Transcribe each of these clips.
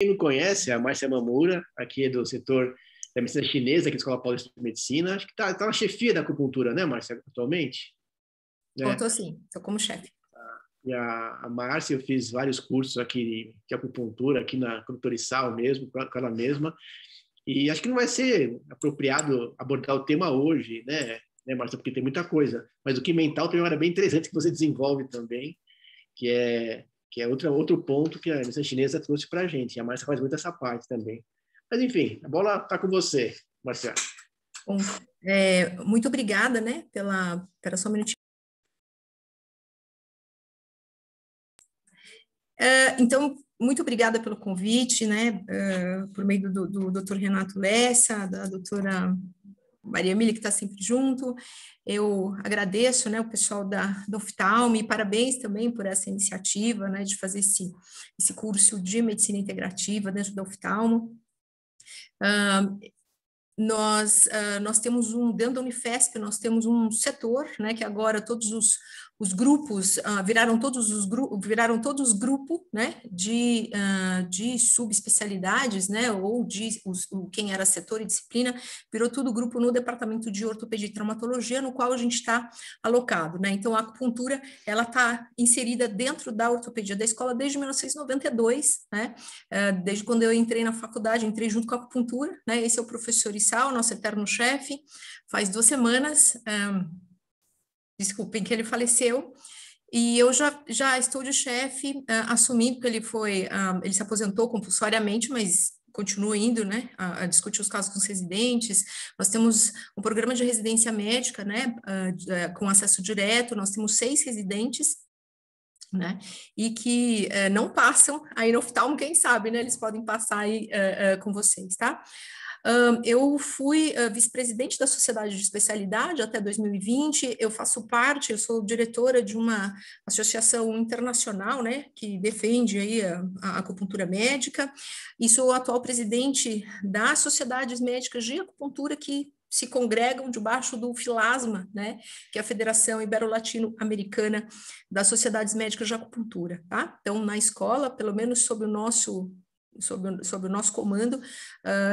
Quem não conhece, a Márcia Mamura, aqui é do setor da medicina chinesa, aqui da Escola Paulista de Medicina. Acho que está na chefia da acupuntura, né, Márcia, atualmente? Estou sim, estou como chefe. E a Márcia, eu fiz vários cursos aqui de acupuntura, aqui na Torissal mesmo, com ela mesma. E acho que não vai ser apropriado abordar o tema hoje, né, Márcia, porque tem muita coisa. Mas o que mental tem uma área bem interessante que você desenvolve também, que é outro ponto que a medicina chinesa trouxe para a gente. E a Márcia faz muito essa parte também. Mas, enfim, a bola está com você, Márcia. Bom, muito obrigada, né, pela sua minutinha. Então, muito obrigada pelo convite, né, por meio do Dr. Renato Lessa, da doutora Maria Emília, que está sempre junto. Eu agradeço, né, o pessoal da Oftalme, e parabéns também por essa iniciativa, né, de fazer esse curso de medicina integrativa dentro da Oftalmo. Nós temos dentro da Unifesp, nós temos um setor, né, que agora todos os grupos, viraram todos grupo, né, de subespecialidades, né, ou quem era setor e disciplina, virou tudo grupo no departamento de ortopedia e traumatologia, no qual a gente está alocado, né, então a acupuntura, ela está inserida dentro da ortopedia da escola desde 1992, né, desde quando eu entrei na faculdade, entrei junto com a acupuntura, né, esse é o professor Issal, nosso eterno chefe, faz 2 semanas, desculpem, que ele faleceu, e eu já estou de chefe, assumi, porque ele se aposentou compulsoriamente, mas continua indo, né, a discutir os casos com os residentes. Nós temos um programa de residência médica, né, com acesso direto, nós temos 6 residentes, né, e que não passam aí no oftalmo, quem sabe, né, eles podem passar aí com vocês, tá? Eu fui vice-presidente da Sociedade de Especialidade até 2020, eu sou diretora de uma associação internacional, né, que defende aí a acupuntura médica, e sou atual presidente das Sociedades Médicas de Acupuntura que se congregam debaixo do FILASMA, né, que é a Federação Ibero-Latino-Americana das Sociedades Médicas de Acupuntura, tá? Então, na escola, pelo menos sob o nosso comando,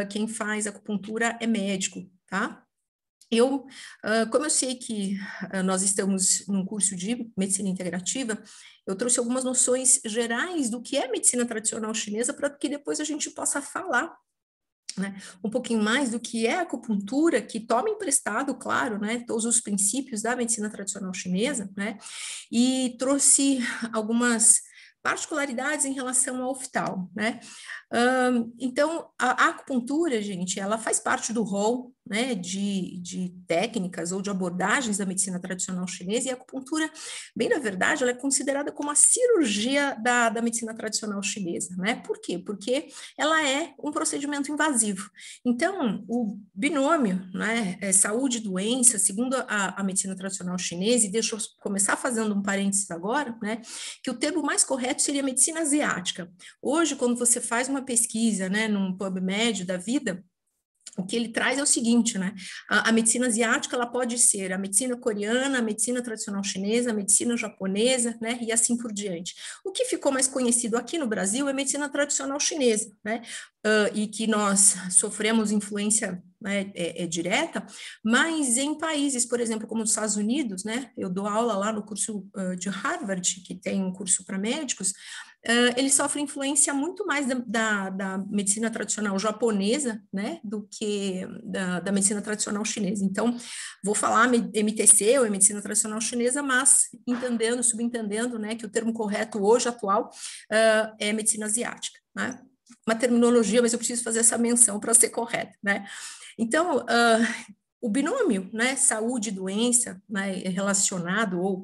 quem faz acupuntura é médico, tá? Como eu sei que nós estamos num curso de medicina integrativa, eu trouxe algumas noções gerais do que é medicina tradicional chinesa para que depois a gente possa falar, né, um pouquinho mais do que é acupuntura, que toma emprestado, claro, né, todos os princípios da medicina tradicional chinesa, né, e trouxe algumas particularidades em relação ao oftalmo, né? Então, a acupuntura, gente, ela faz parte do rol, né, de técnicas ou de abordagens da medicina tradicional chinesa, e a acupuntura, bem na verdade, ela é considerada como a cirurgia da medicina tradicional chinesa, né? Por quê? Porque ela é um procedimento invasivo. Então, o binômio, né, saúde e doença, segundo a medicina tradicional chinesa, e deixa eu começar fazendo um parênteses agora, né, que o termo mais correto seria medicina asiática. Hoje, quando você faz uma pesquisa, né, num PubMed da vida, o que ele traz é o seguinte, né, a medicina asiática, ela pode ser a medicina coreana, a medicina tradicional chinesa, a medicina japonesa, né, e assim por diante. O que ficou mais conhecido aqui no Brasil é medicina tradicional chinesa, né, e que nós sofremos influência, né, direta, mas em países, por exemplo, como os Estados Unidos, né, eu dou aula lá no curso de Harvard, que tem um curso para médicos, ele sofre influência muito mais da medicina tradicional japonesa, né, do que da medicina tradicional chinesa. Então, vou falar MTC ou medicina tradicional chinesa, mas entendendo, subentendendo, né, que o termo correto hoje, atual, é medicina asiática, né? Uma terminologia, mas eu preciso fazer essa menção para ser correta, né? Então, o binômio, né, saúde e doença, né, relacionado, ou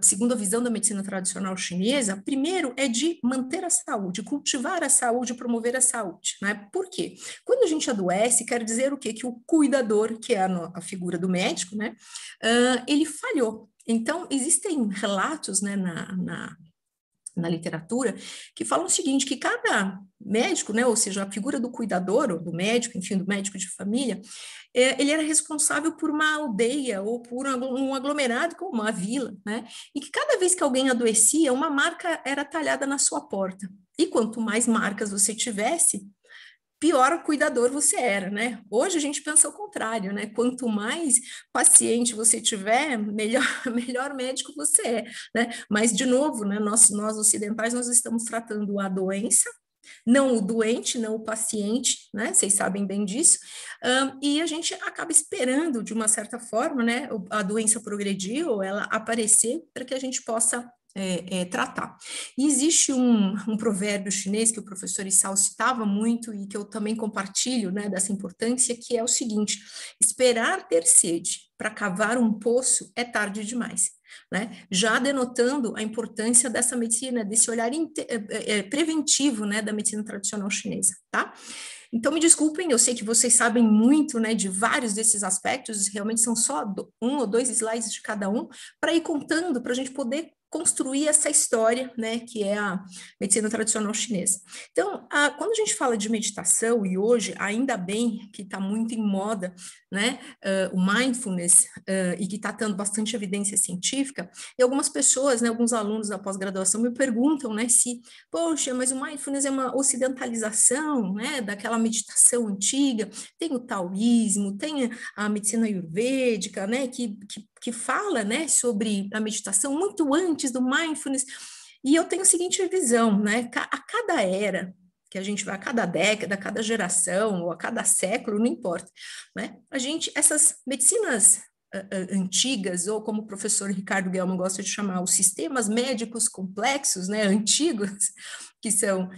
segundo a visão da medicina tradicional chinesa, primeiro é de manter a saúde, cultivar a saúde, promover a saúde, né? Por quê? Quando a gente adoece, quer dizer o quê? Que o cuidador, que é a figura do médico, né, ele falhou. Então, existem relatos, né, na literatura, que falam o seguinte, que cada médico, né, ou seja, a figura do cuidador, ou do médico, enfim, do médico de família, ele era responsável por uma aldeia ou por um aglomerado, como uma vila, né, e que cada vez que alguém adoecia, uma marca era talhada na sua porta. E quanto mais marcas você tivesse, pior cuidador você era, né? Hoje a gente pensa o contrário, né? Quanto mais paciente você tiver, melhor médico você é, né? Mas, de novo, né? Nós ocidentais, nós estamos tratando a doença, não o doente, não o paciente, né? Vocês sabem bem disso. E a gente acaba esperando, de uma certa forma, né? A doença progredir ou ela aparecer para que a gente possa tratar. E existe um provérbio chinês que o professor Isao citava muito e que eu também compartilho, né, dessa importância, que é o seguinte: esperar ter sede para cavar um poço é tarde demais, né? Já denotando a importância dessa medicina, desse olhar preventivo, né, da medicina tradicional chinesa, tá? Então, me desculpem, eu sei que vocês sabem muito, né, de vários desses aspectos, realmente são só um ou dois slides de cada um, para ir contando, para a gente poder construir essa história, né, que é a medicina tradicional chinesa. Então, quando a gente fala de meditação, e hoje, ainda bem que está muito em moda, né, o mindfulness, e que está tendo bastante evidência científica, e algumas pessoas, né, alguns alunos da pós-graduação me perguntam, né, se, poxa, mas o mindfulness é uma ocidentalização, né, daquela meditação antiga, tem o taoísmo, tem a medicina ayurvédica, né, que fala, né, sobre a meditação muito antes do mindfulness. E eu tenho a seguinte visão, né, a cada era que a gente vai, a cada década, a cada geração, ou a cada século, não importa, né, essas medicinas antigas, ou como o professor Ricardo Gelman gosta de chamar, os sistemas médicos complexos, né, antigos, que são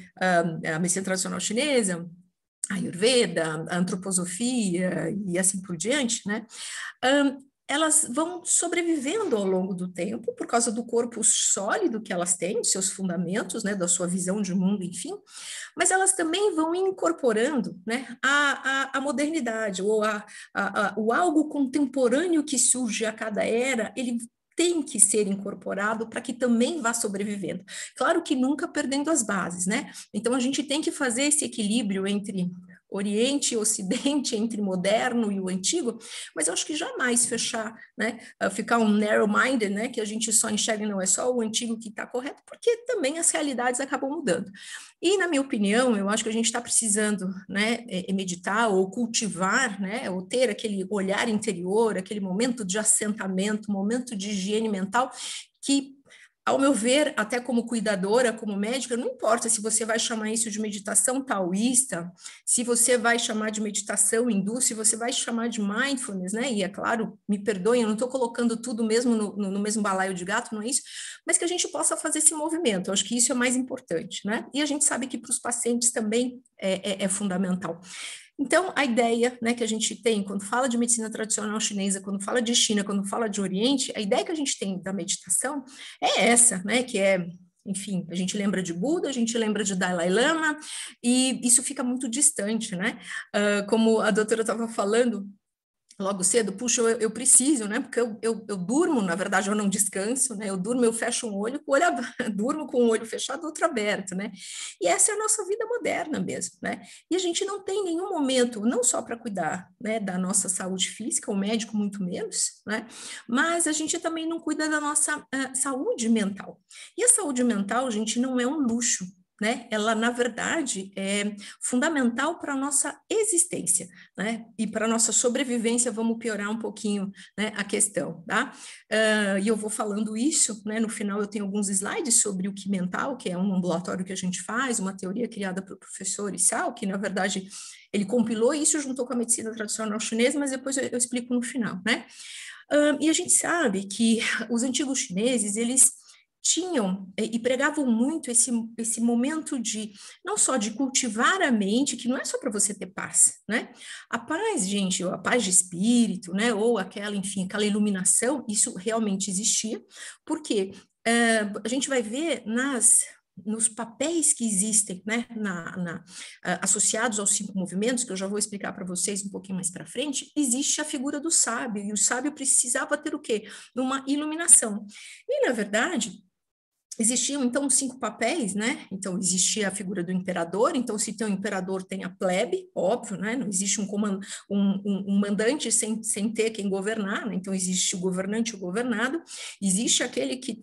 a medicina tradicional chinesa, a Ayurveda, a antroposofia e assim por diante, né, elas vão sobrevivendo ao longo do tempo por causa do corpo sólido que elas têm, seus fundamentos, né, da sua visão de mundo, enfim, mas elas também vão incorporando, né, a modernidade, ou o algo contemporâneo que surge a cada era, ele tem que ser incorporado para que também vá sobrevivendo. Claro que nunca perdendo as bases, né? Então, a gente tem que fazer esse equilíbrio entre Oriente e Ocidente, entre moderno e o antigo, mas eu acho que jamais fechar, né, ficar um narrow-minded, né, que a gente só enxerga, não é só o antigo que está correto, porque também as realidades acabam mudando. E, na minha opinião, eu acho que a gente está precisando, né, meditar ou cultivar, né, ou ter aquele olhar interior, aquele momento de assentamento, momento de higiene mental, que, ao meu ver, até como cuidadora, como médica, não importa se você vai chamar isso de meditação taoísta, se você vai chamar de meditação hindu, se você vai chamar de mindfulness, né? E é claro, me perdoem, eu não estou colocando tudo mesmo no mesmo balaio de gato, não é isso, mas que a gente possa fazer esse movimento. Eu acho que isso é mais importante, né? E a gente sabe que para os pacientes também é fundamental. Então, a ideia, né, que a gente tem quando fala de medicina tradicional chinesa, quando fala de China, quando fala de Oriente, a ideia que a gente tem da meditação é essa, né, que é, enfim, a gente lembra de Buda, a gente lembra de Dalai Lama, e isso fica muito distante, né? Como a doutora estava falando logo cedo, puxa, eu preciso, né, porque eu durmo, na verdade, eu não descanso, né, eu durmo, eu fecho um olho, durmo com o olho fechado, outro aberto, né, e essa é a nossa vida moderna mesmo, né, e a gente não tem nenhum momento, não só para cuidar, né, da nossa saúde física, o médico muito menos, né, mas a gente também não cuida da nossa saúde mental, e a saúde mental, gente, não é um luxo, né? Ela, na verdade, é fundamental para a nossa existência, né? E para a nossa sobrevivência, vamos piorar um pouquinho, né, a questão, tá? E eu vou falando isso, né? No final eu tenho alguns slides sobre o que mental, que é um ambulatório que a gente faz, uma teoria criada pelo professor Isao, que, na verdade, ele compilou isso, juntou com a medicina tradicional chinesa, mas depois eu explico no final, né? E a gente sabe que os antigos chineses, eles tinham e pregavam muito esse momento de, não só de cultivar a mente, que não é só para você ter paz, né? A paz, gente, ou a paz de espírito, né? Ou aquela, enfim, aquela iluminação, isso realmente existia, porque a gente vai ver nos papéis que existem, né, associados aos 5 movimentos, que eu já vou explicar para vocês um pouquinho mais para frente, existe a figura do sábio, e o sábio precisava ter o quê? Uma iluminação. E, na verdade, Existiam, então, 5 papéis, né? Então, existia a figura do imperador. Então, se tem um imperador, tem a plebe, óbvio, né? Não existe um mandante sem ter quem governar, né? Então, existe o governante e o governado. Existe aquele que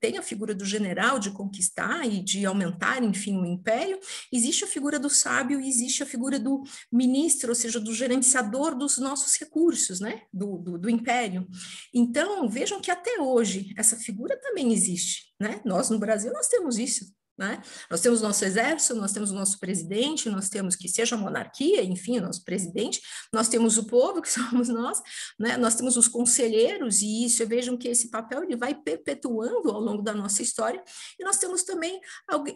tem a figura do general, de conquistar e de aumentar, enfim, o império. Existe a figura do sábio e existe a figura do ministro, ou seja, do gerenciador dos nossos recursos, né? Do império. Então, vejam que até hoje essa figura também existe, né? Nós, no Brasil, nós temos isso, né? Nós temos o nosso exército, nós temos o nosso presidente, nós temos que seja a monarquia, enfim, o nosso presidente, nós temos o povo, que somos nós, né? Nós temos os conselheiros, e isso, vejam que esse papel ele vai perpetuando ao longo da nossa história, e nós temos também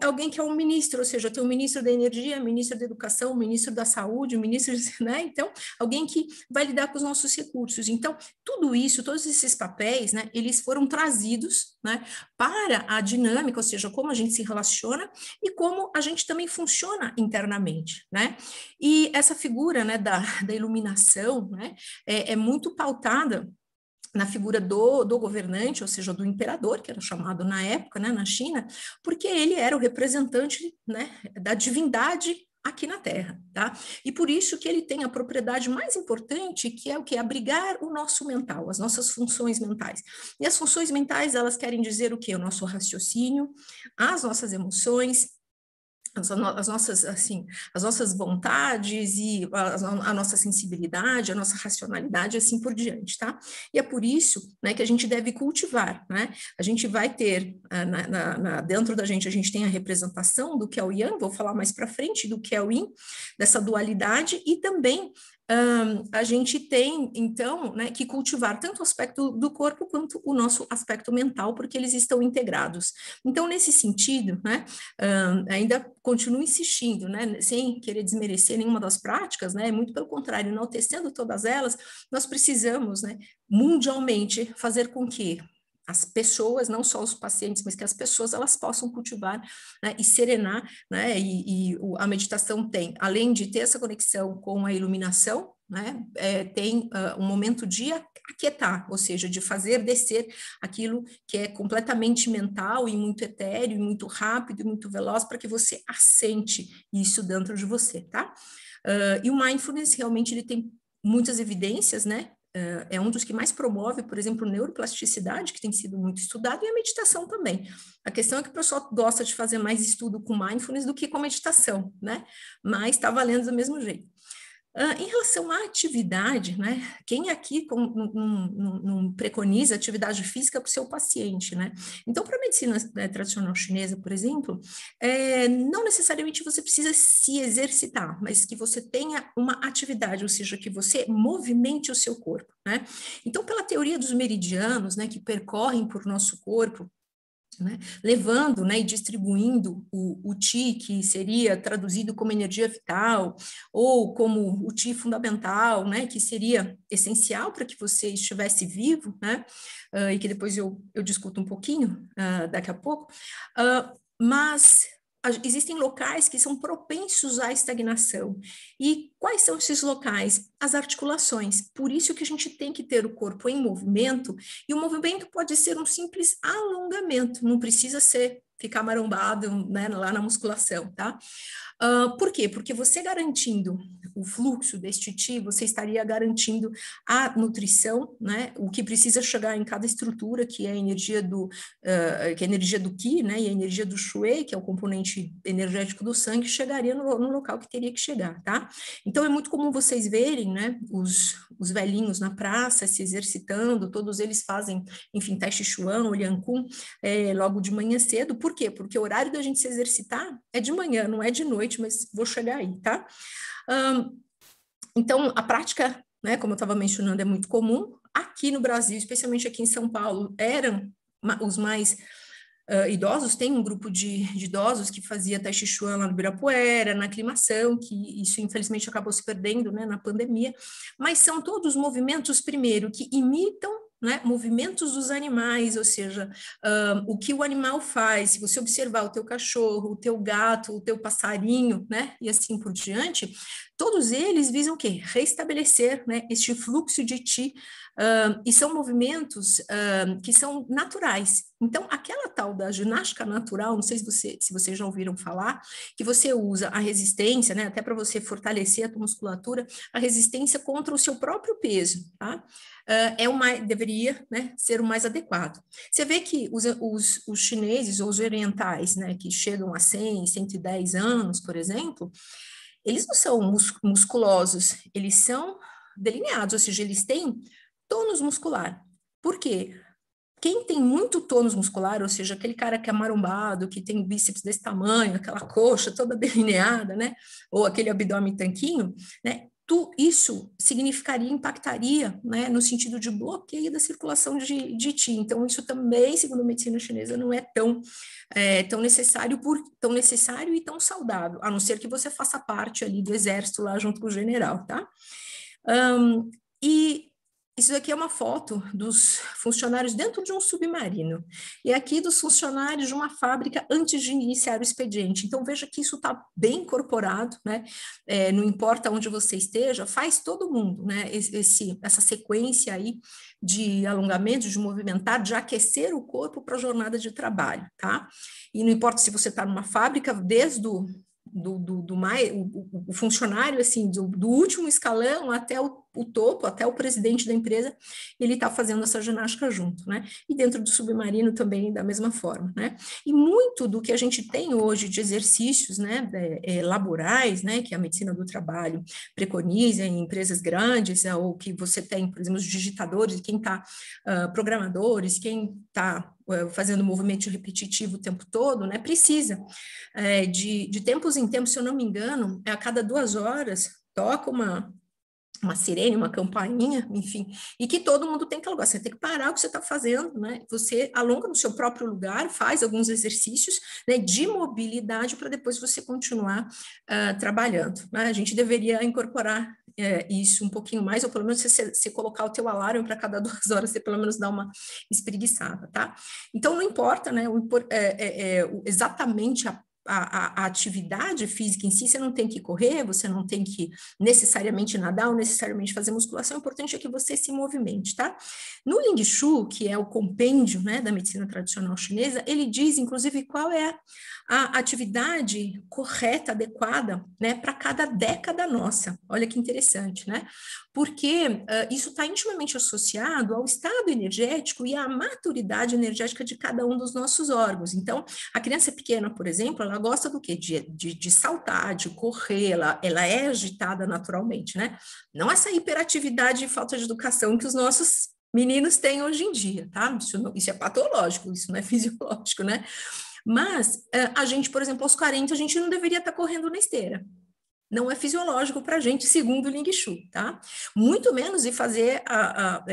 alguém que é um ministro, ou seja, tem o ministro da energia, o ministro da educação, o ministro da saúde, o ministro, né? Então, alguém que vai lidar com os nossos recursos. Então, tudo isso, todos esses papéis, né, eles foram trazidos, né, para a dinâmica, ou seja, como a gente se relaciona e como a gente também funciona internamente, né? E essa figura, né, da iluminação, né, é muito pautada na figura do governante, ou seja, do imperador, que era chamado na época, né, na China, porque ele era o representante, né, da divindade aqui na Terra, tá? E por isso que ele tem a propriedade mais importante, que é o que? Abrigar o nosso mental, as nossas funções mentais. E as funções mentais, elas querem dizer o quê? O nosso raciocínio, as nossas emoções, as nossas vontades e a nossa sensibilidade, a nossa racionalidade, assim por diante, tá? E é por isso, né, que a gente deve cultivar, né? A gente vai ter, dentro da gente, a gente tem a representação do que é o Yang, vou falar mais para frente, do que é o Yin, dessa dualidade, e também a gente tem, então, né, que cultivar tanto o aspecto do corpo quanto o nosso aspecto mental, porque eles estão integrados. Então, nesse sentido, né, ainda continuo insistindo, né, sem querer desmerecer nenhuma das práticas, né, muito pelo contrário, enaltecendo todas elas, nós precisamos, né, mundialmente fazer com que as pessoas, não só os pacientes, mas que as pessoas, elas possam cultivar, né, e serenar, né, a meditação tem, além de ter essa conexão com a iluminação, né, tem um momento de aquietar, ou seja, de fazer descer aquilo que é completamente mental e muito etéreo, e muito rápido, e muito veloz, para que você assente isso dentro de você, tá? E o mindfulness, realmente, ele tem muitas evidências, né? É um dos que mais promove, por exemplo, neuroplasticidade, que tem sido muito estudado, e a meditação também. A questão é que o pessoal gosta de fazer mais estudo com mindfulness do que com meditação, né? Mas está valendo do mesmo jeito. Em relação à atividade, né? Quem aqui não preconiza atividade física para o seu paciente, né? Então, para a medicina, né, tradicional chinesa, por exemplo, não necessariamente você precisa se exercitar, mas que você tenha uma atividade, ou seja, que você movimente o seu corpo, né? Então, pela teoria dos meridianos, né, que percorrem por nosso corpo, né, levando, né, e distribuindo o Qi, que seria traduzido como energia vital, ou como o Qi fundamental, né, que seria essencial para que você estivesse vivo, né, e que depois eu discuto um pouquinho daqui a pouco, mas existem locais que são propensos à estagnação. E quais são esses locais? As articulações. Por isso que a gente tem que ter o corpo em movimento, e o movimento pode ser um simples alongamento, não precisa ficar marombado, né, lá na musculação, tá? Por quê? Porque você garantindo o fluxo deste Qi, você estaria garantindo a nutrição, né, o que precisa chegar em cada estrutura, que é a energia do Qi, né, e a energia do Shui, que é o componente energético do sangue, chegaria no local que teria que chegar, tá? Então, é muito comum vocês verem, né, os velhinhos na praça se exercitando, todos eles fazem, enfim, Tai Chi Chuan, Liang Kun, logo de manhã cedo. Por quê? Porque o horário da gente se exercitar é de manhã, não é de noite, mas vou chegar aí, tá? Então, a prática, né, como eu estava mencionando, é muito comum. Aqui no Brasil, especialmente aqui em São Paulo, eram os mais idosos. Tem um grupo de idosos que fazia Tai Chi Chuan lá no Ibirapuera, na aclimação, que isso, infelizmente, acabou se perdendo, né, na pandemia. Mas são todos movimentos, primeiro, que imitam né, movimentos dos animais, ou seja, o que o animal faz, se você observar o teu cachorro, o teu gato, o teu passarinho, né, e assim por diante, todos eles visam o quê? Restabelecer, né, este fluxo de chi, e são movimentos que são naturais. Então, aquela tal da ginástica natural, não sei se vocês já ouviram falar, que você usa a resistência, né, até para você fortalecer a tua musculatura, a resistência contra o seu próprio peso, tá? Deveria, né, ser o mais adequado. Você vê que os chineses ou os orientais, né, que chegam a 100, 110 anos, por exemplo, eles não são musculosos, eles são delineados, ou seja, eles têm tônus muscular. Por quê? Quem tem muito tônus muscular, ou seja, aquele cara que é marombado, que tem bíceps desse tamanho, aquela coxa toda delineada, né, ou aquele abdômen tanquinho, né, isso significaria, impactaria, né, no sentido de bloqueio da circulação de chi. Então, isso também, segundo a medicina chinesa, não é tão necessário e tão saudável, a não ser que você faça parte ali do exército lá junto com o general, tá? E isso aqui é uma foto dos funcionários dentro de um submarino. E aqui dos funcionários de uma fábrica antes de iniciar o expediente. Então, veja que isso está bem incorporado, né? Não importa onde você esteja, faz todo mundo, né? Essa sequência aí de alongamento, de movimentar, de aquecer o corpo para a jornada de trabalho, tá? E não importa se você está numa fábrica, desde o funcionário, assim, do último escalão até o topo, até o presidente da empresa, ele está fazendo essa ginástica junto, né? E dentro do submarino também da mesma forma, né? E muito do que a gente tem hoje de exercícios, né, laborais, né, que a medicina do trabalho preconiza em empresas grandes, ou que você tem, por exemplo, os digitadores, quem está programadores, quem está fazendo movimento repetitivo o tempo todo, né, precisa de tempos em tempos, se eu não me engano, a cada 2 horas toca uma sirene, uma campainha, enfim, e que todo mundo tem que alugar. Você tem que parar o que você está fazendo, né? Você alonga no seu próprio lugar, faz alguns exercícios, né, de mobilidade para depois você continuar trabalhando, né? A gente deveria incorporar isso um pouquinho mais, ou pelo menos você colocar o teu alarme para cada 2 horas, você pelo menos dá uma espreguiçada, tá? Então, não importa, né, exatamente a atividade física em si. Você não tem que correr, você não tem que necessariamente nadar ou necessariamente fazer musculação, o importante é que você se movimente, tá? No Ling Shu, que é o compêndio, né, da medicina tradicional chinesa, ele diz, inclusive, qual é a atividade correta, adequada, né, para cada década nossa. Olha que interessante, né? Porque isso está intimamente associado ao estado energético e à maturidade energética de cada um dos nossos órgãos. Então, a criança pequena, por exemplo, ela gosta do quê? De saltar, de correr, ela é agitada naturalmente, né? Não essa hiperatividade e falta de educação que os nossos meninos têm hoje em dia, tá? Isso é patológico, isso não é fisiológico, né? Mas a gente, por exemplo, aos 40, a gente não deveria estar correndo na esteira. Não é fisiológico para a gente, segundo o Ling Shu, tá? Muito menos ir fazer a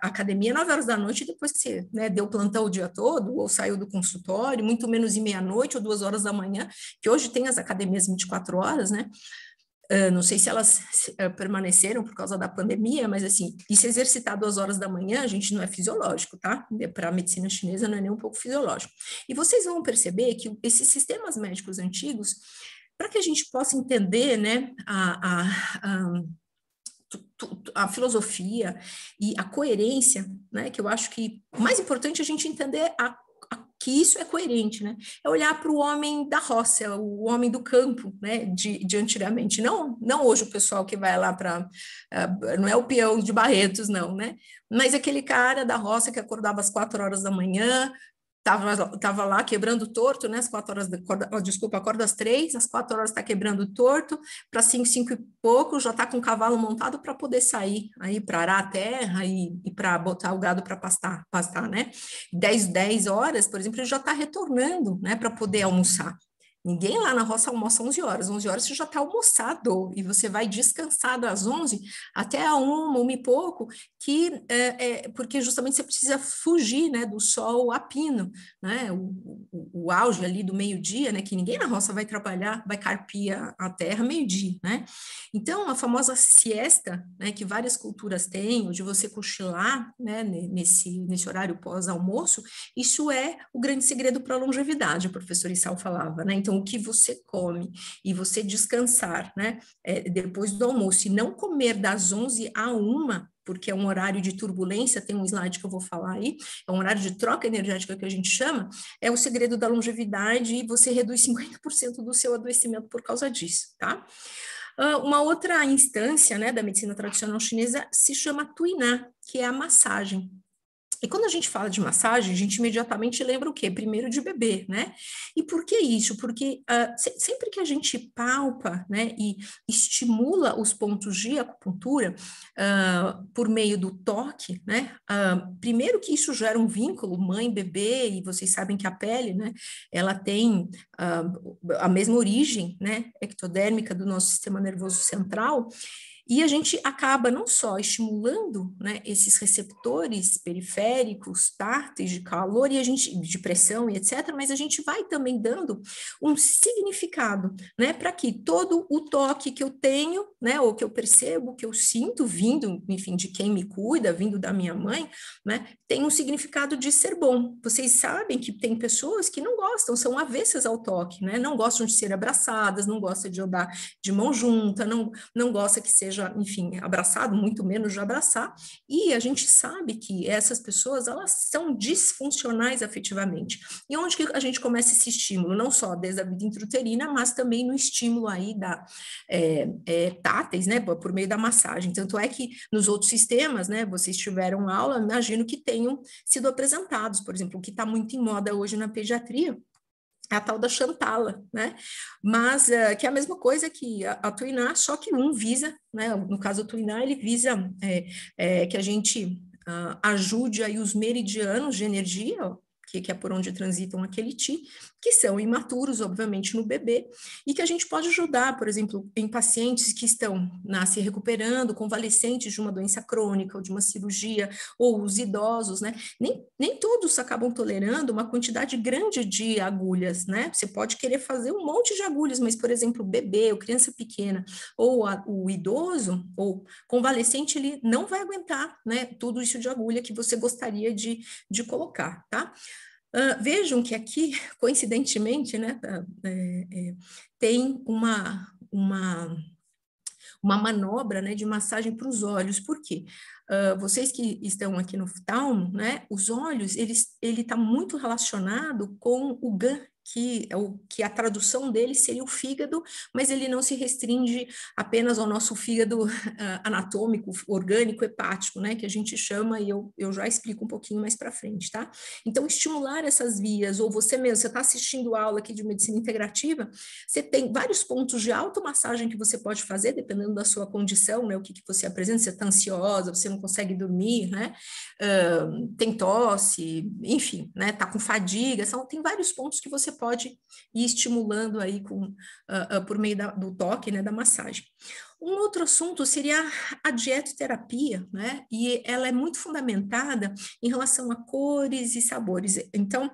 academia 9 horas da noite depois que você, né, deu plantão o dia todo, ou saiu do consultório, muito menos ir meia-noite ou 2 horas da manhã, que hoje tem as academias 24 horas, né? Não sei se elas permaneceram por causa da pandemia, mas assim, e se exercitar 2 horas da manhã, a gente não é fisiológico, tá? Para a medicina chinesa não é nem um pouco fisiológico. E vocês vão perceber que esses sistemas médicos antigos, para que a gente possa entender, né, a filosofia e a coerência, né, que eu acho que o mais importante é a gente entender que isso é coerente, né? É olhar para o homem da roça, o homem do campo, né, de antigamente. Não hoje o pessoal que vai lá para... não é o peão de Barretos, não, né? Mas aquele cara da roça que acordava às 4 horas da manhã, estava lá quebrando torto, né, às 4 horas, acorda às 3, às 4 horas está quebrando torto, para 5 e pouco já está com o cavalo montado para poder sair, aí para arar a terra e para botar o gado para pastar, né, 10 horas, por exemplo, ele já está retornando, né, para poder almoçar. Ninguém lá na roça almoça 11 horas. 11 horas você já está almoçado e você vai descansar das 11 até a 1 e pouco, que, porque justamente você precisa fugir, né, do sol a pino, né, o auge ali do meio-dia, né, que ninguém na roça vai trabalhar, vai carpir a terra meio-dia, né. Então, a famosa siesta, né, que várias culturas têm, onde você cochilar, né, nesse horário pós-almoço, isso é o grande segredo para a longevidade, o professor Issal falava, né, então o que você come e você descansar, né, depois do almoço e não comer das 11 a 1, porque é um horário de turbulência, tem um slide que eu vou falar aí, é um horário de troca energética que a gente chama, é o segredo da longevidade e você reduz 50% do seu adoecimento por causa disso, tá? Uma outra instância, né, da medicina tradicional chinesa se chama tuiná, que é a massagem. E quando a gente fala de massagem, a gente imediatamente lembra o quê? Primeiro de bebê, né? E por que isso? Porque sempre que a gente palpa, né, e estimula os pontos de acupuntura por meio do toque, né? Primeiro que isso gera um vínculo mãe-bebê, e vocês sabem que a pele, né, ela tem a mesma origem, né, ectodérmica do nosso sistema nervoso central. E a gente acaba não só estimulando, né, esses receptores periféricos, táteis de calor e a gente de pressão e etc, mas a gente vai também dando um significado, né, para que todo o toque que eu tenho, né, ou que eu percebo, que eu sinto vindo, enfim, de quem me cuida, vindo da minha mãe, né, tem um significado de ser bom. Vocês sabem que tem pessoas que não gostam, são avessas ao toque, né, não gostam de ser abraçadas, não gostam de andar de mão junta, não gosta que seja, enfim, abraçado, muito menos de abraçar, e a gente sabe que essas pessoas, elas são disfuncionais afetivamente. E onde que a gente começa esse estímulo? Não só desde a vida intrauterina, mas também no estímulo aí da táteis, né, por meio da massagem. Tanto é que nos outros sistemas, né, vocês tiveram aula, imagino que tenham sido apresentados, por exemplo, o que está muito em moda hoje na pediatria, a tal da Shantala, né? Mas que é a mesma coisa que a tuiná, só que um visa, né? No caso do tuiná, ele visa que a gente ajude aí os meridianos de energia, ó, que é por onde transitam aquele Qi, que são imaturos, obviamente, no bebê, e que a gente pode ajudar, por exemplo, em pacientes que estão se recuperando, convalescentes de uma doença crônica ou de uma cirurgia, ou os idosos, né? Nem todos acabam tolerando uma quantidade grande de agulhas, né? Você pode querer fazer um monte de agulhas, mas, por exemplo, o bebê, ou criança pequena, ou o idoso, ou convalescente, ele não vai aguentar, né, tudo isso de agulha que você gostaria de colocar, tá? Vejam que aqui, coincidentemente, né, tem uma manobra, né, de massagem para os olhos. Por quê? Vocês que estão aqui no oftalmo, né, os olhos, ele está muito relacionado com o GAN, que a tradução dele seria o fígado, mas ele não se restringe apenas ao nosso fígado anatômico, orgânico, hepático, né, que a gente chama, e eu já explico um pouquinho mais para frente, tá? Então, estimular essas vias, ou você mesmo, você está assistindo aula aqui de medicina integrativa, você tem vários pontos de automassagem que você pode fazer, dependendo da sua condição, né, o que você apresenta, você está ansiosa, você não consegue dormir, né, tem tosse, enfim, né, tá com fadiga, tem vários pontos que você pode ir estimulando aí por meio do toque, né, da massagem. Um outro assunto seria a dietoterapia, né? E ela é muito fundamentada em relação a cores e sabores. Então,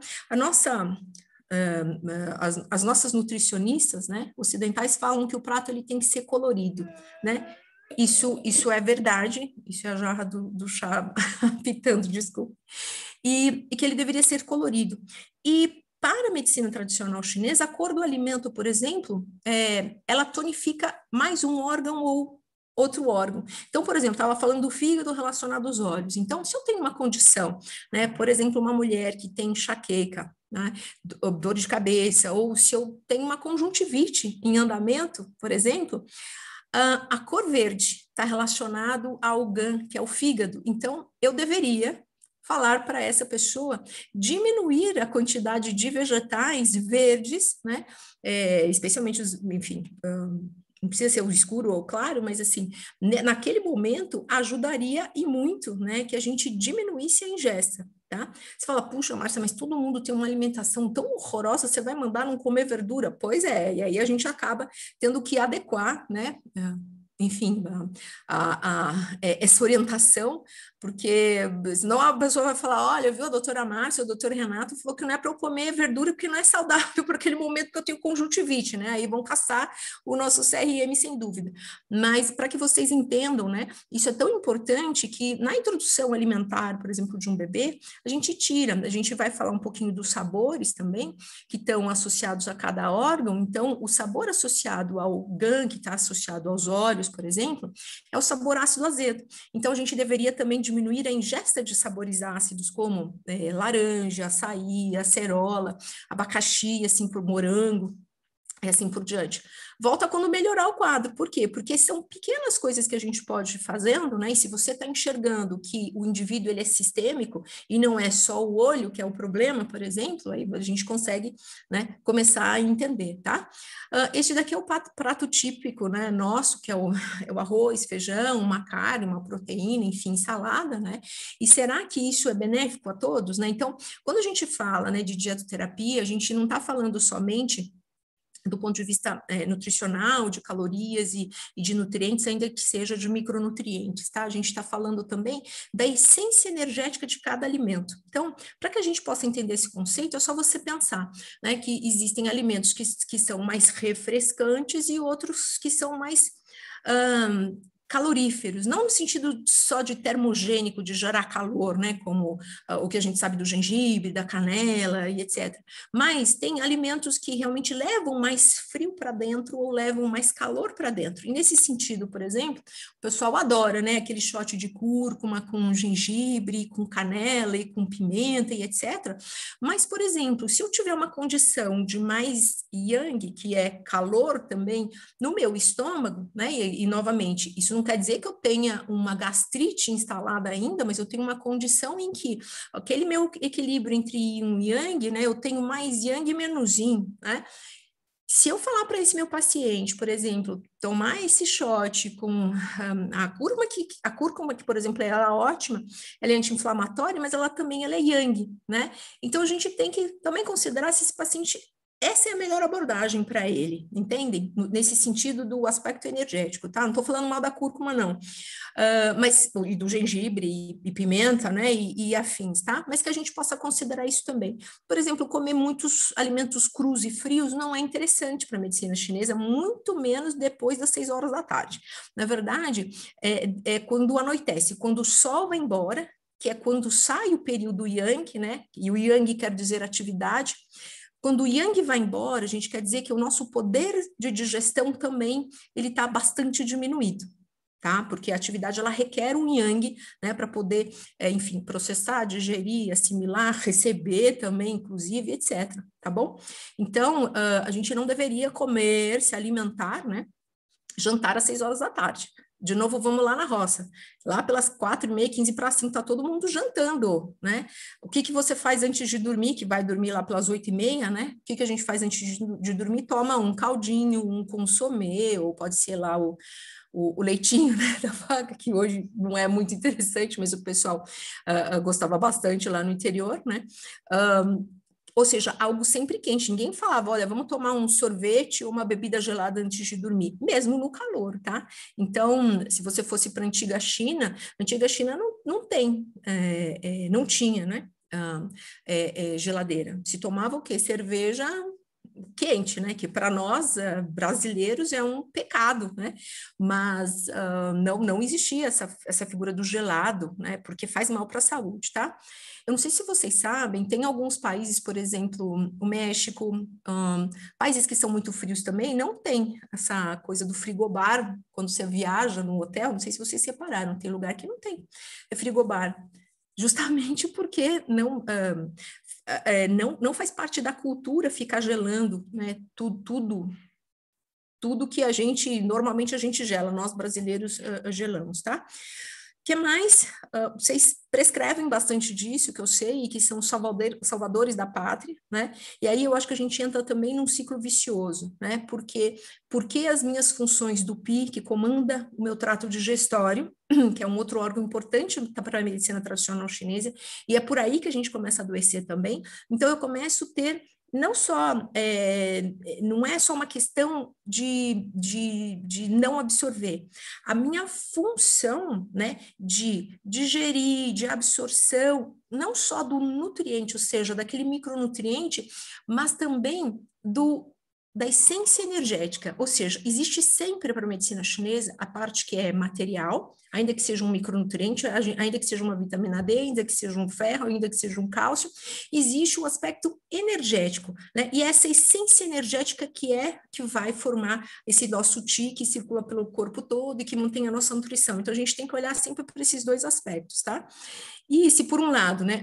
as nossas nutricionistas, né, ocidentais falam que o prato ele tem que ser colorido, né? Isso é verdade, isso é a jarra do chá pitando, desculpa. E que ele deveria ser colorido. E para a medicina tradicional chinesa, a cor do alimento, por exemplo, ela tonifica mais um órgão ou outro órgão. Então, por exemplo, estava falando do fígado relacionado aos olhos. Então, se eu tenho uma condição, né, por exemplo, uma mulher que tem enxaqueca, né, dor de cabeça, ou se eu tenho uma conjuntivite em andamento, por exemplo, a cor verde está relacionado ao GAN, que é o fígado. Então, eu deveria falar para essa pessoa diminuir a quantidade de vegetais verdes, né? Especialmente os, enfim, não precisa ser o escuro ou claro, mas assim, naquele momento ajudaria e muito, né, que a gente diminuísse a ingesta. tá? Você fala, puxa, Márcia, mas todo mundo tem uma alimentação tão horrorosa, você vai mandar não comer verdura? Pois é, e aí a gente acaba tendo que adequar, né? Enfim, essa orientação, porque senão a pessoa vai falar, olha, viu, a doutora Márcia, o doutor Renato falou que não é para eu comer verdura porque não é saudável para aquele momento que eu tenho conjuntivite, né? Aí vão caçar o nosso CRM sem dúvida. Mas para que vocês entendam, né? Isso é tão importante que na introdução alimentar, por exemplo, de um bebê, a gente tira, a gente vai falar um pouquinho dos sabores também, que estão associados a cada órgão. Então, o sabor associado ao GAN, que está associado aos olhos, por exemplo, é o sabor ácido azedo. Então, a gente deveria também diminuir a ingesta de sabores ácidos, como laranja, açaí, acerola, abacaxi, assim por morango, e assim por diante. Volta quando melhorar o quadro. Por quê? Porque são pequenas coisas que a gente pode ir fazendo, né? E se você está enxergando que o indivíduo ele é sistêmico e não é só o olho que é o problema, por exemplo, aí a gente consegue, né, começar a entender, tá? Este daqui é o prato típico, né, nosso, que é o arroz, feijão, uma carne, uma proteína, enfim, salada, né? E será que isso é benéfico a todos, né? Então, quando a gente fala, né, de dietoterapia, a gente não está falando somente do ponto de vista nutricional, de calorias e de nutrientes, ainda que seja de micronutrientes, tá? A gente está falando também da essência energética de cada alimento. Então, para que a gente possa entender esse conceito, é só você pensar, né, que existem alimentos que são mais refrescantes e outros que são mais caloríferos, não no sentido só de termogênico, de gerar calor, né, como o que a gente sabe do gengibre, da canela e etc. Mas tem alimentos que realmente levam mais frio para dentro ou levam mais calor para dentro. E nesse sentido, por exemplo, o pessoal adora, né, aquele shot de cúrcuma com gengibre, com canela e com pimenta e etc. Mas, por exemplo, se eu tiver uma condição de mais yang, que é calor também, no meu estômago, né, e novamente, isso não quer dizer que eu tenha uma gastrite instalada ainda, mas eu tenho uma condição em que aquele meu equilíbrio entre yin e yang, né, eu tenho mais yang e menos yin, né? Se eu falar para esse meu paciente, por exemplo, tomar esse shot com a cúrcuma que, por exemplo, ela é ótima, ela é anti-inflamatória, mas ela também ela é yang, né? Então a gente tem que também considerar se esse paciente... Essa é a melhor abordagem para ele, entendem? Nesse sentido do aspecto energético, tá? Não estou falando mal da cúrcuma, não. Mas, e do gengibre e pimenta, né? E afins, tá? Mas que a gente possa considerar isso também. Por exemplo, comer muitos alimentos crus e frios não é interessante para a medicina chinesa, muito menos depois das 6 horas da tarde. Na verdade, é quando anoitece, quando o sol vai embora, que é quando sai o período yang, né? E o yang quer dizer atividade. Quando o yang vai embora, a gente quer dizer que o nosso poder de digestão também ele está bastante diminuído, tá? Porque a atividade ela requer um yang, né, para poder, enfim, processar, digerir, assimilar, receber também, inclusive, etc. Tá bom? Então, a gente não deveria comer, se alimentar, né? Jantar às 6 horas da tarde. De novo, vamos lá na roça. Lá pelas 4h30, 4:45, tá todo mundo jantando, né? O que você faz antes de dormir, que vai dormir lá pelas 8h30, né? O que a gente faz antes de dormir? Toma um caldinho, um consomê, ou pode ser lá o leitinho, né, da vaca, que hoje não é muito interessante, mas o pessoal gostava bastante lá no interior, né? Ou seja, algo sempre quente. Ninguém falava, olha, vamos tomar um sorvete ou uma bebida gelada antes de dormir, mesmo no calor, tá? Então, se você fosse para a antiga China não tem, não tinha, né, geladeira. Se tomava o quê? Cerveja quente, né, que para nós brasileiros é um pecado, né, mas não existia essa figura do gelado, né, porque faz mal para a saúde, tá? Eu não sei se vocês sabem, tem alguns países, por exemplo, o México, países que são muito frios também, não tem essa coisa do frigobar, quando você viaja no hotel, não sei se vocês separaram, tem lugar que não tem, é frigobar, justamente porque não faz parte da cultura ficar gelando, né, tudo que a gente, normalmente a gente gela, nós brasileiros gelamos, tá? O que mais? Vocês prescrevem bastante disso, que eu sei, e que são salvadores da pátria, né? E aí eu acho que a gente entra também num ciclo vicioso, né? Porque as minhas funções do PI, que comanda o meu trato digestório, que é um outro órgão importante para a medicina tradicional chinesa, e é por aí que a gente começa a adoecer também. Então eu começo a ter não só, não é só uma questão de não absorver. A minha função, né, de digerir, de absorção, não só do nutriente, ou seja, daquele micronutriente, mas também da essência energética, ou seja, existe sempre para a medicina chinesa a parte que é material, ainda que seja um micronutriente, ainda que seja uma vitamina D, ainda que seja um ferro, ainda que seja um cálcio, existe o aspecto energético, né? E essa essência energética que vai formar esse nosso Qi que circula pelo corpo todo e que mantém a nossa nutrição. Então a gente tem que olhar sempre para esses dois aspectos, tá? E se por um lado, né,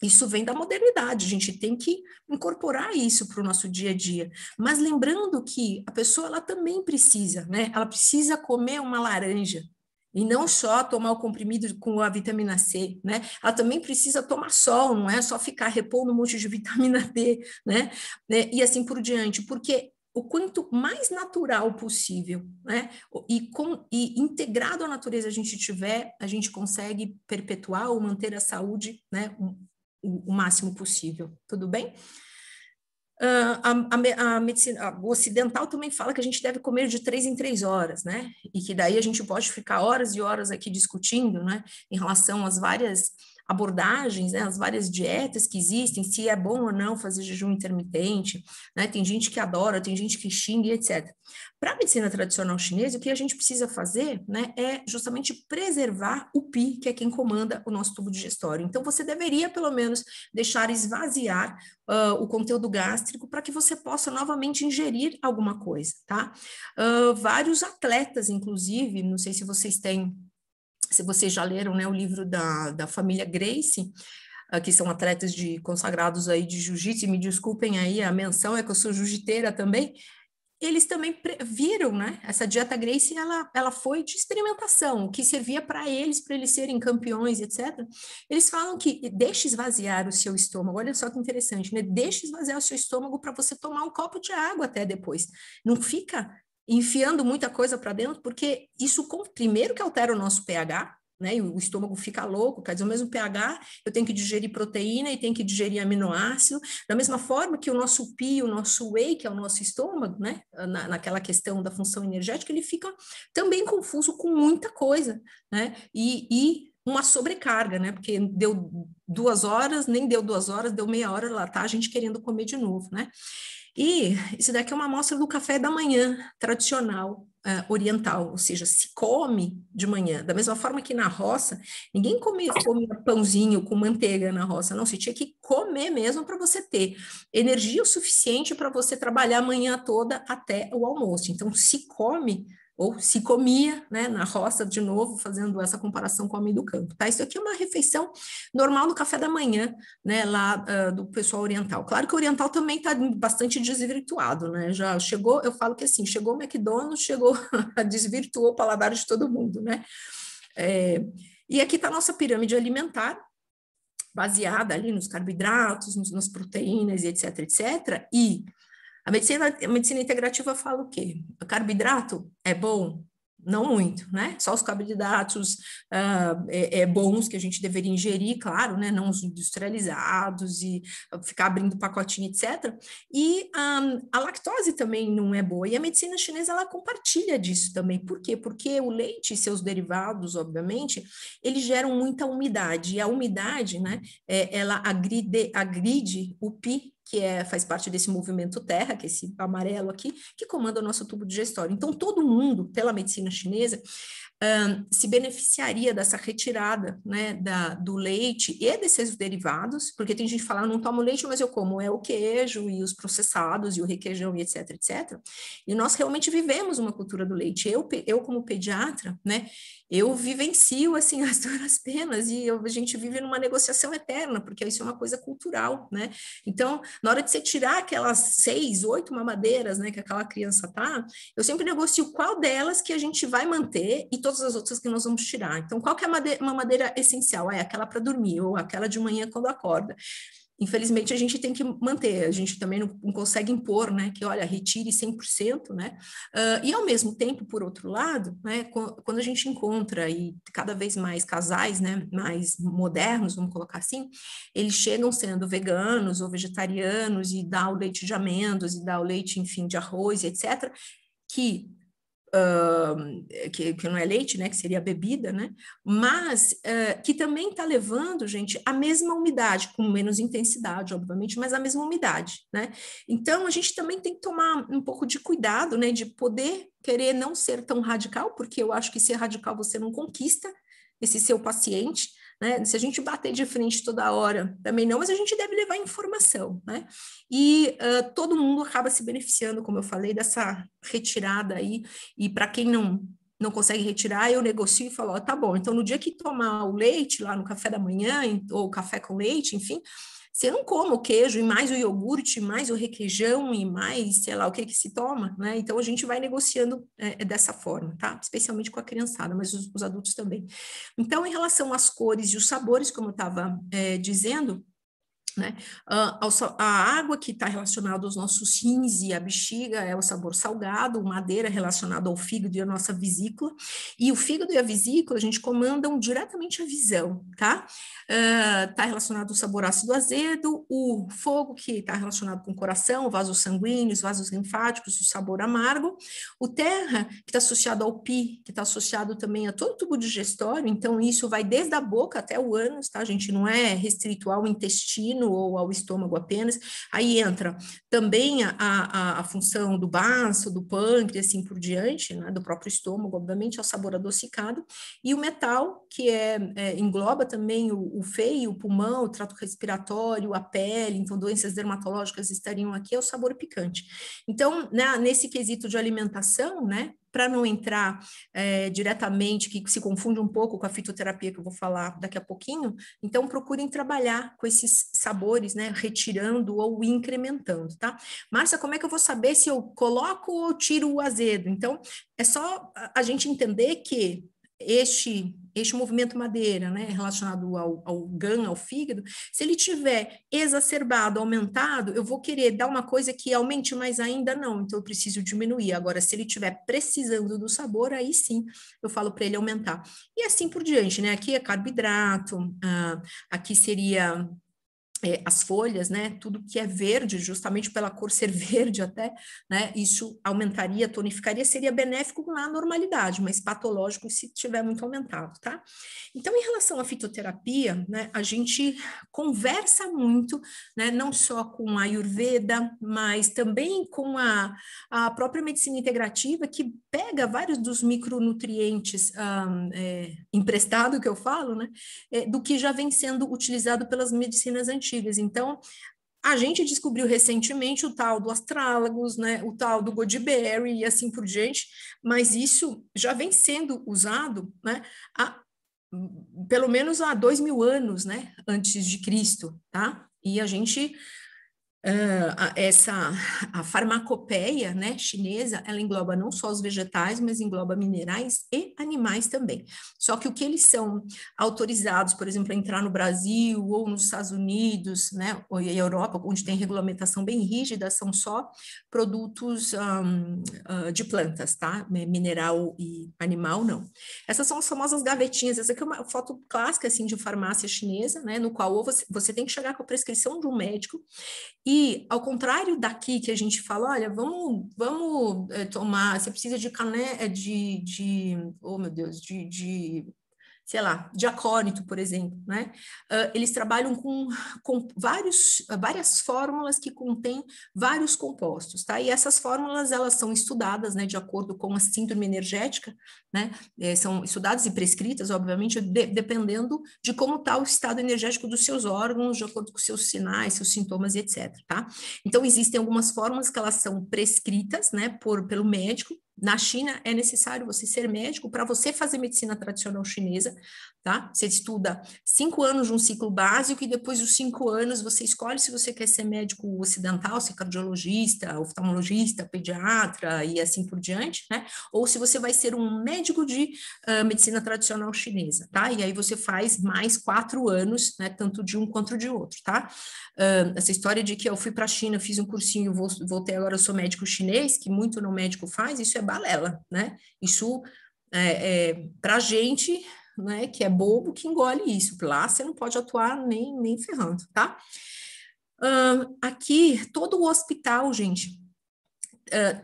isso vem da modernidade, a gente tem que incorporar isso para o nosso dia a dia. Mas lembrando que a pessoa ela também precisa, né? Ela precisa comer uma laranja e não só tomar o comprimido com a vitamina C, né? Ela também precisa tomar sol, não é só ficar repondo um monte de vitamina D, né? E assim por diante, porque o quanto mais natural possível, né? E integrado à natureza a gente tiver, a gente consegue perpetuar ou manter a saúde, né? O máximo possível, tudo bem? A medicina ocidental também fala que a gente deve comer de 3 em 3 horas, né? E que daí a gente pode ficar horas e horas aqui discutindo, né? Em relação às várias abordagens, né? As várias dietas que existem, se é bom ou não fazer jejum intermitente, né? Tem gente que adora, tem gente que xinga, etc. Para a medicina tradicional chinesa, o que a gente precisa fazer, né, é justamente preservar o PI, que é quem comanda o nosso tubo digestório. Então, você deveria, pelo menos, deixar esvaziar o conteúdo gástrico para que você possa novamente ingerir alguma coisa, tá? Vários atletas, inclusive, não sei se vocês têm... Se vocês já leram, né, o livro da família Gracie, que são atletas consagrados aí de jiu-jitsu, e me desculpem aí a menção, é que eu sou jiu-jiteira também, eles também viram, né, essa dieta Gracie, ela foi de experimentação, o que servia para eles serem campeões, etc. Eles falam que deixe esvaziar o seu estômago, olha só que interessante, né, deixe esvaziar o seu estômago para você tomar um copo de água até depois, não fica enfiando muita coisa para dentro, porque isso, primeiro que altera o nosso pH, né, e o estômago fica louco, quer dizer, o mesmo pH, eu tenho que digerir proteína e tenho que digerir aminoácido, da mesma forma que o nosso PI, o nosso whey, que é o nosso estômago, né, naquela questão da função energética, ele fica também confuso com muita coisa, né, e uma sobrecarga, né, porque deu 2 horas, nem deu 2 horas, deu meia hora, lá tá a gente querendo comer de novo, né. E isso daqui é uma amostra do café da manhã tradicional oriental, ou seja, se come de manhã. Da mesma forma que na roça, ninguém comia pãozinho com manteiga na roça, não, você tinha que comer mesmo para você ter energia o suficiente para você trabalhar a manhã toda até o almoço. Então, se come ou se comia, né, na roça, de novo, fazendo essa comparação com o homem do campo, tá? Isso aqui é uma refeição normal no café da manhã, né, lá do pessoal oriental. Claro que o oriental também está bastante desvirtuado, né, já chegou, eu falo que assim, chegou o McDonald's, chegou, desvirtuou o paladar de todo mundo, né. E aqui está a nossa pirâmide alimentar, baseada ali nos carboidratos, nas proteínas, etc, etc, e... A medicina integrativa fala o quê? O carboidrato é bom? Não muito, né? Só os carboidratos bons que a gente deveria ingerir, claro, né? Não os industrializados e ficar abrindo pacotinho, etc. E a lactose também não é boa. E a medicina chinesa, ela compartilha disso também. Por quê? Porque o leite e seus derivados, obviamente, eles geram muita umidade. E a umidade, né? Ela agride o PI, que faz parte desse movimento terra, que é esse amarelo aqui, que comanda o nosso tubo digestório. Então, todo mundo, pela medicina chinesa, se beneficiaria dessa retirada, né, do leite e desses derivados, porque tem gente que fala, não tomo leite, mas eu como o queijo e os processados e o requeijão e etc, etc. E nós realmente vivemos uma cultura do leite. Eu como pediatra, né, eu vivencio, assim, as duras penas, e a gente vive numa negociação eterna, porque isso é uma coisa cultural, né? Então, na hora de você tirar aquelas 6, 8 mamadeiras, né, que aquela criança tá, eu sempre negocio qual delas que a gente vai manter, e tô todas as outras que nós vamos tirar. Então, qual que é uma madeira essencial? É aquela para dormir ou aquela de manhã quando acorda. Infelizmente, a gente tem que manter, a gente também não consegue impor, né, que, olha, retire 100%, né, e ao mesmo tempo, por outro lado, né, quando a gente encontra, e cada vez mais casais, né, mais modernos, vamos colocar assim, eles chegam sendo veganos ou vegetarianos e dá o leite de amêndoas e dá o leite, enfim, de arroz, etc., que não é leite, né, que seria bebida, né, mas que também está levando, gente, a mesma umidade, com menos intensidade, obviamente, mas a mesma umidade, né, então a gente também tem que tomar um pouco de cuidado, né, de poder querer não ser tão radical, porque eu acho que ser radical você não conquista esse seu paciente, né? Se a gente bater de frente toda hora, também não, mas a gente deve levar informação, né? E todo mundo acaba se beneficiando, como eu falei, dessa retirada aí, e para quem não consegue retirar, eu negocio e falo, ó, tá bom, então no dia que tomar o leite lá no café da manhã, ou café com leite, enfim, você não come o queijo, e mais o iogurte, e mais o requeijão, e mais, sei lá, o que que se toma, né? Então, a gente vai negociando dessa forma, tá? Especialmente com a criançada, mas os adultos também. Então, em relação às cores e os sabores, como eu estava dizendo, né? A água que está relacionada aos nossos rins e a bexiga é o sabor salgado, madeira relacionada ao fígado e à nossa vesícula, e o fígado e a vesícula, a gente comandam diretamente a visão, tá? Está relacionado ao sabor ácido azedo, o fogo que está relacionado com o coração, vasos sanguíneos, vasos linfáticos, o sabor amargo, o terra que está associado ao pi, que está associado também a todo o tubo digestório, então isso vai desde a boca até o ânus, tá, gente? Não é restrito ao intestino ou ao estômago apenas, aí entra também a função do baço, do pâncreas, assim por diante, né, do próprio estômago, obviamente, ao sabor adocicado, e o metal, que engloba também o feio, o pulmão, o trato respiratório, a pele, então doenças dermatológicas estariam aqui, é o sabor picante. Então, né, nesse quesito de alimentação, né, para não entrar diretamente, que se confunde um pouco com a fitoterapia que eu vou falar daqui a pouquinho, então procurem trabalhar com esses sabores, né, retirando ou incrementando, tá? Márcia, como é que eu vou saber se eu coloco ou tiro o azedo? Então, é só a gente entender que este movimento madeira, né, relacionado ao GAN, ao fígado, se ele tiver exacerbado, aumentado, eu vou querer dar uma coisa que aumente, mas ainda não, então eu preciso diminuir. Agora, se ele estiver precisando do sabor, aí sim, eu falo para ele aumentar. E assim por diante, né, aqui é carboidrato, aqui seria... as folhas, né, tudo que é verde, justamente pela cor ser verde até, né, isso aumentaria, tonificaria, seria benéfico na normalidade, mas patológico se tiver muito aumentado, tá? Então, em relação à fitoterapia, né, a gente conversa muito, né, não só com a Ayurveda, mas também com a própria medicina integrativa, que pega vários dos micronutrientes emprestado, que eu falo, né, do que já vem sendo utilizado pelas medicinas antigas. Então, a gente descobriu recentemente o tal do astragalus, né, o tal do goji berry e assim por diante, mas isso já vem sendo usado, né, pelo menos há 2000 anos, né, antes de Cristo, tá? E a gente... a farmacopeia, né, chinesa, ela engloba não só os vegetais, mas engloba minerais e animais também. Só que o que eles são autorizados, por exemplo, a entrar no Brasil ou nos Estados Unidos, né, ou em Europa, onde tem regulamentação bem rígida, são só produtos de plantas, tá? Mineral e animal, não. Essas são as famosas gavetinhas. Essa aqui é uma foto clássica, assim, de farmácia chinesa, né, no qual você tem que chegar com a prescrição de um médico. E, ao contrário daqui que a gente fala, olha, vamos tomar, você precisa de canela, oh meu Deus, sei lá, de acônito, por exemplo, né? Eles trabalham com várias fórmulas que contêm vários compostos, tá? E essas fórmulas, elas são estudadas, né, de acordo com a síndrome energética, né? São estudadas e prescritas, obviamente, dependendo de como está o estado energético dos seus órgãos, de acordo com seus sinais, seus sintomas e etc, tá? Então, existem algumas fórmulas que elas são prescritas, né, pelo médico, Na China é necessário você ser médico para você fazer medicina tradicional chinesa, tá? Você estuda 5 anos de um ciclo básico e depois dos 5 anos você escolhe se você quer ser médico ocidental, ser cardiologista, oftalmologista, pediatra e assim por diante, né? Ou se você vai ser um médico de medicina tradicional chinesa, tá? E aí você faz mais 4 anos, né? Tanto de um quanto de outro, tá? Essa história de que eu fui para a China, fiz um cursinho, voltei agora, eu sou médico chinês, que muito não médico faz, isso é balela, né? Isso é para gente, né, que é bobo, que engole isso. Lá você não pode atuar nem ferrando, tá? Aqui, todo o hospital, gente,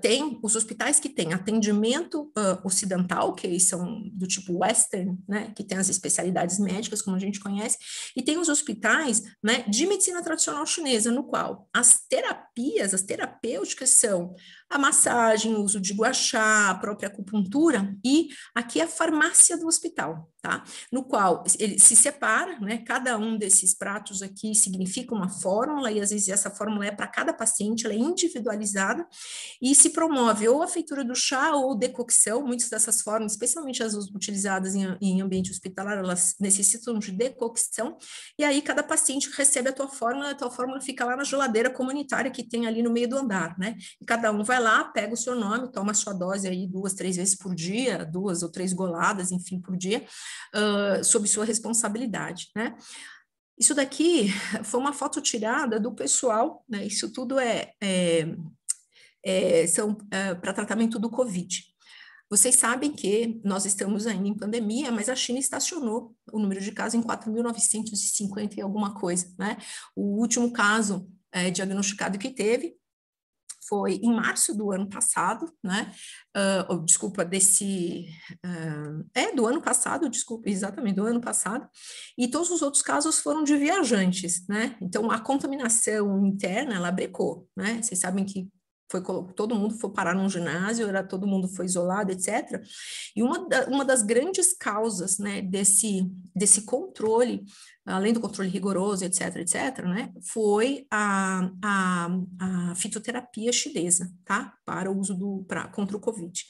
tem os hospitais que tem atendimento ocidental, que são do tipo western, né, que tem as especialidades médicas, como a gente conhece, e tem os hospitais, né, de medicina tradicional chinesa, no qual as terapias, as terapêuticas são a massagem, o uso de guaxá, a própria acupuntura, e aqui a farmácia do hospital, tá? No qual ele se separa, né, cada um desses pratos aqui significa uma fórmula, e às vezes essa fórmula é para cada paciente, ela é individualizada, e se promove ou a feitura do chá ou decocção. Muitas dessas formas, especialmente as utilizadas em ambiente hospitalar, elas necessitam de decocção, e aí cada paciente recebe a tua fórmula fica lá na geladeira comunitária que tem ali no meio do andar, né? E cada um vai lá, pega o seu nome, toma a sua dose aí 2, 3 vezes por dia, 2 ou 3 goladas, enfim, por dia, sob sua responsabilidade, né? Isso daqui foi uma foto tirada do pessoal, né? Isso tudo são para tratamento do COVID. Vocês sabem que nós estamos ainda em pandemia, mas a China estacionou o número de casos em 4.950 e alguma coisa, né? O último caso diagnosticado que teve foi em março do ano passado, né? Do ano passado, e todos os outros casos foram de viajantes, né? Então, a contaminação interna, ela brecou, né? Vocês sabem que todo mundo foi parar num ginásio, todo mundo foi isolado, etc. E uma das grandes causas, né, desse controle, além do controle rigoroso, etc., né, foi a fitoterapia chinesa, tá? Para o uso contra o COVID.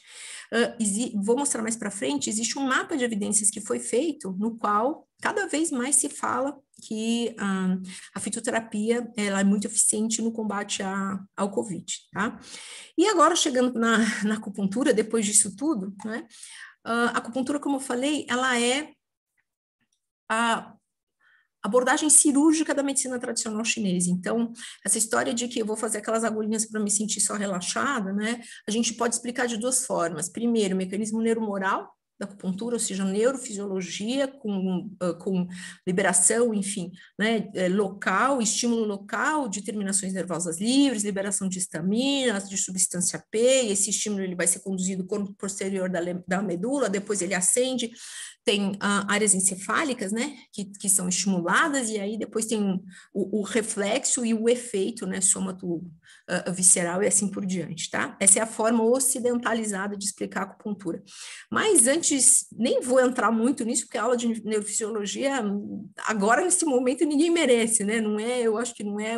Vou mostrar mais para frente, existe um mapa de evidências que foi feito, no qual cada vez mais se fala que a fitoterapia ela é muito eficiente no combate ao COVID, tá? E agora, chegando na acupuntura, depois disso tudo, né? A acupuntura, como eu falei, ela é a abordagem cirúrgica da medicina tradicional chinesa. Então, essa história de que eu vou fazer aquelas agulhinhas para me sentir só relaxada, né? A gente pode explicar de 2 formas. Primeiro, o mecanismo neuromoral da acupuntura, ou seja, neurofisiologia com liberação, enfim, né, local, estímulo local de terminações nervosas livres, liberação de histaminas, de substância P, esse estímulo ele vai ser conduzido no corpo posterior da medula, depois ele ascende, tem áreas encefálicas, né, que são estimuladas, e aí depois tem o reflexo e o efeito, né, somato visceral e assim por diante, tá? Essa é a forma ocidentalizada de explicar a acupuntura. Mas antes, nem vou entrar muito nisso, porque a aula de neurofisiologia, agora nesse momento, ninguém merece, né? Não é, eu acho que não é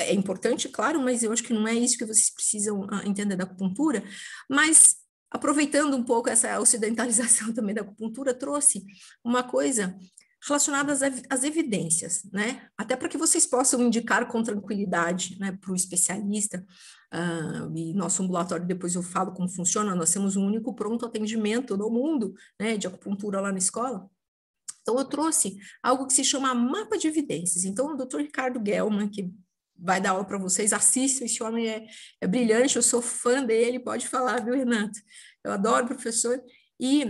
é importante, claro, mas eu acho que não é isso que vocês precisam entender da acupuntura, mas aproveitando um pouco essa ocidentalização também da acupuntura, trouxe uma coisa relacionadas às evidências, né? Até para que vocês possam indicar com tranquilidade, né, para o especialista, e nosso ambulatório, depois eu falo como funciona, nós temos um único pronto atendimento no mundo, né, de acupuntura lá na escola. Então, eu trouxe algo que se chama mapa de evidências. Então, o Dr. Ricardo Gelman, que vai dar aula para vocês, assistam, esse homem é brilhante, eu sou fã dele, pode falar, viu, Renato? Eu adoro o professor. E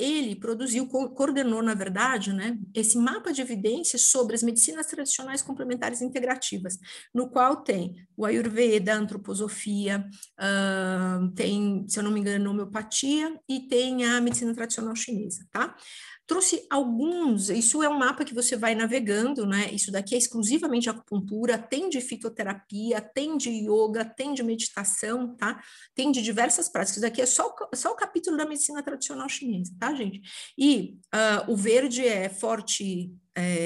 ele produziu, coordenou, na verdade, né, esse mapa de evidências sobre as medicinas tradicionais complementares integrativas, no qual tem o Ayurveda, a antroposofia, tem, se eu não me engano, homeopatia e tem a medicina tradicional chinesa, tá? Trouxe alguns, isso é um mapa que você vai navegando, né? Isso daqui é exclusivamente acupuntura, tem de fitoterapia, tem de yoga, tem de meditação, tá? Tem de diversas práticas. Isso daqui é só o capítulo da medicina tradicional chinesa, tá, gente? E o verde é forte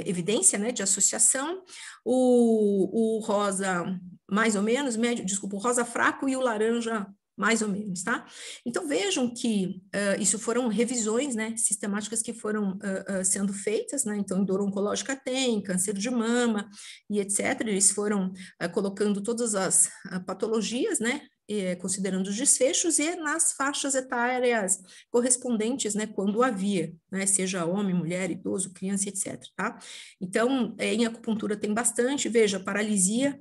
evidência, né, de associação, o rosa mais ou menos, médio, desculpa, o rosa fraco e o laranja mais ou menos, tá? Então vejam que isso foram revisões, né, sistemáticas que foram sendo feitas, né? Então dor oncológica tem, câncer de mama e etc. Eles foram colocando todas as patologias, né, considerando os desfechos e nas faixas etárias correspondentes, né, quando havia, né, seja homem, mulher, idoso, criança, etc., tá? Então, em acupuntura tem bastante, veja, paralisia,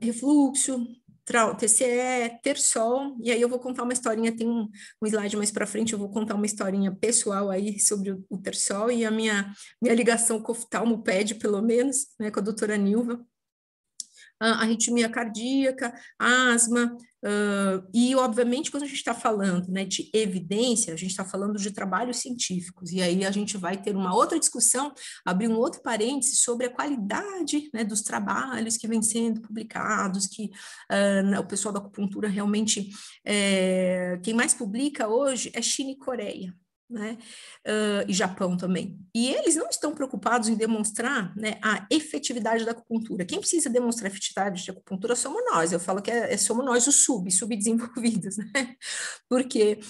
refluxo, TCE, Tersol, e aí eu vou contar uma historinha, tem um slide mais para frente, eu vou contar uma historinha pessoal aí sobre o Tersol e a minha ligação com o oftalmoped, pelo menos, né, com a doutora Nilva. Arritmia cardíaca, asma, e obviamente quando a gente está falando, né, de evidência, a gente está falando de trabalhos científicos, e aí a gente vai ter uma outra discussão, abrir um outro parêntese sobre a qualidade, né, dos trabalhos que vêm sendo publicados, que o pessoal da acupuntura realmente, quem mais publica hoje é China e Coreia, né, e Japão também. E eles não estão preocupados em demonstrar, né, a efetividade da acupuntura. Quem precisa demonstrar a efetividade da acupuntura somos nós. Eu falo que somos nós os subdesenvolvidos, né? Porque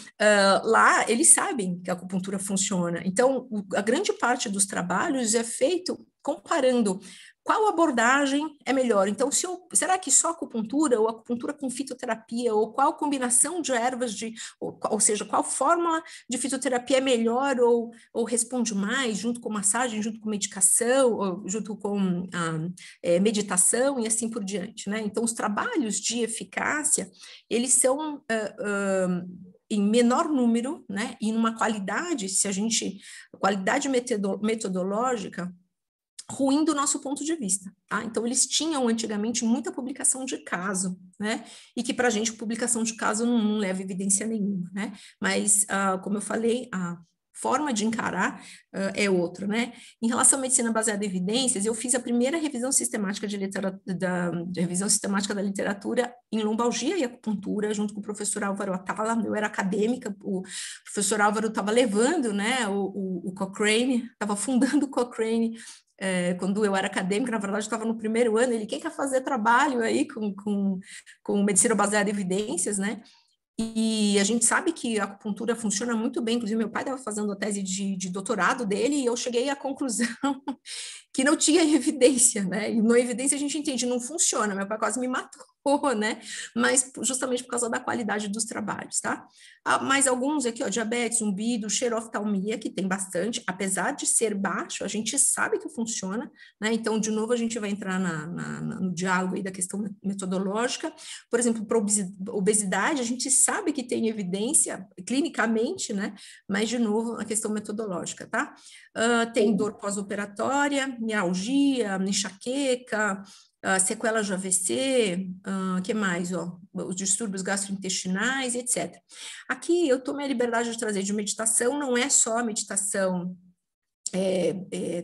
lá eles sabem que a acupuntura funciona. Então, a grande parte dos trabalhos é feito comparando qual abordagem é melhor. Então, será que só acupuntura ou acupuntura com fitoterapia ou qual combinação de ervas, ou seja, qual fórmula de fitoterapia é melhor ou responde mais junto com massagem, junto com medicação, ou junto com meditação e assim por diante, né? Então, os trabalhos de eficácia, eles são... em menor número, né? E numa qualidade, qualidade metodológica, ruim do nosso ponto de vista, tá? Então, eles tinham antigamente muita publicação de caso, né? E que para a gente publicação de caso não leva evidência nenhuma, né? Mas, como eu falei, a forma de encarar é outra, né? Em relação à medicina baseada em evidências, eu fiz a primeira revisão sistemática da literatura em lombalgia e acupuntura, junto com o professor Álvaro Atala. Eu era acadêmica, o professor Álvaro estava levando, né, o Cochrane, estava fundando o Cochrane. Quando eu era acadêmica, na verdade, estava no primeiro ano, ele quer fazer trabalho aí com medicina baseada em evidências, né? E a gente sabe que a acupuntura funciona muito bem, inclusive meu pai estava fazendo a tese de doutorado dele e eu cheguei à conclusão que não tinha evidência, né? E na evidência a gente entende, não funciona, meu pai quase me matou, né? Mas justamente por causa da qualidade dos trabalhos, tá? Mais alguns aqui, ó, diabetes, zumbido, xeroftalmia, que tem bastante, apesar de ser baixo, a gente sabe que funciona, né? Então, de novo, a gente vai entrar no diálogo aí da questão metodológica. Por exemplo, para obesidade, a gente sabe que tem evidência clinicamente, né? Mas, de novo, a questão metodológica, tá? Tem dor pós-operatória, mialgia, enxaqueca, sequelas de AVC, que mais? Ó, os distúrbios gastrointestinais, etc. Aqui eu tomei a liberdade de trazer de meditação, não é só meditação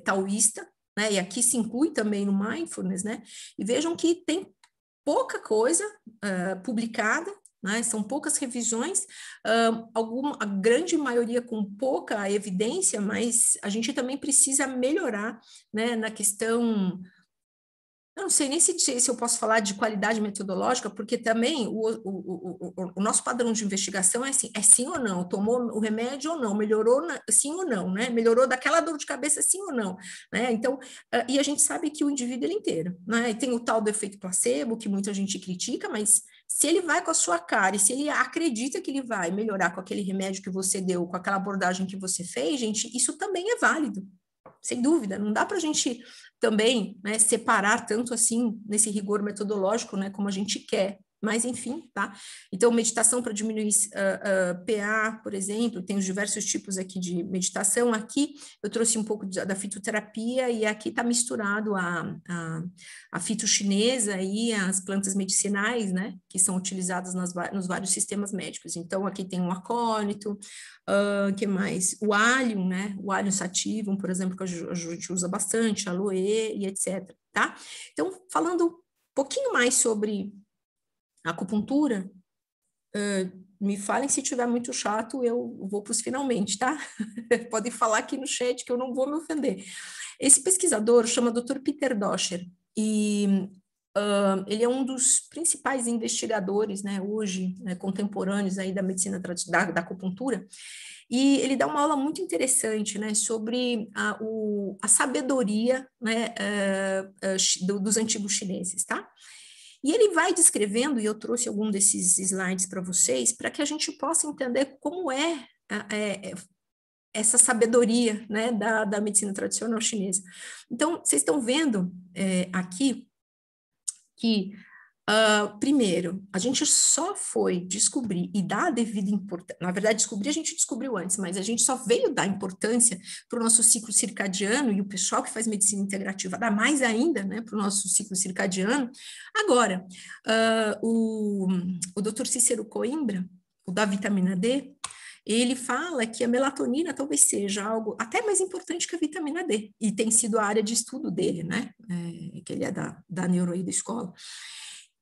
taoísta, né? E aqui se inclui também no mindfulness, né? E vejam que tem pouca coisa publicada, né? São poucas revisões, a grande maioria com pouca evidência, mas a gente também precisa melhorar, né, na questão... Eu não sei nem se eu posso falar de qualidade metodológica, porque também o nosso padrão de investigação é assim, é sim ou não, tomou o remédio ou não, melhorou sim ou não, né? Melhorou daquela dor de cabeça sim ou não, né? Então, e a gente sabe que o indivíduo ele inteiro, né? E tem o tal do efeito placebo, que muita gente critica, mas se ele vai com a sua cara e se ele acredita que ele vai melhorar com aquele remédio que você deu, com aquela abordagem que você fez, gente, isso também é válido. Sem dúvida, não dá para a gente também, né, separar tanto assim nesse rigor metodológico, né, como a gente quer, mas enfim, tá? Então, meditação para diminuir PA, por exemplo, tem os diversos tipos aqui de meditação. Aqui eu trouxe um pouco da fitoterapia e aqui está misturado a fito chinesa e as plantas medicinais, né, que são utilizadas nos vários sistemas médicos. Então, aqui tem o acólito, que mais? O alho, né? O alho sativum, por exemplo, que a gente usa bastante, aloe e etc, tá? Então, falando um pouquinho mais sobre acupuntura, me falem se tiver muito chato, eu vou para os finalmente, tá? Podem falar aqui no chat que eu não vou me ofender. Esse pesquisador chama Dr. Peter Doscher e Ele é um dos principais investigadores, né, hoje, né, contemporâneos aí da medicina da acupuntura, e ele dá uma aula muito interessante, né, sobre a sabedoria, né, dos antigos chineses, tá? E ele vai descrevendo, e eu trouxe algum desses slides para vocês, para que a gente possa entender como é essa sabedoria, né, da medicina tradicional chinesa. Então, vocês estão vendo aqui que, primeiro, a gente só foi descobrir e dar a devida importância, na verdade, descobrir a gente descobriu antes, mas a gente só veio dar importância para o nosso ciclo circadiano, e o pessoal que faz medicina integrativa dá mais ainda, né, para o nosso ciclo circadiano. Agora, o Dr. Cícero Coimbra, o da vitamina D, ele fala que a melatonina talvez seja algo até mais importante que a vitamina D, e tem sido a área de estudo dele, né, que ele é da neuroí da escola.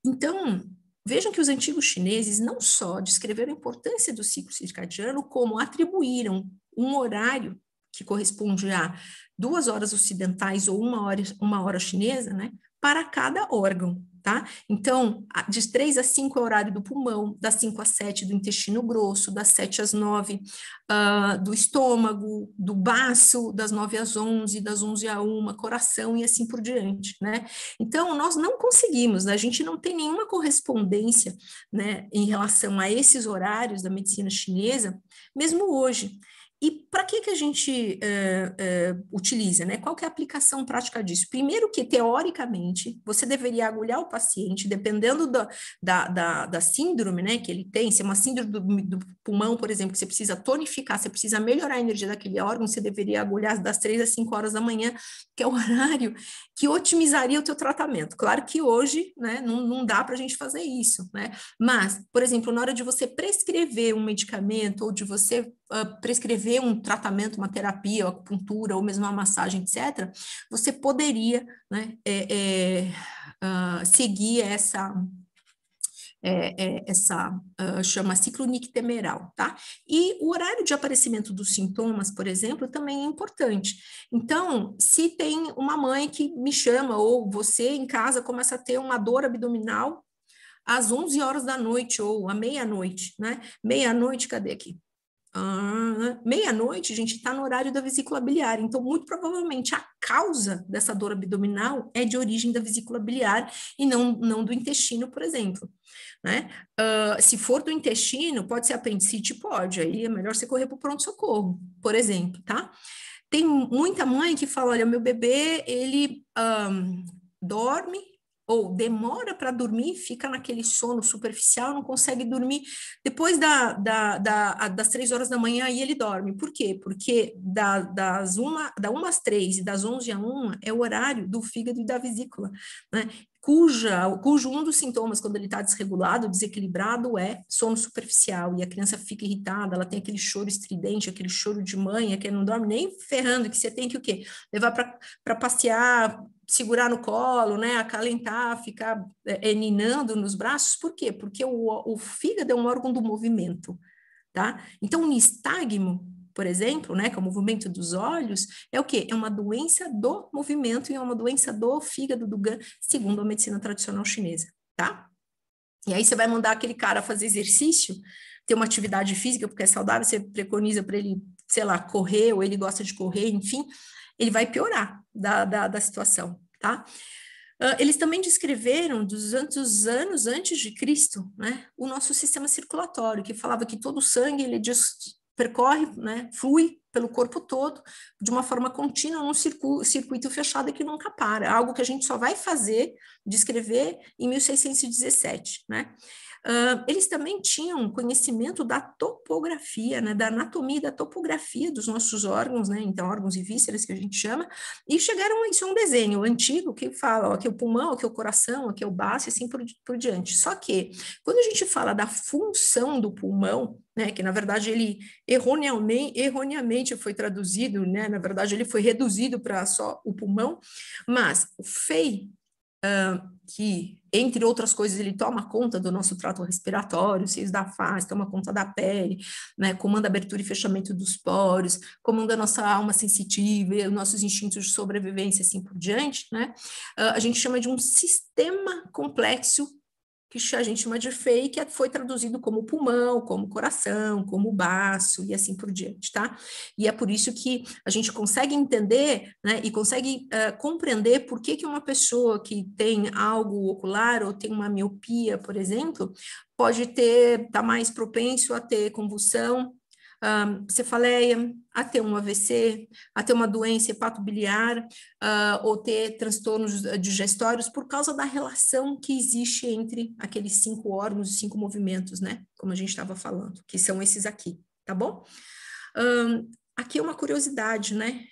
Então, vejam que os antigos chineses não só descreveram a importância do ciclo circadiano, como atribuíram um horário que corresponde a 2 horas ocidentais ou uma hora chinesa, né, para cada órgão. Tá? Então, de 3 a 5 é o horário do pulmão, das 5 às 7 do intestino grosso, das 7 às 9 do estômago, do baço, das 9 às 11, das 11 à 1, coração e assim por diante, né? Então, nós não conseguimos, né? A gente não tem nenhuma correspondência, né, em relação a esses horários da medicina chinesa, mesmo hoje. E para que a gente utiliza, né? Qual que é a aplicação prática disso? Primeiro que, teoricamente, você deveria agulhar o paciente, dependendo da síndrome, né, que ele tem. Se é uma síndrome do pulmão, por exemplo, que você precisa tonificar, você precisa melhorar a energia daquele órgão, você deveria agulhar das 3 às 5 horas da manhã, que é o horário que otimizaria o teu tratamento. Claro que hoje, né, não dá para a gente fazer isso, né? Mas, por exemplo, na hora de você prescrever um medicamento ou de você prescrever um tratamento, uma terapia, uma acupuntura ou mesmo uma massagem, etc., você poderia, né, seguir essa chama ciclo nictemeral, tá? E o horário de aparecimento dos sintomas, por exemplo, também é importante. Então, se tem uma mãe que me chama ou você em casa começa a ter uma dor abdominal às 11 horas da noite ou à meia-noite, né? Meia-noite, cadê aqui? Meia-noite, a gente está no horário da vesícula biliar, então muito provavelmente a causa dessa dor abdominal é de origem da vesícula biliar e não do intestino, por exemplo, né? Se for do intestino, pode ser apendicite, pode, aí é melhor você correr para o pronto-socorro, por exemplo, tá? Tem muita mãe que fala, olha, meu bebê, ele dorme, ou demora para dormir, fica naquele sono superficial, não consegue dormir. Depois das 3 horas da manhã, aí ele dorme. Por quê? Porque da uma às 3 e das 11 à 1 é o horário do fígado e da vesícula, né? Cujo um dos sintomas, quando ele está desregulado, desequilibrado, é sono superficial, e a criança fica irritada, ela tem aquele choro estridente, aquele choro de mãe, que não dorme nem ferrando, que você tem que o quê? Levar para passear, segurar no colo, né, acalentar, ficar ninando nos braços. Por quê? Porque o fígado é um órgão do movimento, tá? Então, o nistagmo, por exemplo, né, que é o movimento dos olhos, é o quê? É uma doença do movimento e é uma doença do fígado, do gan, segundo a medicina tradicional chinesa, tá? E aí você vai mandar aquele cara fazer exercício, ter uma atividade física, porque é saudável, você preconiza para ele, sei lá, correr, ou ele gosta de correr, enfim, ele vai piorar da situação, tá? Eles também descreveram, 200 anos antes de Cristo, né, o nosso sistema circulatório, que falava que todo o sangue, ele percorre, né, flui pelo corpo todo de uma forma contínua, num circuito fechado que nunca para, algo que a gente só vai fazer, descrever em 1617, né? Eles também tinham conhecimento da topografia, né, da anatomia e da topografia dos nossos órgãos, né, então órgãos e vísceras que a gente chama, e chegaram a isso, um desenho antigo que fala, ó, aqui é o pulmão, aqui é o coração, aqui é o baço e assim por diante. Só que, quando a gente fala da função do pulmão, né, que na verdade ele erroneamente foi traduzido, né, na verdade ele foi reduzido para só o pulmão, mas o fei, que, entre outras coisas, ele toma conta do nosso trato respiratório, seios da face, toma conta da pele, né, comanda a abertura e fechamento dos poros, comanda a nossa alma sensitiva, os nossos instintos de sobrevivência, assim por diante, né? A gente chama de um sistema complexo, que a gente chama de FEI, que foi traduzido como pulmão, como coração, como baço e assim por diante, tá? E é por isso que a gente consegue entender, né, e consegue compreender por que uma pessoa que tem algo ocular ou tem uma miopia, por exemplo, pode ter, tá mais propenso a ter convulsão, cefaleia, a ter um AVC, a ter uma doença hepatobiliar, ou ter transtornos digestórios por causa da relação que existe entre aqueles 5 órgãos e 5 movimentos, né? Como a gente estava falando, que são esses aqui, tá bom? Aqui é uma curiosidade, né?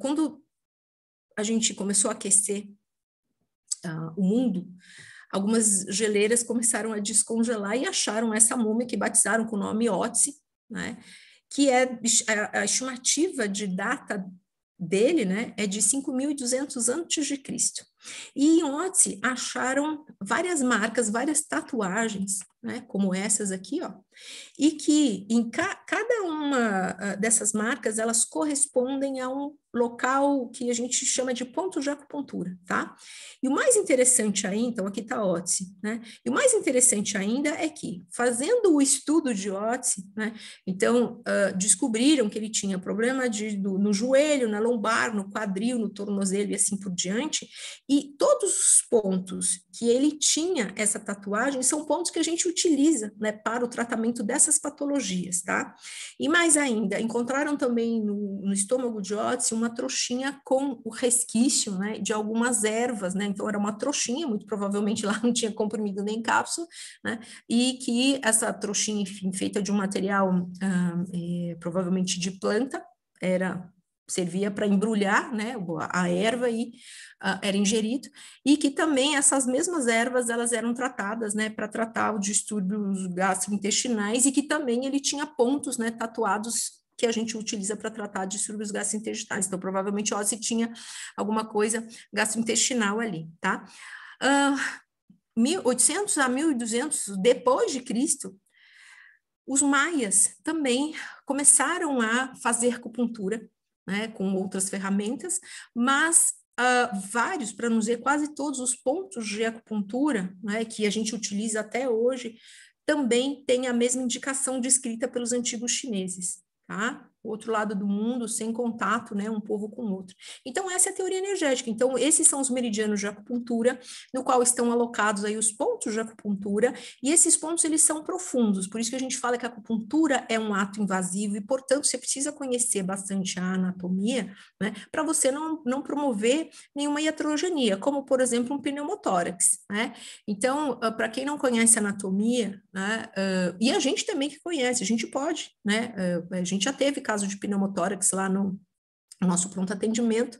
Quando a gente começou a aquecer o mundo, algumas geleiras começaram a descongelar e acharam essa múmia que batizaram com o nome Ötzi, né? Que é a estimativa de data dele, né, é de 5.200 antes de Cristo. E em Ötzi acharam várias marcas, várias tatuagens, né, como essas aqui, ó, e que em cada uma dessas marcas elas correspondem a um local que a gente chama de ponto de acupuntura, tá? E o mais interessante ainda, então aqui está Ötzi, né? E o mais interessante ainda é que, fazendo o estudo de Ötzi, né, então descobriram que ele tinha problema no joelho, na lombar, no quadril, no tornozelo e assim por diante, e todos os pontos que ele tinha essa tatuagem são pontos que a gente utiliza, né, para o tratamento dessas patologias, tá? E mais ainda, encontraram também no estômago de Ötzi uma trouxinha com o resquício, né, de algumas ervas, né? Então era uma trouxinha, muito provavelmente lá não tinha comprimido nem cápsula, né? E que essa trouxinha, enfim, feita de um material provavelmente de planta, servia para embrulhar, né, a erva e era ingerido, e que também essas mesmas ervas elas eram tratadas, né, para tratar os distúrbios gastrointestinais, e que também ele tinha pontos, né, tatuados que a gente utiliza para tratar distúrbios gastrointestinais. Então, provavelmente, Ötzi tinha alguma coisa gastrointestinal ali, tá? 1800 a 1200 depois de Cristo, os maias também começaram a fazer acupuntura, né, com outras ferramentas, mas vários, para não dizer quase todos os pontos de acupuntura, né, que a gente utiliza até hoje, também tem a mesma indicação descrita pelos antigos chineses. Tá? Outro lado do mundo, sem contato, né, um povo com o outro. Então, essa é a teoria energética. Então, esses são os meridianos de acupuntura, no qual estão alocados aí os pontos de acupuntura, e esses pontos, eles são profundos, por isso que a gente fala que a acupuntura é um ato invasivo, e, portanto, você precisa conhecer bastante a anatomia, né, para você não promover nenhuma iatrogenia, como, por exemplo, um pneumotórax, né? Então, para quem não conhece anatomia, né, e a gente também que conhece, a gente pode, né, a gente já teve caso de pneumotórax lá no nosso pronto atendimento,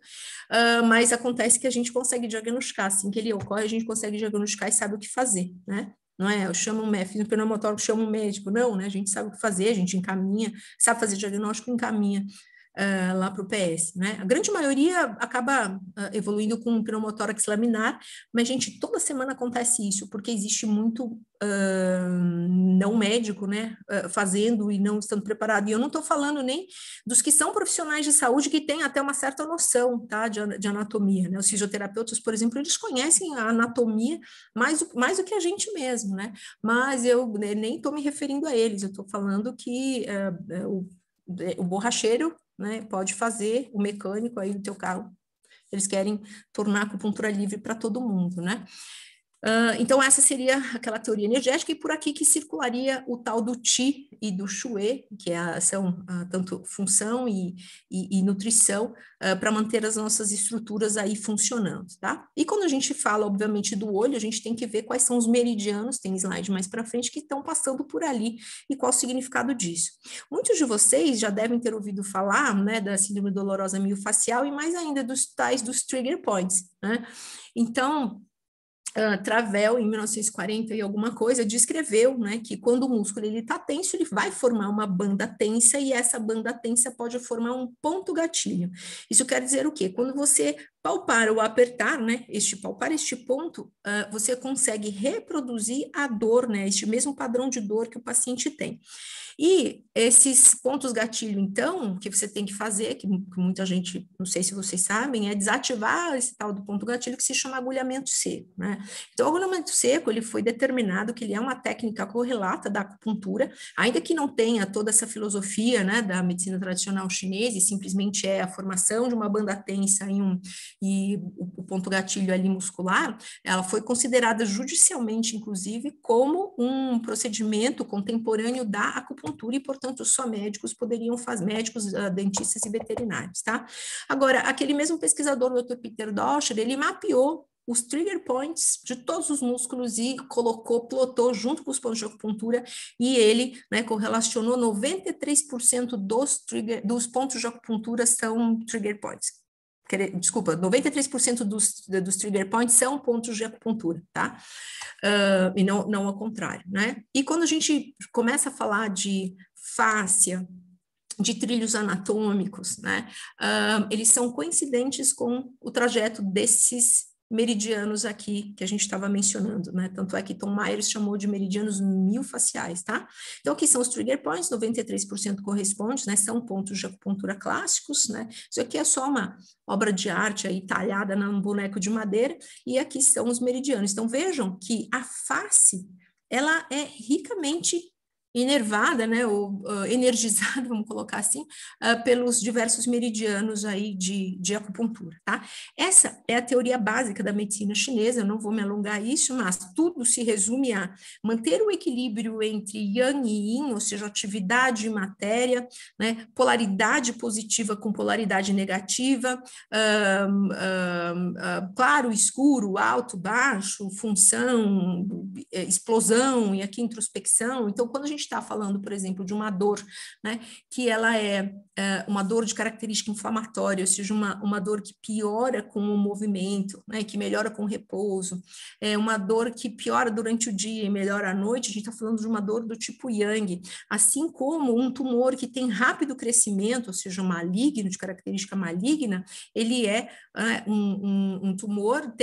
mas acontece que a gente consegue diagnosticar, assim que ele ocorre, a gente consegue diagnosticar e sabe o que fazer, né? Não é, eu chamo um médico, fiz um pneumotórax, chamo um médico, não, né? A gente sabe o que fazer, a gente encaminha, sabe fazer diagnóstico, encaminha lá para o PS, né? A grande maioria acaba evoluindo com um pneumotórax laminar, mas, gente, toda semana acontece isso, porque existe muito não médico, né, fazendo e não estando preparado. E eu não estou falando nem dos que são profissionais de saúde que têm até uma certa noção, tá, de anatomia, né? Os fisioterapeutas, por exemplo, eles conhecem a anatomia mais do que a gente mesmo, né? Mas eu nem estou me referindo a eles, eu estou falando que o borracheiro, né, pode fazer, o mecânico aí do teu carro, eles querem tornar a acupuntura livre para todo mundo, né? Então, essa seria aquela teoria energética, e por aqui que circularia o tal do Qi e do Shui, que são tanto função e nutrição, para manter as nossas estruturas aí funcionando, tá? E quando a gente fala, obviamente, do olho, a gente tem que ver quais são os meridianos, tem slide mais para frente, que estão passando por ali, e qual o significado disso. Muitos de vocês já devem ter ouvido falar, né, da síndrome dolorosa miofacial, e mais ainda dos tais dos trigger points, né? Então, Travel, em 1940 e alguma coisa, descreveu, né, que quando o músculo está tenso, ele vai formar uma banda tensa, e essa banda tensa pode formar um ponto gatilho. Isso quer dizer o quê? Quando você Palpar ou apertar, né? Palpar este ponto, você consegue reproduzir a dor, né? Este mesmo padrão de dor que o paciente tem. E esses pontos gatilho, então, que você tem que fazer, que muita gente, não sei se vocês sabem, é desativar esse tal do ponto gatilho que se chama agulhamento seco, né? Então, o agulhamento seco, ele foi determinado que ele é uma técnica correlata da acupuntura, ainda que não tenha toda essa filosofia, né, da medicina tradicional chinesa, e simplesmente é a formação de uma banda tensa em e o ponto gatilho ali muscular, ela foi considerada judicialmente, inclusive, como um procedimento contemporâneo da acupuntura e, portanto, só médicos poderiam fazer, médicos, dentistas e veterinários, tá? Agora, aquele mesmo pesquisador, o Dr. Peter Dorscher, ele mapeou os trigger points de todos os músculos e plotou junto com os pontos de acupuntura e ele, né, correlacionou 93% dos pontos de acupuntura são trigger points. Desculpa, 93% dos trigger points são pontos de acupuntura, tá? E não ao contrário, né? E quando a gente começa a falar de fáscia, de trilhos anatômicos, né? Eles são coincidentes com o trajeto desses meridianos aqui, que a gente estava mencionando, né? Tanto é que Tom Myers chamou de meridianos miofasciais, tá? Então, aqui são os trigger points, 93% corresponde, né? São pontos de acupuntura clássicos, né? Isso aqui é só uma obra de arte aí talhada num boneco de madeira, e aqui são os meridianos. Então, vejam que a face, ela é ricamente enervada, né, ou energizada, vamos colocar assim, pelos diversos meridianos aí de acupuntura, tá? Essa é a teoria básica da medicina chinesa, eu não vou me alongar isso, mas tudo se resume a manter o equilíbrio entre yang e yin, ou seja, atividade e matéria, né, polaridade positiva com polaridade negativa, claro, escuro, alto, baixo, função, explosão, e aqui introspecção. Então, quando a gente está falando, por exemplo, de uma dor, né, que ela é uma dor de característica inflamatória, ou seja, uma dor que piora com o movimento, né, que melhora com o repouso, é uma dor que piora durante o dia e melhora à noite, a gente está falando de uma dor do tipo yang, assim como um tumor que tem rápido crescimento, ou seja, maligno, de característica maligna, ele é um tumor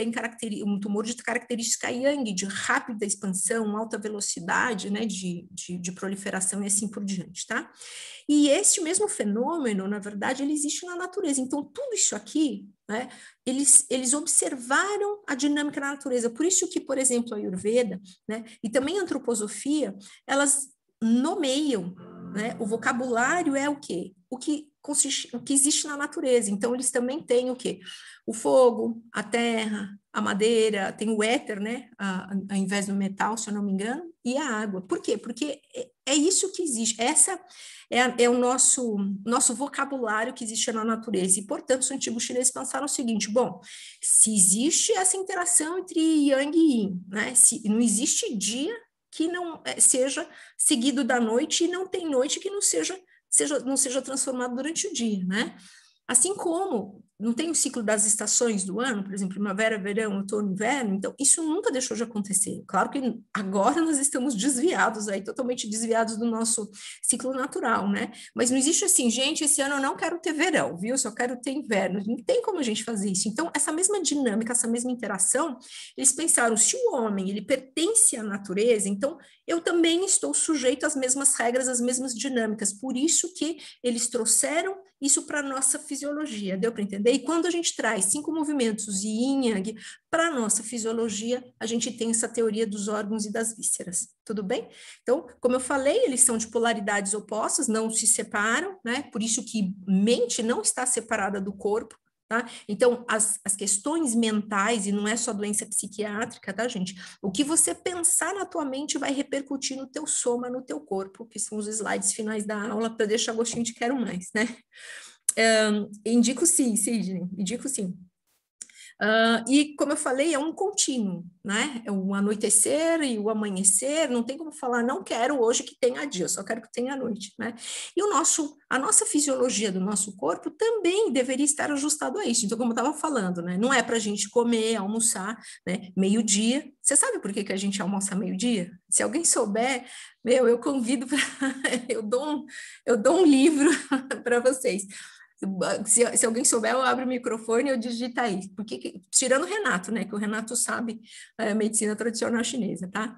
de característica yang, de rápida expansão, alta velocidade, né, de proliferação e assim por diante, tá? E este mesmo fenômeno, na verdade, ele existe na natureza. Então, tudo isso aqui, né, eles observaram a dinâmica da natureza. Por isso que, por exemplo, a Ayurveda, né, e também a antroposofia, elas nomeiam, né, o vocabulário é o quê? O que existe na natureza. Então, eles também têm o quê? O fogo, a terra, a madeira, tem o éter, né, ao invés do metal, se eu não me engano, e a água. Por quê? Porque é isso que existe. Essa é o nosso vocabulário que existe na natureza. E, portanto, os antigos chineses pensaram o seguinte: bom, se existe essa interação entre yang e yin, né, se não existe dia que não seja seguido da noite e não tem noite que não seja transformado durante o dia, né? Assim como não tem o ciclo das estações do ano, por exemplo, primavera, verão, outono, inverno, então isso nunca deixou de acontecer. Claro que agora nós estamos desviados aí, totalmente desviados do nosso ciclo natural, né? Mas não existe assim, gente, esse ano eu não quero ter verão, viu? Só quero ter inverno. Não tem como a gente fazer isso. Então, essa mesma dinâmica, essa mesma interação, eles pensaram, se o homem, ele pertence à natureza, então eu também estou sujeito às mesmas regras, às mesmas dinâmicas. Por isso que eles trouxeram isso para a nossa fisiologia, deu para entender? E quando a gente traz 5 movimentos e yin yang para a nossa fisiologia, a gente tem essa teoria dos órgãos e das vísceras, tudo bem? Então, como eu falei, eles são de polaridades opostas, não se separam, né? Por isso que mente não está separada do corpo, tá? Então, as questões mentais, e não é só doença psiquiátrica, tá, gente? O que você pensar na tua mente vai repercutir no teu soma, no teu corpo, que são os slides finais da aula para deixar gostinho de quero mais, né? Indico sim, Sidney, indico sim. E como eu falei, é um contínuo, né? É o anoitecer e o amanhecer, não tem como falar, não quero hoje que tenha dia, eu só quero que tenha noite, né? E a nossa fisiologia do nosso corpo também deveria estar ajustada a isso. Então, como eu estava falando, né? Não é para a gente comer, almoçar, né, meio-dia. Você sabe por que a gente almoça meio-dia? Se alguém souber, eu convido, eu dou um livro para vocês. Se alguém souber, eu abro o microfone e eu digito aí. Porque, tirando o Renato, né? Que o Renato sabe a medicina tradicional chinesa, tá?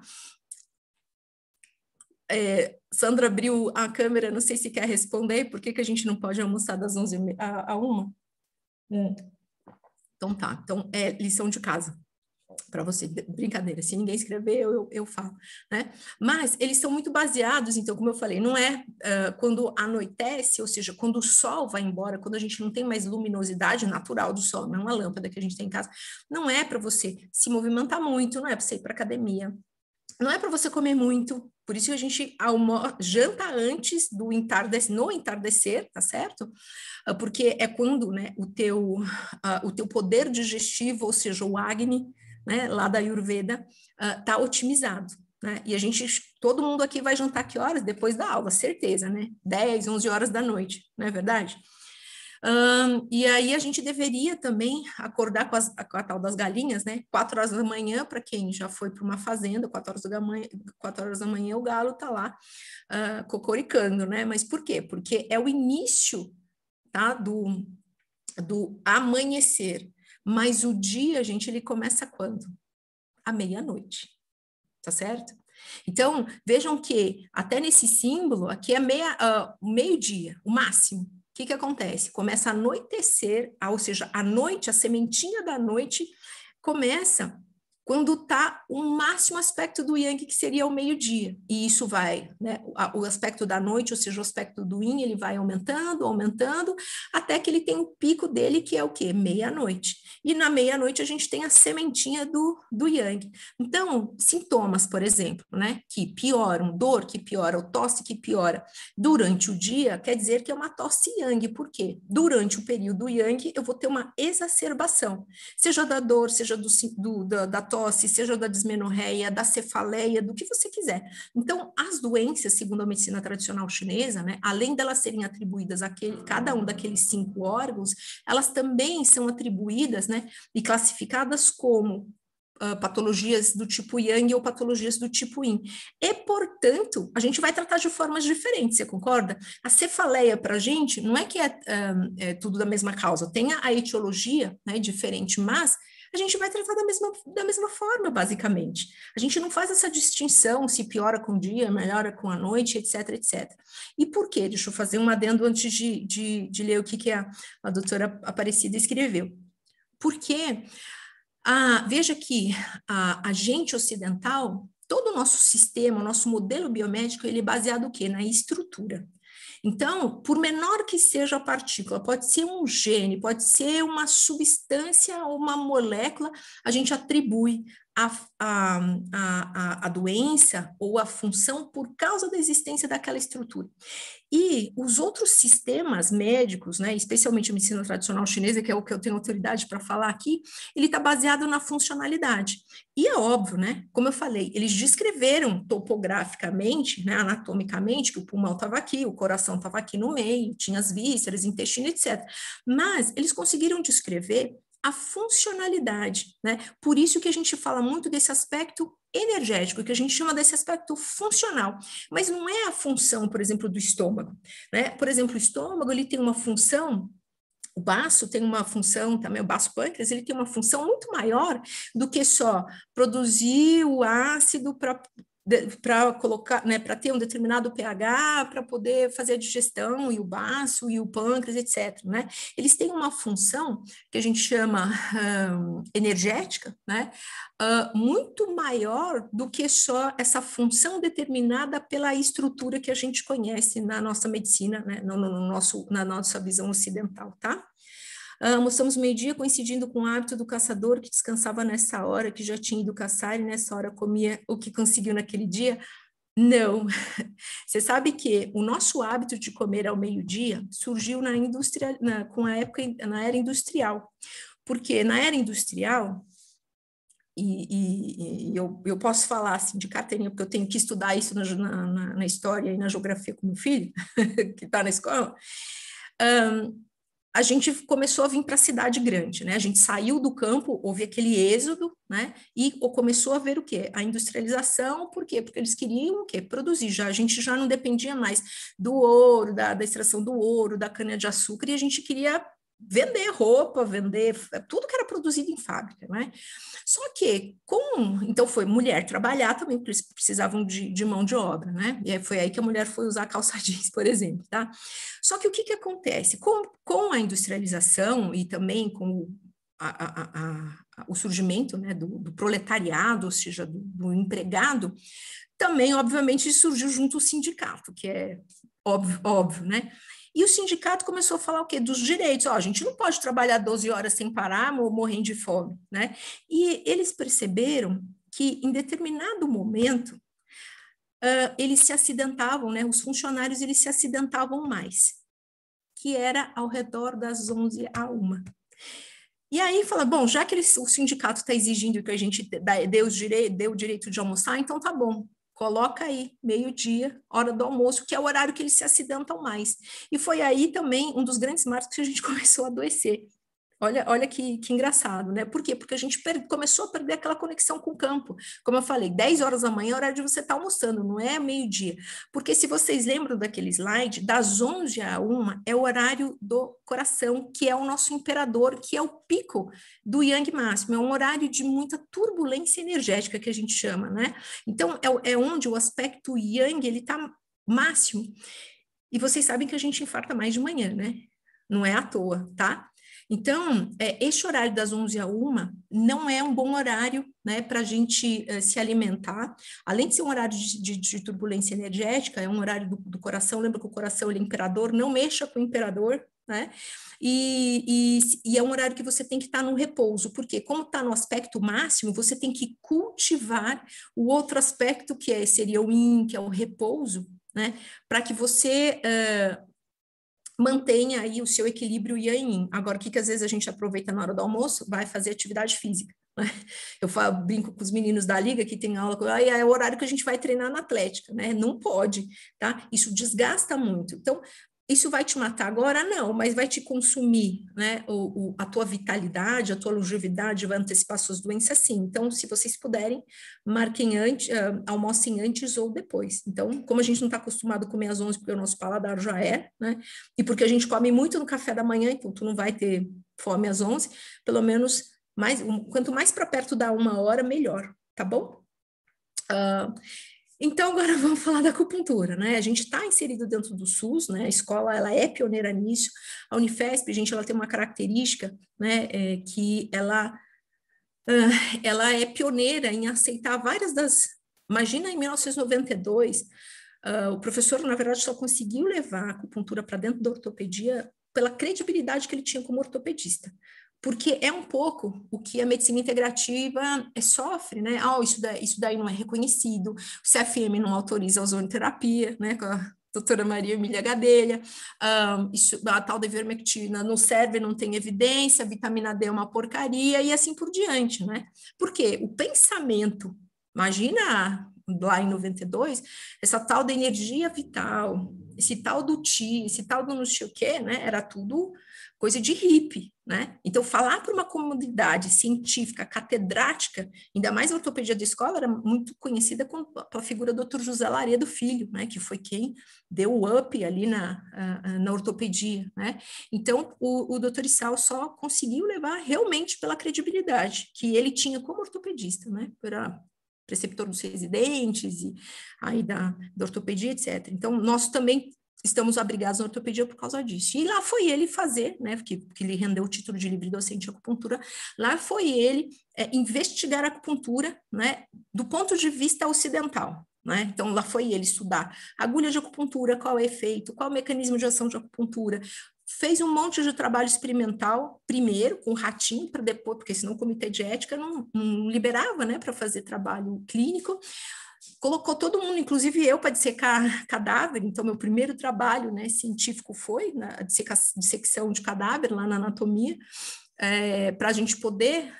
Sandra abriu a câmera, não sei se quer responder. Por que a gente não pode almoçar das 11h30 a 1h? Então tá, então é lição de casa para você, brincadeira, se ninguém escrever eu falo, né? Mas eles são muito baseados, então, como eu falei, não é quando anoitece, ou seja, quando o sol vai embora, quando a gente não tem mais luminosidade natural do sol, não é uma lâmpada que a gente tem em casa, não é para você se movimentar muito, não é para você ir para academia, não é para você comer muito, por isso que a gente janta antes do entardecer, no entardecer, tá certo? Porque é quando, né, o teu poder digestivo, ou seja, o Agni, né, lá da Ayurveda, tá otimizado, né? E a gente, todo mundo aqui vai jantar que horas? Depois da aula, certeza, né? 10, 11 horas da noite, não é verdade? E aí a gente deveria também acordar com a tal das galinhas, né? 4 horas da manhã, para quem já foi para uma fazenda, 4 horas da manhã o galo tá lá cocoricando, né? Mas por quê? Porque é o início, tá? Do amanhecer, mas o dia, gente, ele começa quando? À meia-noite, tá certo? Então, vejam que até nesse símbolo, aqui é meio-dia, o máximo. O que acontece? Começa a anoitecer, ou seja, a noite, a sementinha da noite, começa quando está o máximo aspecto do Yang, que seria o meio-dia. E isso vai, né? O aspecto da noite, ou seja, o aspecto do Yin, ele vai aumentando, aumentando, até que ele tem o pico dele, que é o quê? Meia-noite. E na meia-noite a gente tem a sementinha do Yang. Então, sintomas, por exemplo, né? Que pioram, dor que piora, ou tosse que piora durante o dia, quer dizer que é uma tosse Yang. Por quê? Durante o período Yang, eu vou ter uma exacerbação, seja da dor, seja da tosse, seja da dismenorreia, da cefaleia, do que você quiser. Então, as doenças, segundo a medicina tradicional chinesa, né, além delas serem atribuídas a cada um daqueles 5 órgãos, elas também são atribuídas, né, e classificadas como patologias do tipo Yang ou patologias do tipo Yin. E, portanto, a gente vai tratar de formas diferentes, você concorda? A cefaleia, para a gente, não é que é tudo da mesma causa, tem a etiologia, né, diferente, mas a gente vai tratar da mesma forma, basicamente. A gente não faz essa distinção se piora com o dia, melhora com a noite, etc, etc. E por quê? Deixa eu fazer um adendo antes de ler o que a doutora Aparecida escreveu. Porque, veja que a gente ocidental, todo o nosso sistema, o nosso modelo biomédico, ele é baseado o quê? Na estrutura. Então, por menor que seja a partícula, pode ser um gene, pode ser uma substância ou uma molécula, a gente atribui a doença ou a função por causa da existência daquela estrutura. E os outros sistemas médicos, né, especialmente a medicina tradicional chinesa, que é o que eu tenho autoridade para falar aqui, ele está baseado na funcionalidade. E é óbvio, né, como eu falei, eles descreveram topograficamente, né, anatomicamente, que o pulmão estava aqui, o coração estava aqui no meio, tinha as vísceras, intestino, etc. Mas eles conseguiram descrever a funcionalidade, né? Por isso que a gente fala muito desse aspecto energético, que a gente chama desse aspecto funcional, mas não é a função, por exemplo, do estômago, né? Por exemplo, o estômago, ele tem uma função, o baço tem uma função também, o baço pâncreas, ele tem uma função muito maior do que só produzir o ácido para colocar, né, para ter um determinado pH, para poder fazer a digestão, e o baço, e o pâncreas, etc, né? Eles têm uma função que a gente chama energética, né, muito maior do que só essa função determinada pela estrutura que a gente conhece na nossa medicina, né, na nossa visão ocidental, tá? Almoçamos meio-dia, coincidindo com o hábito do caçador que descansava nessa hora, que já tinha ido caçar e nessa hora comia o que conseguiu naquele dia? Não. Você sabe que o nosso hábito de comer ao meio-dia surgiu na era industrial. Porque na era industrial, e eu posso falar assim de carteirinha, porque eu tenho que estudar isso na história e na geografia com meu filho, que está na escola, a gente começou a vir para a cidade grande, né? A gente saiu do campo, houve aquele êxodo, né? E começou a ver o quê? A industrialização. Por quê? Porque eles queriam o quê? Produzir. Já, a gente já não dependia mais do ouro, da extração do ouro, da cana-de-açúcar, e a gente queria vender roupa, vender tudo que era produzido em fábrica, né? Só que, então foi mulher trabalhar também, porque eles precisavam de mão de obra, né? E foi aí que a mulher foi usar calça jeans, por exemplo, tá? Só que o que acontece? Com a industrialização e também com o surgimento, né, do proletariado, ou seja, do empregado, também, obviamente, surgiu junto o sindicato, que é óbvio, né? E o sindicato começou a falar o quê? Dos direitos. Ó, a gente não pode trabalhar 12 horas sem parar, morrendo de fome, né? E eles perceberam que, em determinado momento, eles se acidentavam, né? Os funcionários, eles se acidentavam mais, que era ao redor das 11 à 1. E aí fala, bom, já que o sindicato está exigindo que a gente dê o direito de almoçar, então tá bom. Coloca aí, meio-dia, hora do almoço, que é o horário que eles se acidentam mais. E foi aí também um dos grandes marcos que a gente começou a adoecer. Olha que engraçado, né? Por quê? Porque a gente começou a perder aquela conexão com o campo. Como eu falei, 10 horas da manhã é o horário de você estar almoçando, não é meio-dia. Porque se vocês lembram daquele slide, das 11 à 1 é o horário do coração, que é o nosso imperador, que é o pico do yang máximo. É um horário de muita turbulência energética, que a gente chama, né? Então, é onde o aspecto yang, ele está máximo. E vocês sabem que a gente infarta mais de manhã, né? Não é à toa, tá? Então, este horário das 11 à 1 não é um bom horário, né, para a gente se alimentar. Além de ser um horário de turbulência energética, é um horário do coração. Lembra que o coração ele é imperador, não mexa com o imperador, né? E é um horário que você tem que estar no repouso, porque como está no aspecto máximo, você tem que cultivar o outro aspecto que seria o yin, que é o repouso, né, para que você... mantenha aí o seu equilíbrio yang. Agora, o que às vezes a gente aproveita na hora do almoço? Vai fazer atividade física, né? Eu brinco com os meninos da liga que tem aula, é o horário que a gente vai treinar na atlética, né? Não pode, tá? Isso desgasta muito. Então, isso vai te matar agora? Não, mas vai te consumir, né? A tua vitalidade, a tua longevidade, vai antecipar suas doenças, sim. Então, se vocês puderem, marquem antes, almocem antes ou depois. Então, como a gente não está acostumado a comer às 11, porque o nosso paladar já é, né? E porque a gente come muito no café da manhã, então tu não vai ter fome às 11, pelo menos, quanto mais para perto da 1 hora, melhor, tá bom? Então, agora vamos falar da acupuntura, né? A gente está inserido dentro do SUS, né? A escola, ela é pioneira nisso. A Unifesp, gente, ela tem uma característica, né? Que ela é pioneira em aceitar várias das... Imagina, em 1992, o professor, na verdade, só conseguiu levar a acupuntura para dentro da ortopedia pela credibilidade que ele tinha como ortopedista. Porque é um pouco o que a medicina integrativa sofre, né? Isso daí não é reconhecido, o CFM não autoriza a ozonoterapia, né? Com a doutora Maria Emília Gadelha, a tal da ivermectina não serve, não tem evidência, a vitamina D é uma porcaria e assim por diante, né? Porque o pensamento, imagina lá em 92, essa tal da energia vital, esse tal do ti, esse tal do não sei o quê, né? Era tudo coisa de hippie, né? Então, falar para uma comunidade científica, catedrática, ainda mais a ortopedia da escola, era muito conhecida pela figura do Dr. José Laredo Filho, né? Que foi quem deu o up ali na ortopedia, né? Então, o Dr. Issal só conseguiu levar realmente pela credibilidade que ele tinha como ortopedista, né? Era preceptor dos residentes e aí da ortopedia, etc. Então, nós também estamos abrigados na ortopedia por causa disso. E lá foi ele fazer, né, que lhe rendeu o título de livre docente de acupuntura, lá foi ele investigar a acupuntura, né, do ponto de vista ocidental, né? Então, lá foi ele estudar agulha de acupuntura, qual é o efeito, qual é o mecanismo de ação de acupuntura. Fez um monte de trabalho experimental, primeiro com o ratinho, para depois, porque senão o comitê de ética não liberava, né, para fazer trabalho clínico. Colocou todo mundo, inclusive eu, para dissecar cadáver. Então, meu primeiro trabalho, né, científico foi na dissecção de cadáver, lá na anatomia, para a gente poder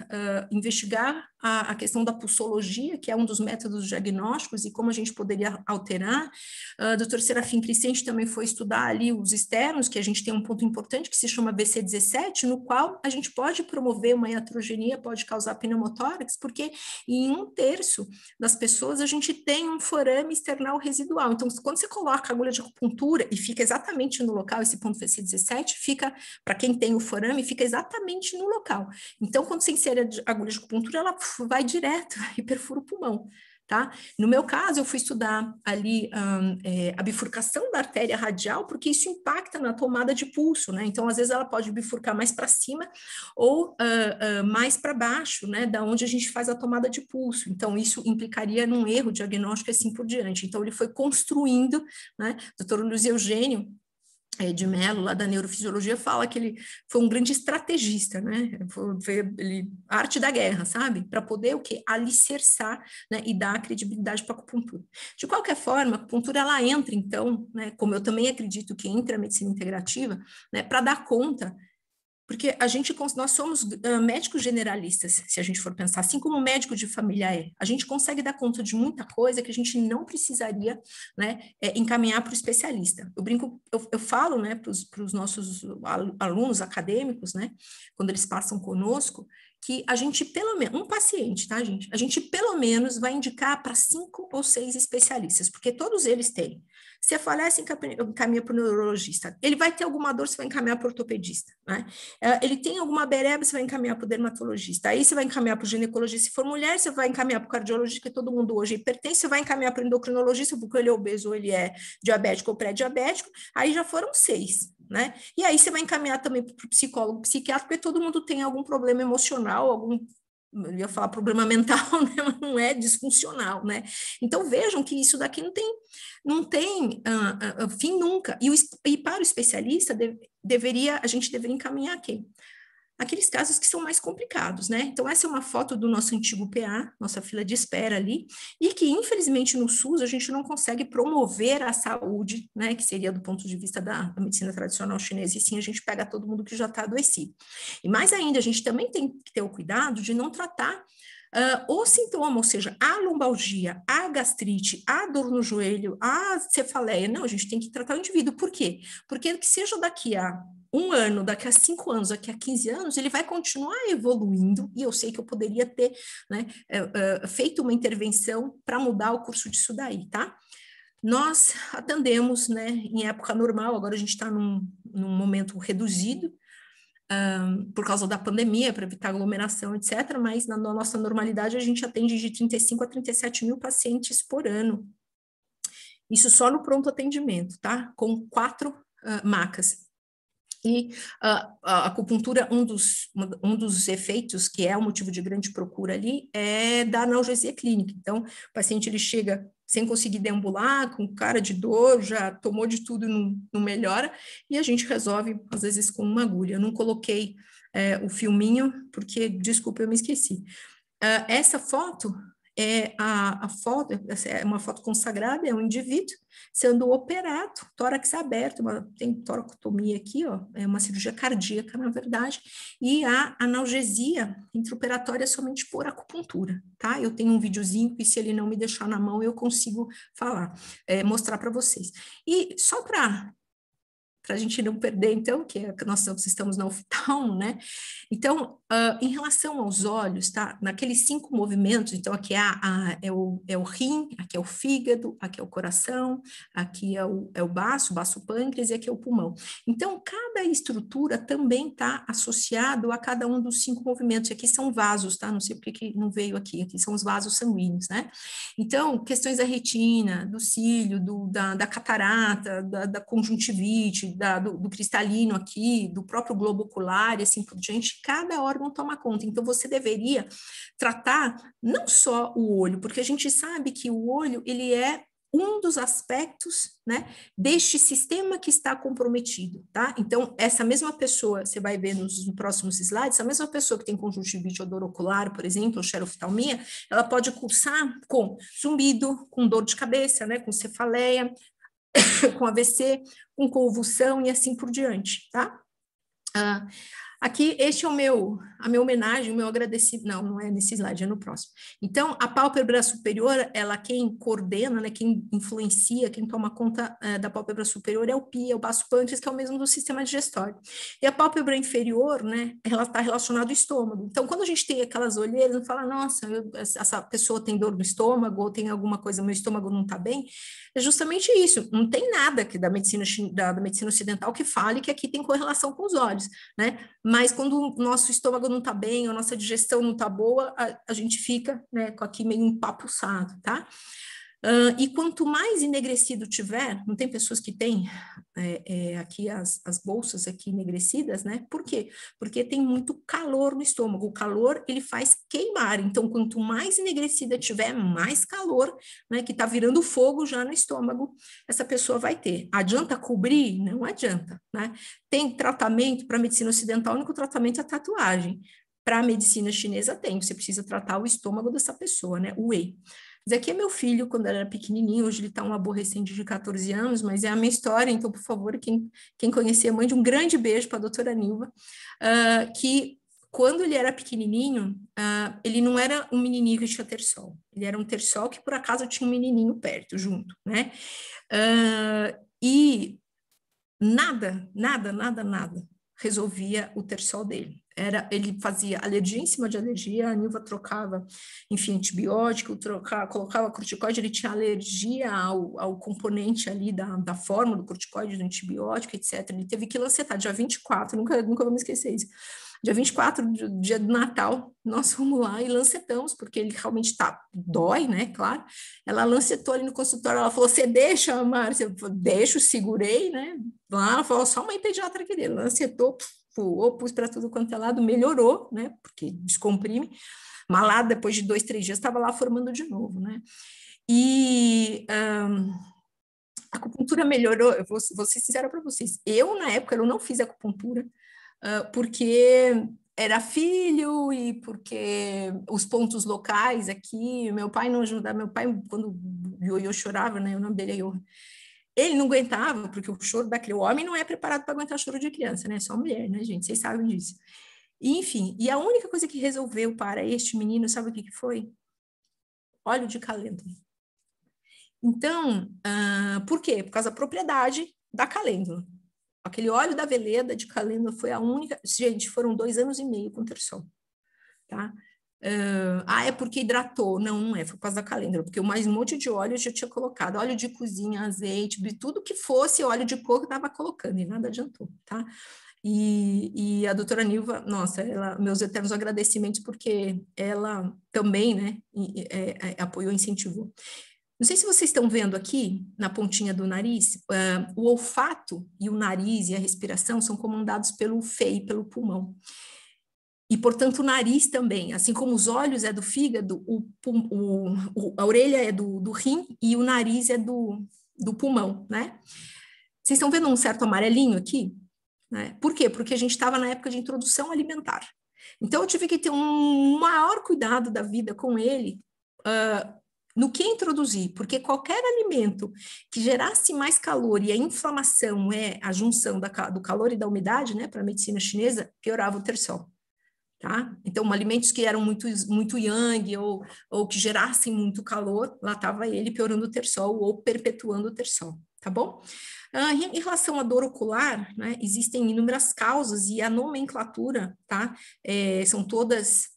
investigar a questão da pulsologia, que é um dos métodos diagnósticos e como a gente poderia alterar. O Dr. Serafim Crescente também foi estudar ali os externos, que a gente tem um ponto importante que se chama BC17, no qual a gente pode promover uma iatrogenia, pode causar pneumotórax, porque em 1/3 das pessoas a gente tem um forame external residual. Então, quando você coloca a agulha de acupuntura e fica exatamente no local, esse ponto BC17 fica, para quem tem o forame, fica exatamente no local. Então, quando você insere a agulha de acupuntura, ela vai direto e perfura o pulmão, tá? No meu caso, eu fui estudar ali a bifurcação da artéria radial, porque isso impacta na tomada de pulso, né? Então, às vezes, ela pode bifurcar mais para cima ou mais para baixo, né? Da onde a gente faz a tomada de pulso. Então, isso implicaria num erro diagnóstico e assim por diante. Então, ele foi construindo, né? O Dr. Luiz Eugênio de Mello, lá da neurofisiologia, fala que ele foi um grande estrategista, né? A arte da guerra, sabe? Para poder o quê? Alicerçar, né? E dar credibilidade para a acupuntura. De qualquer forma, a acupuntura ela entra, então, né? Como eu também acredito que entra a medicina integrativa, né? Para dar conta. Porque a gente, nós somos médicos generalistas, se a gente for pensar, assim como médico de família é. A gente consegue dar conta de muita coisa que a gente não precisaria, né, encaminhar para o especialista. Eu brinco, eu falo, né, para os nossos alunos acadêmicos, né, quando eles passam conosco, que a gente, pelo menos, um paciente, tá, gente? A gente, pelo menos, vai indicar para 5 ou 6 especialistas, porque todos eles têm. Se falece, encaminha para o neurologista. Ele vai ter alguma dor, você vai encaminhar para o ortopedista, né? Ele tem alguma bereba, você vai encaminhar para o dermatologista. Aí você vai encaminhar para o ginecologista. Se for mulher, você vai encaminhar para o cardiologista, que todo mundo hoje pertence. Você vai encaminhar para o endocrinologista, porque ele é obeso, ou ele é diabético ou pré-diabético. Aí já foram 6, né? E aí você vai encaminhar também para o psicólogo, psiquiatra, porque todo mundo tem algum problema emocional, algum... Eu ia falar problema mental, né? Mas não é disfuncional, né? Então vejam que isso daqui não tem fim nunca. E para o especialista a gente deveria encaminhar quem? Aqueles casos que são mais complicados, né? Então, essa é uma foto do nosso antigo PA, nossa fila de espera ali, e que, infelizmente, no SUS, a gente não consegue promover a saúde, né? Que seria do ponto de vista da medicina tradicional chinesa, e sim, a gente pega todo mundo que já está adoecido. E mais ainda, a gente também tem que ter o cuidado de não tratar o sintoma, ou seja, a lombalgia, a gastrite, a dor no joelho, a cefaleia. Não, a gente tem que tratar o indivíduo. Por quê? Porque que seja daqui a 1 ano, daqui a 5 anos, daqui a 15 anos, ele vai continuar evoluindo, e eu sei que eu poderia ter, né, feito uma intervenção para mudar o curso disso daí, tá? Nós atendemos, né, em época normal, agora a gente está num momento reduzido, por causa da pandemia, para evitar aglomeração, etc., mas na nossa normalidade a gente atende de 35 a 37 mil pacientes por ano. Isso só no pronto atendimento, tá? Com 4 macas. E a acupuntura, um dos efeitos, que é o motivo de grande procura ali, é da analgesia clínica. Então, o paciente ele chega sem conseguir deambular, com cara de dor, já tomou de tudo e não melhora, e a gente resolve, às vezes, com uma agulha. Eu não coloquei o filminho, porque, desculpa, eu me esqueci. Essa foto... É uma foto consagrada, é um indivíduo sendo operado, tórax aberto, tem toracotomia aqui, ó, é uma cirurgia cardíaca, na verdade, e a analgesia intraoperatória somente por acupuntura, tá? Eu tenho um videozinho que, se ele não me deixar na mão, eu consigo mostrar para vocês. E só para a gente não perder, então, que nós estamos na oftalmo, né? Então, em relação aos olhos, tá? Naqueles 5 movimentos, então, aqui é o rim, aqui é o fígado, aqui é o coração, aqui é o baço pâncreas, e aqui é o pulmão. Então, cada estrutura também está associado a cada um dos 5 movimentos. E aqui são vasos, tá? Não sei por que não veio aqui. Aqui são os vasos sanguíneos, né? Então, questões da retina, do cílio, da catarata, da conjuntivite, do cristalino aqui, do próprio globo ocular e assim por diante, cada órgão toma conta. Então, você deveria tratar não só o olho, porque a gente sabe que o olho, ele é um dos aspectos, né, deste sistema que está comprometido, tá? Então, essa mesma pessoa, você vai ver nos próximos slides, a mesma pessoa que tem conjuntivite ou dor ocular, por exemplo, ou xeroftalmia, ela pode cursar com zumbido, com dor de cabeça, né, com cefaleia, com AVC, com convulsão e assim por diante, tá? Aqui, este é a minha homenagem, o meu agradecimento. Não, não é nesse slide, é no próximo. Então, a pálpebra superior, ela quem coordena, né, quem influencia, quem toma conta da pálpebra superior é o PIA, o baço pâncreas, que é o mesmo do sistema digestório. E a pálpebra inferior, né, ela está relacionada ao estômago. Então, quando a gente tem aquelas olheiras, não fala, nossa, essa pessoa tem dor no estômago, ou tem alguma coisa, meu estômago não está bem, é justamente isso. Não tem nada que da medicina ocidental que fale que aqui tem correlação com os olhos, né? Mas quando o nosso estômago não está bem, a nossa digestão não está boa, a gente fica, né, com aqui meio empapuçado, tá? E quanto mais enegrecido tiver, não tem pessoas que têm aqui as bolsas aqui enegrecidas, né? Por quê? Porque tem muito calor no estômago, o calor ele faz queimar, então quanto mais enegrecida tiver, mais calor, né, que tá virando fogo já no estômago, essa pessoa vai ter. Adianta cobrir? Não adianta, né? Tem tratamento para medicina ocidental, o único tratamento é a tatuagem. Para a medicina chinesa tem, você precisa tratar o estômago dessa pessoa, né? O whey. Esse aqui é meu filho, quando era pequenininho, hoje ele está um aborrecente de 14 anos, mas é a minha história, então, por favor, quem conhecer, mande um grande beijo para a doutora Nilva, que quando ele era pequenininho, ele não era um menininho que tinha terçol, ele era um terçol que, por acaso, tinha um menininho perto, junto, né? E nada resolvia o terçol dele. Ele fazia alergia em cima de alergia, a Nilva trocava, enfim, antibiótico, colocava corticoide, ele tinha alergia ao componente ali da forma do corticoide, do antibiótico, etc. Ele teve que lancetar dia 24, nunca vou me esquecer disso. Dia 24, dia do Natal, nós fomos lá e lancetamos, porque ele realmente dói, né, claro. Ela lancetou ali no consultório, ela falou, você deixa, Márcia? Eu falei, deixo, segurei, né. Lá ela falou, só uma pediatra aqui dele, lancetou, pus para tudo quanto é lado, melhorou, né, porque descomprime, mas lá depois de 2, 3 dias estava lá formando de novo, né, e a acupuntura melhorou, eu vou ser sincera para vocês, eu na época eu não fiz acupuntura, porque era filho e porque os pontos locais aqui, meu pai não ajudava, meu pai quando eu chorava, né, o nome dele é Johan. Ele não aguentava, porque o choro da criança... O homem não é preparado para aguentar choro de criança, né? Só mulher, né, gente? Vocês sabem disso. E, enfim, e a única coisa que resolveu para este menino, sabe o que foi? Óleo de calêndula. Então, por quê? Por causa da propriedade da calêndula. Aquele óleo da veleda de calêndula foi a única... Gente, foram 2 anos e meio com terçol, tá? É porque hidratou. Não, não é, foi por causa da calêndula, porque mais um monte de óleo eu já tinha colocado, óleo de cozinha, azeite, tudo que fosse óleo de coco estava colocando e nada adiantou, tá? E a doutora Nilva, nossa, meus eternos agradecimentos, porque ela também, né, apoiou, incentivou. Não sei se vocês estão vendo aqui, na pontinha do nariz, o olfato e o nariz e a respiração são comandados pelo fei, pelo pulmão. E, portanto, o nariz também, assim como os olhos é do fígado, a orelha é do rim e o nariz é do pulmão, né? Vocês estão vendo um certo amarelinho aqui? Né? Por quê? Porque a gente estava na época de introdução alimentar. Então, eu tive que ter um maior cuidado da vida com ele, no que introduzir, porque qualquer alimento que gerasse mais calor, e a inflamação é a junção do calor e da umidade, né, para a medicina chinesa, piorava o terçol. Tá? Então, alimentos que eram muito, muito yang ou que gerassem muito calor, lá estava ele piorando o terçol ou perpetuando o terçol, tá bom? Em relação à dor ocular, né, existem inúmeras causas e a nomenclatura, tá? São todas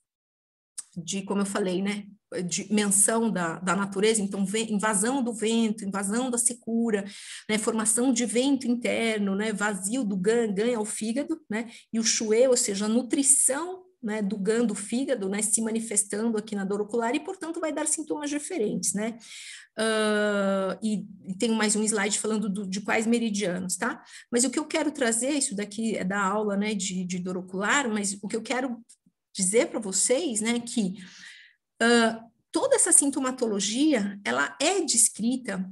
como eu falei, né? De menção da natureza, então invasão do vento, invasão da secura, né, formação de vento interno, né, vazio do gan é o fígado, né, e o shuê, ou seja, a nutrição, né, do gan do fígado, né, se manifestando aqui na dor ocular e, portanto, vai dar sintomas diferentes, né? E tem mais um slide falando de quais meridianos, tá? Mas o que eu quero trazer, isso daqui é da aula, né, de dor ocular, mas o que eu quero dizer para vocês, né, que toda essa sintomatologia, ela é descrita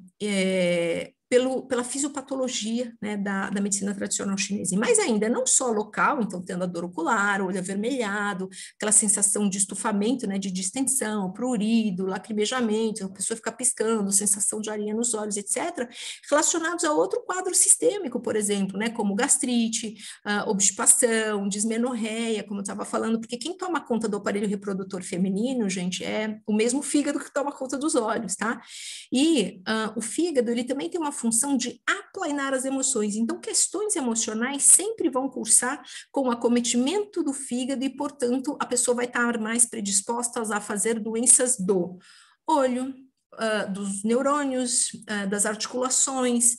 pela fisiopatologia, né, da medicina tradicional chinesa. E mais ainda, não só local, então tendo a dor ocular, olho avermelhado, aquela sensação de estufamento, né, de distensão, prurido, lacrimejamento, a pessoa fica piscando, sensação de areia nos olhos, etc., relacionados a outro quadro sistêmico, por exemplo, né, como gastrite, obstipação, dismenorreia, como eu estava falando, porque quem toma conta do aparelho reprodutor feminino, gente, é o mesmo fígado que toma conta dos olhos, tá? E o fígado, ele também tem uma função de aplainar as emoções. Então, questões emocionais sempre vão cursar com o acometimento do fígado e, portanto, a pessoa vai estar mais predisposta a fazer doenças do olho, dos neurônios, das articulações,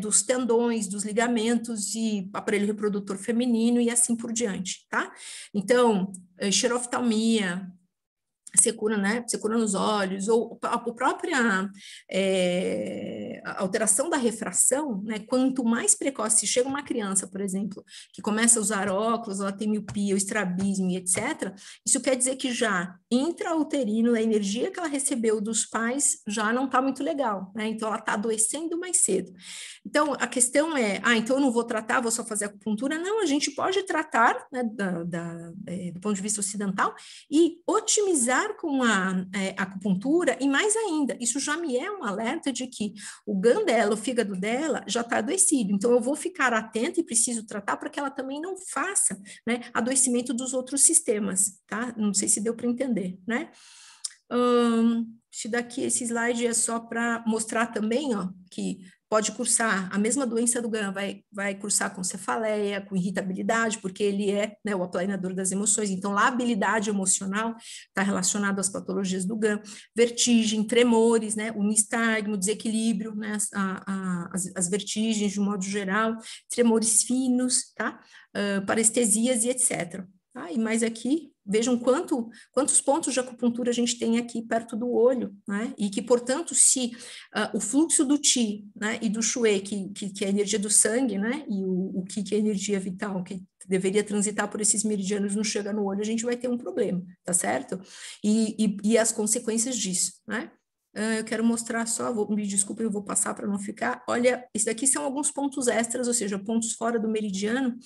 dos tendões, dos ligamentos e aparelho reprodutor feminino e assim por diante, tá? Então, xeroftalmia, secura, né? Secura nos olhos, ou a própria alteração da refração, né? Quanto mais precoce, se chega uma criança, por exemplo, que começa a usar óculos, ela tem miopia, o estrabismo e etc., isso quer dizer que já intrauterino, a energia que ela recebeu dos pais já não está muito legal, né? Então ela está adoecendo mais cedo. Então a questão é, então eu não vou tratar, vou só fazer acupuntura? Não, a gente pode tratar, né, do ponto de vista ocidental, e otimizar com a acupuntura, e mais ainda, isso já me é um alerta de que o GAN dela, o fígado dela, já está adoecido, então eu vou ficar atenta e preciso tratar para que ela também não faça, né, adoecimento dos outros sistemas, tá? Não sei se deu para entender, né? Esse daqui, esse slide é só para mostrar também, ó, que pode cursar, a mesma doença do GAN vai cursar com cefaleia, com irritabilidade, porque ele é, né, o aplainador das emoções, então lá a habilidade emocional está relacionada às patologias do GAN, vertigem, tremores, né, o nistagmo, desequilíbrio, né, as vertigens de um modo geral, tremores finos, tá? Parestesias e etc. Tá? E mais aqui, vejam quantos pontos de acupuntura a gente tem aqui perto do olho, né? E que, portanto, se o fluxo do Qi, né, e do Shui, que é a energia do sangue, né, e o Qi, que é a energia vital, que deveria transitar por esses meridianos, não chega no olho, a gente vai ter um problema, tá certo? E as consequências disso, né? Eu quero mostrar só, me desculpa, eu vou passar para não ficar. Olha, isso daqui são alguns pontos extras, ou seja, pontos fora do meridiano,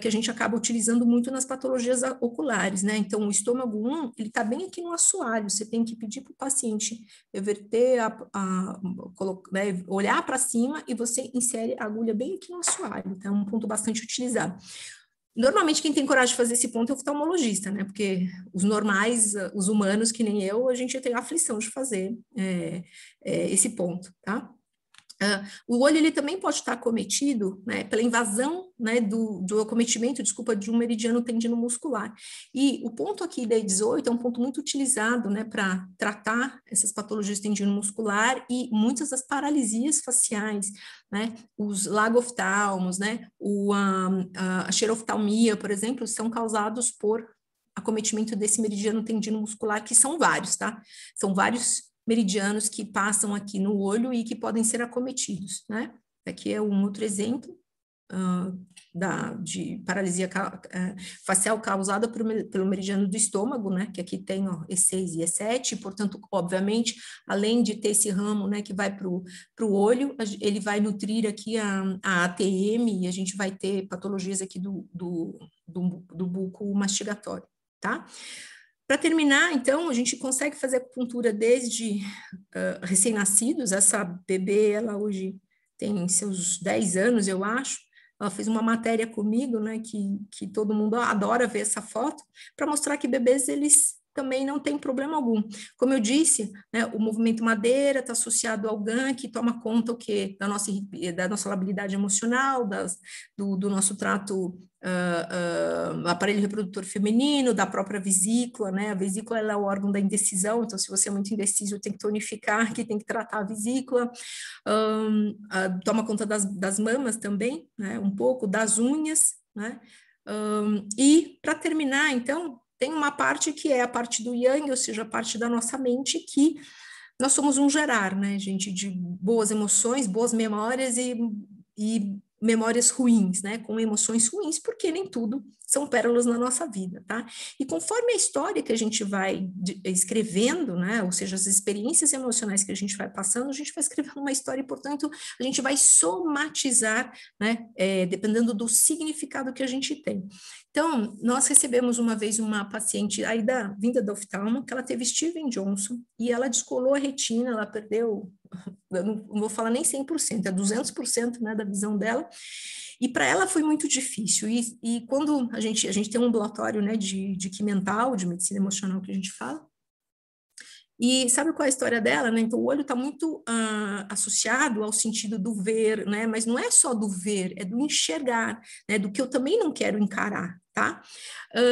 que a gente acaba utilizando muito nas patologias oculares, né? Então, o estômago 1, ele está bem aqui no assoalho, você tem que pedir para o paciente reverter, né, olhar para cima e você insere a agulha bem aqui no assoalho, tá? É um ponto bastante utilizado. Normalmente quem tem coragem de fazer esse ponto é o oftalmologista, né? Porque os normais, os humanos, que nem eu, a gente tem a aflição de fazer esse ponto, tá? O olho, ele também pode estar acometido, né, pela invasão, né, do acometimento, desculpa, de um meridiano tendinomuscular. E o ponto aqui da E18 é um ponto muito utilizado, né, para tratar essas patologias tendinomuscular e muitas das paralisias faciais, né, os lagoftalmos, né, a xeroftalmia, por exemplo, são causados por acometimento desse meridiano tendinomuscular, que são vários, tá? São vários meridianos que passam aqui no olho e que podem ser acometidos, né? Aqui é um outro exemplo de paralisia facial causada pelo meridiano do estômago, né? Que aqui tem, ó, E6 e E7, portanto, obviamente, além de ter esse ramo, né, que vai para o olho, ele vai nutrir aqui a ATM e a gente vai ter patologias aqui do buco mastigatório, tá? Para terminar, então, a gente consegue fazer acupuntura desde recém-nascidos. Essa bebê, ela hoje tem seus 10 anos, eu acho. Ela fez uma matéria comigo, né, que todo mundo adora ver essa foto, para mostrar que bebês, eles também não tem problema algum. Como eu disse, né, o movimento madeira está associado ao GAN, que toma conta o quê? Da nossa labilidade emocional, do nosso trato aparelho reprodutor feminino, da própria vesícula, né? A vesícula, ela é o órgão da indecisão, então se você é muito indeciso, tem que tonificar, que tem que tratar a vesícula, toma conta das mamas também, né? Um pouco das unhas, né? E para terminar, então, tem uma parte que é a parte do yang, ou seja, a parte da nossa mente, que nós somos um gerar, né, gente, de boas emoções, boas memórias e memórias ruins, né? Com emoções ruins, porque nem tudo são pérolas na nossa vida, tá? E conforme a história que a gente vai escrevendo, né? Ou seja, as experiências emocionais que a gente vai passando, a gente vai escrevendo uma história e, portanto, a gente vai somatizar, né? Dependendo do significado que a gente tem. Então, nós recebemos uma vez uma paciente aí vinda da oftalmo, que ela teve Steven Johnson e ela descolou a retina, ela perdeu, eu não vou falar nem 100%, é 200%, né, da visão dela, e para ela foi muito difícil, e quando a gente tem um ambulatório, né, de que mental, de medicina emocional que a gente fala, e sabe qual é a história dela, né? Então, o olho está muito associado ao sentido do ver, né? Mas não é só do ver, é do enxergar, né? Do que eu também não quero encarar, tá?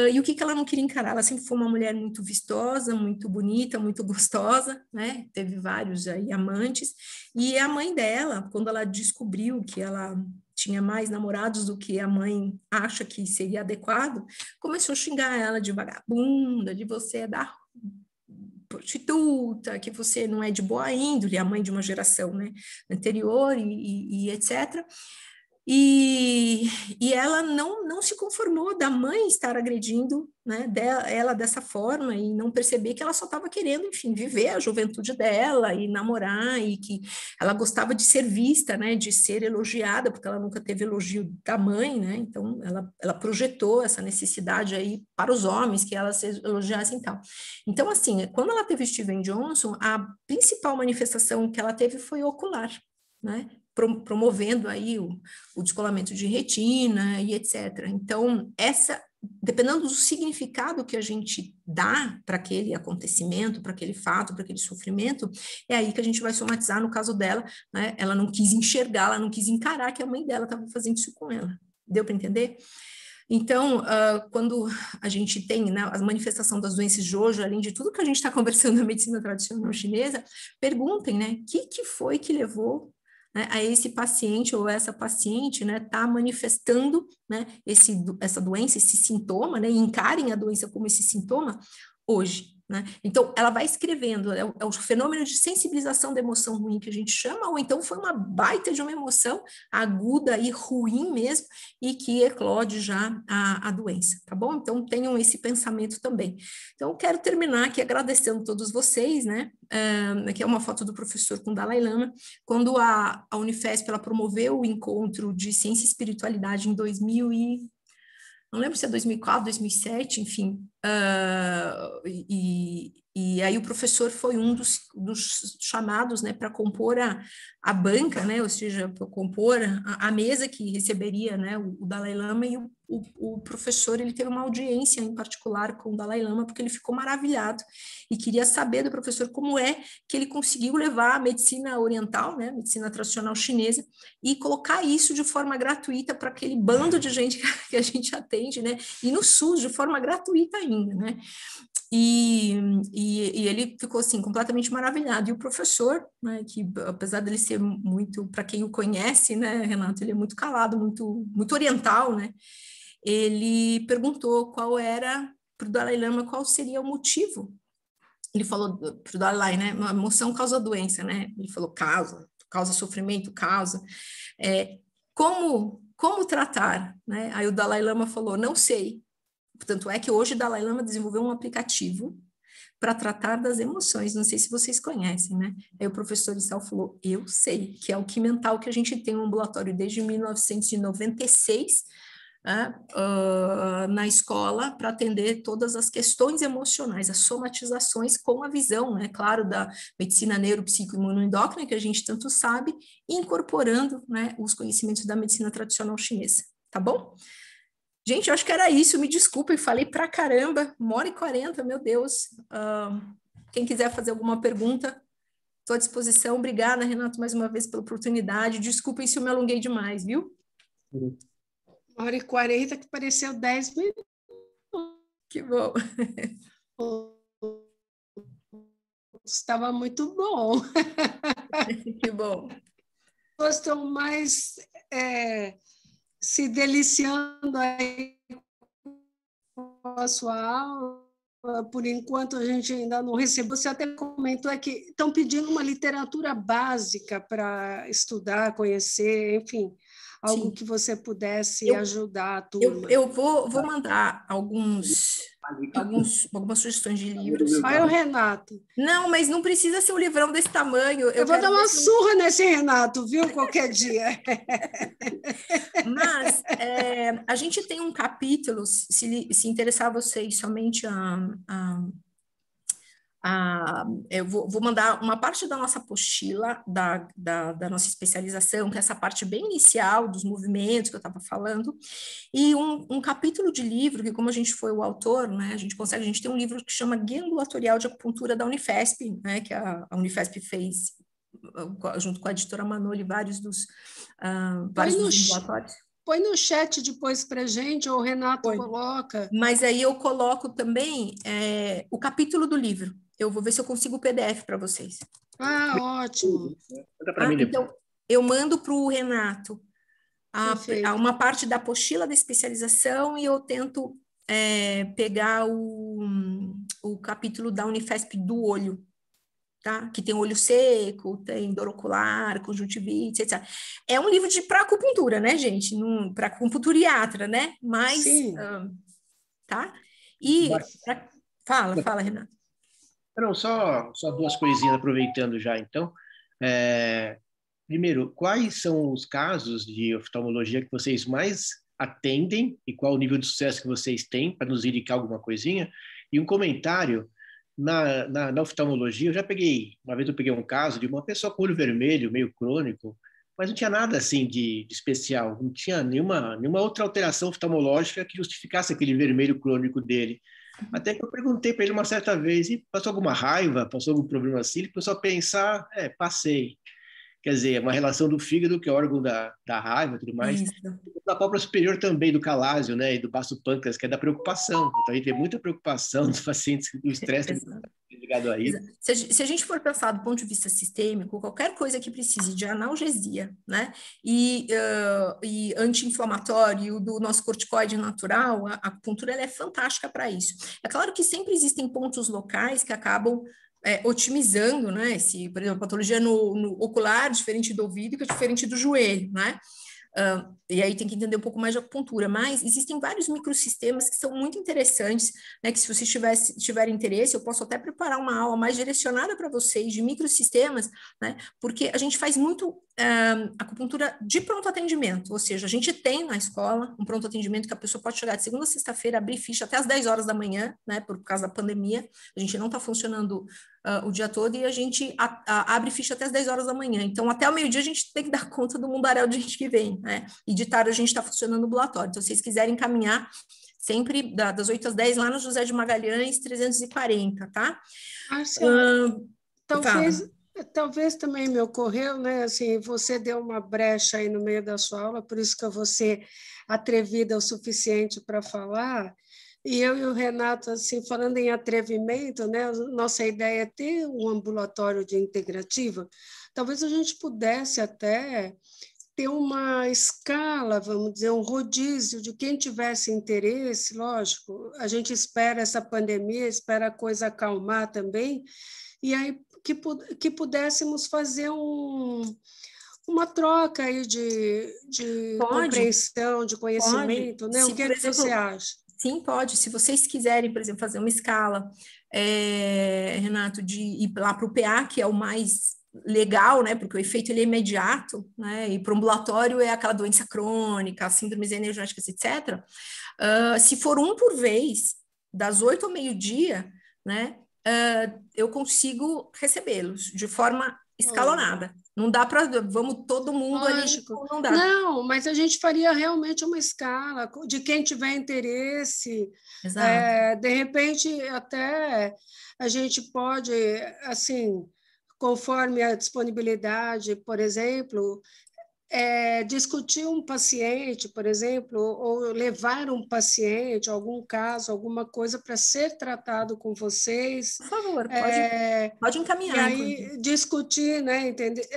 E o que ela não queria encarar? Ela sempre foi uma mulher muito vistosa, muito bonita, muito gostosa, né? Teve vários aí amantes. E a mãe dela, quando ela descobriu que ela tinha mais namorados do que a mãe acha que seria adequado, começou a xingar ela de vagabunda, de você é da prostituta, que você não é de boa índole, a mãe de uma geração, né, anterior e etc. E ela não se conformou da mãe estar agredindo, né, ela dessa forma e não perceber que ela só estava querendo, enfim, viver a juventude dela e namorar e que ela gostava de ser vista, né, de ser elogiada, porque ela nunca teve elogio da mãe, né, então ela projetou essa necessidade aí para os homens, que ela se elogiasse e tal. Então, assim, quando ela teve Steven Johnson, a principal manifestação que ela teve foi ocular, né, promovendo aí o descolamento de retina e etc. Então, dependendo do significado que a gente dá para aquele acontecimento, para aquele fato, para aquele sofrimento, é aí que a gente vai somatizar no caso dela, né? Ela não quis enxergar, ela não quis encarar que a mãe dela estava fazendo isso com ela. Deu para entender? Então, quando a gente tem, né, a manifestação das doenças de hoje, além de tudo que a gente está conversando na medicina tradicional chinesa, perguntem, né, que foi que levou a esse paciente ou essa paciente, né, tá manifestando, né, essa doença, esse sintoma, né, e encarem a doença como esse sintoma hoje, né? Então, ela vai escrevendo, é o fenômeno de sensibilização da emoção ruim que a gente chama, ou então foi uma baita de uma emoção aguda e ruim mesmo, e que eclode já a doença, tá bom? Então, tenham esse pensamento também. Então, eu quero terminar aqui agradecendo todos vocês, né? Aqui é uma foto do professor com o Dalai Lama, quando a Unifesp ela promoveu o encontro de ciência e espiritualidade em 2000 e... não lembro se é 2004, 2007, enfim, e aí o professor foi um dos chamados, né, para compor a banca, né, ou seja, para compor a mesa que receberia, né, o Dalai Lama, e o professor ele teve uma audiência em particular com o Dalai Lama, porque ele ficou maravilhado e queria saber do professor como é que ele conseguiu levar a medicina oriental, né, medicina tradicional chinesa, e colocar isso de forma gratuita para aquele bando de gente que a gente atende, né, e no SUS de forma gratuita ainda, né. E ele ficou, assim, completamente maravilhado. E o professor, né, que apesar dele ser muito, para quem o conhece, né, Renato, ele é muito calado, muito, muito oriental, né, ele perguntou qual era, para o Dalai Lama, qual seria o motivo. Ele falou para o Dalai, né, a emoção causa doença, né, ele falou causa sofrimento, causa. Como tratar, né, aí o Dalai Lama falou, não sei. Tanto é que hoje o Dalai Lama desenvolveu um aplicativo para tratar das emoções, não sei se vocês conhecem, né? Aí o professor Isal falou, eu sei, que é o que mental que a gente tem no ambulatório desde 1996, na escola, para atender todas as questões emocionais, as somatizações com a visão, né? Claro, da medicina neuropsicoimunoendócrina, que a gente tanto sabe, incorporando, né, os conhecimentos da medicina tradicional chinesa, tá bom? Gente, eu acho que era isso, me desculpem, falei pra caramba, 1h40, meu Deus. Quem quiser fazer alguma pergunta, estou à disposição. Obrigada, Renato, mais uma vez pela oportunidade. Desculpem se eu me alonguei demais, viu? 1h40 que pareceu 10 minutos. Que bom. Estava muito bom. Que bom. Gostam mais... se deliciando aí com a sua aula. Por enquanto a gente ainda não recebeu. Você até comentou que estão pedindo uma literatura básica para estudar, conhecer, enfim, algo que você pudesse ajudar a turma. Eu vou mandar algumas sugestões de livros. Olha o Renato. Não, mas não precisa ser um livrão desse tamanho. Eu vou dar uma surra nesse Renato, viu? Qualquer dia. Mas a gente tem um capítulo, se interessar a vocês somente eu vou mandar uma parte da nossa apostila, da nossa especialização, que é essa parte bem inicial dos movimentos que eu estava falando, e um capítulo de livro, que como a gente foi o autor, né, a gente tem um livro que chama Guia Ambulatorial de Acupuntura da Unifesp, né, que a Unifesp fez, junto com a editora Manoli, vários dos ambulatórios. Põe no chat depois para gente, ou o Renato coloca. Mas aí eu coloco também o capítulo do livro. Eu vou ver se eu consigo o PDF para vocês. Ah, ótimo. Manda para mim depois. Então, eu mando para o Renato uma parte da apostila da especialização e eu tento pegar o capítulo da Unifesp do olho. Tá? Que tem olho seco, tem dor ocular, conjuntivite, etc. É um livro para acupuntura, né, gente? Para acupunturiatra, né? Mas, tá? E fala, Renato. Não, só duas coisinhas, aproveitando já, então. Primeiro, quais são os casos de oftalmologia que vocês mais atendem e qual o nível de sucesso que vocês têm para nos indicar alguma coisinha? E um comentário... Na oftalmologia, uma vez eu peguei um caso de uma pessoa com olho vermelho, meio crônico, mas não tinha nada assim de especial, não tinha nenhuma outra alteração oftalmológica que justificasse aquele vermelho crônico dele. Até que eu perguntei para ele uma certa vez, e passou alguma raiva, passou algum problema assim, ele começou a pensar, passei. Quer dizer, é uma relação do fígado, que é órgão da raiva e tudo mais. Isso. Da pálpebra superior também, do calásio, né? E do baço pâncreas, que é da preocupação. Então, aí tem muita preocupação dos pacientes, do estresse ligado a isso. Se a gente for pensar do ponto de vista sistêmico, qualquer coisa que precise de analgesia, né? E anti-inflamatório do nosso corticoide natural, a acupuntura ela é fantástica para isso. É claro que sempre existem pontos locais que acabam otimizando, né? Por exemplo, patologia no ocular, diferente do ouvido, que é diferente do joelho, né? E aí tem que entender um pouco mais de acupuntura, mas existem vários microsistemas que são muito interessantes, né? Que se vocês tiverem interesse, eu posso até preparar uma aula mais direcionada para vocês de microsistemas, né? Porque a gente faz muito acupuntura de pronto atendimento, ou seja, a gente tem na escola um pronto atendimento que a pessoa pode chegar de segunda a sexta-feira, abrir ficha até às 10 horas da manhã, né? Por causa da pandemia, a gente não está funcionando o dia todo e a gente abre ficha até às 10 horas da manhã. Então, até o meio-dia a gente tem que dar conta do mundaréu de gente que vem, né? E de tarde a gente está funcionando no ambulatório. Então, se vocês quiserem caminhar sempre das 8 às 10 lá no José de Magalhães, 340, tá? Talvez também me ocorreu, né? Assim, você deu uma brecha aí no meio da sua aula, por isso que eu vou ser atrevida o suficiente para falar. E eu e o Renato, assim, falando em atrevimento, né? Nossa ideia é ter um ambulatório de integrativa. Talvez a gente pudesse até ter uma escala, vamos dizer, um rodízio de quem tivesse interesse, lógico. A gente espera essa pandemia, espera a coisa acalmar também. E aí, que pudéssemos fazer uma troca aí de compreensão, de conhecimento, né? O que você acha? Sim, pode. Se vocês quiserem, por exemplo, fazer uma escala, Renato, de ir lá para o PA, que é o mais legal, né? Porque o efeito ele é imediato, né? E para o ambulatório é aquela doença crônica, síndromes energéticas, etc. Se for um por vez, das 8 ao meio-dia, né? Eu consigo recebê-los de forma escalonada. Não dá para... Vamos todo mundo ali... Não dá. Não, mas a gente faria realmente uma escala de quem tiver interesse. Exato. De repente, até a gente pode, assim, conforme a disponibilidade, por exemplo... discutir um paciente, por exemplo, ou levar um paciente, algum caso, alguma coisa para ser tratado com vocês. Por favor, pode encaminhar. E aí discutir, né, entender?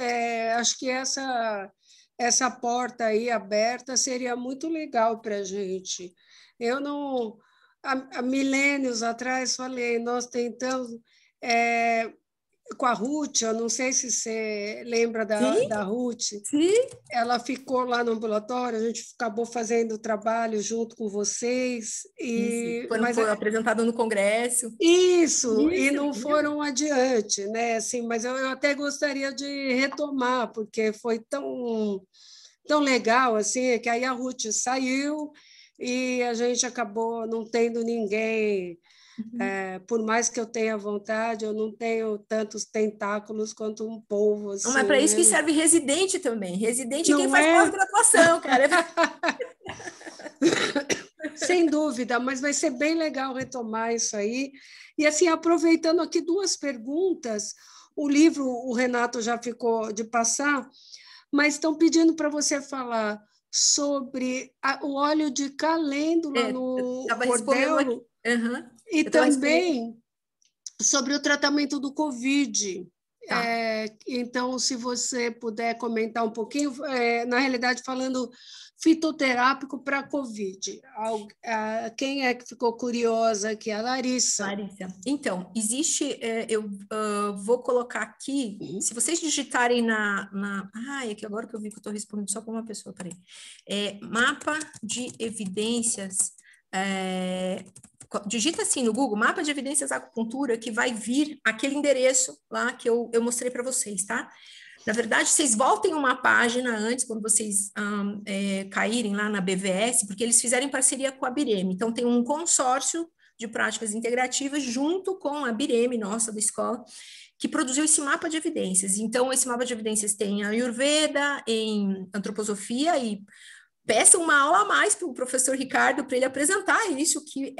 Acho que essa porta aí aberta seria muito legal para a gente. Eu não... Há milênios atrás falei, nós tentamos... com a Ruth, eu não sei se você lembra da Ruth. Sim. Ela ficou lá no ambulatório, a gente acabou fazendo o trabalho junto com vocês. E foi apresentado no congresso. Isso, e não foram adiante, né? Assim, mas eu até gostaria de retomar, porque foi tão legal, assim, que aí a Ruth saiu e a gente acabou não tendo ninguém... É, por mais que eu tenha vontade, eu não tenho tantos tentáculos quanto um povo. Assim, não, mas para isso que serve residente também. Residente é quem faz pós-graduação, cara. Sem dúvida, mas vai ser bem legal retomar isso aí. E, assim, aproveitando aqui duas perguntas, o livro, o Renato já ficou de passar, mas estão pedindo para você falar sobre o óleo de calêndula no cordel. Uhum. E também sobre o tratamento do Covid. Tá. Então, se você puder comentar um pouquinho, na realidade, falando fitoterápico para Covid. Quem é que ficou curiosa aqui? A Larissa. Larissa. Então, existe... eu vou colocar aqui... Uhum. Se vocês digitarem é que agora que eu vi que eu estou respondendo só para uma pessoa. Peraí. Mapa de evidências... digita assim no Google, mapa de evidências da acupuntura, que vai vir aquele endereço lá que eu mostrei para vocês, tá? Na verdade, vocês voltem uma página antes, quando vocês caírem lá na BVS, porque eles fizeram parceria com a Bireme. Então, tem um consórcio de práticas integrativas junto com a Bireme, nossa, da escola, que produziu esse mapa de evidências. Então, esse mapa de evidências tem a Ayurveda, em antroposofia e... Peça uma aula a mais para o professor Ricardo para ele apresentar isso, que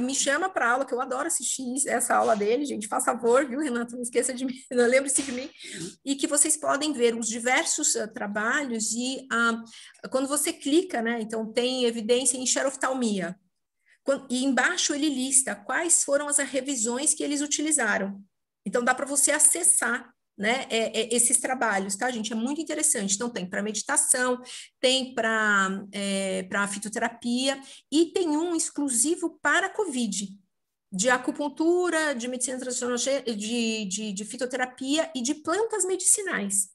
me chama para aula, que eu adoro assistir essa aula dele, gente, faz favor, viu, Renato, não esqueça de mim, não lembre-se de mim, e que vocês podem ver os diversos trabalhos e quando você clica, né, então tem evidência em xeroftalmia, e embaixo ele lista quais foram as revisões que eles utilizaram, então dá para você acessar, né, esses trabalhos, tá, gente? É muito interessante. Então, tem para meditação, tem para fitoterapia e tem um exclusivo para COVID, de acupuntura, de medicina tradicional, de fitoterapia e de plantas medicinais,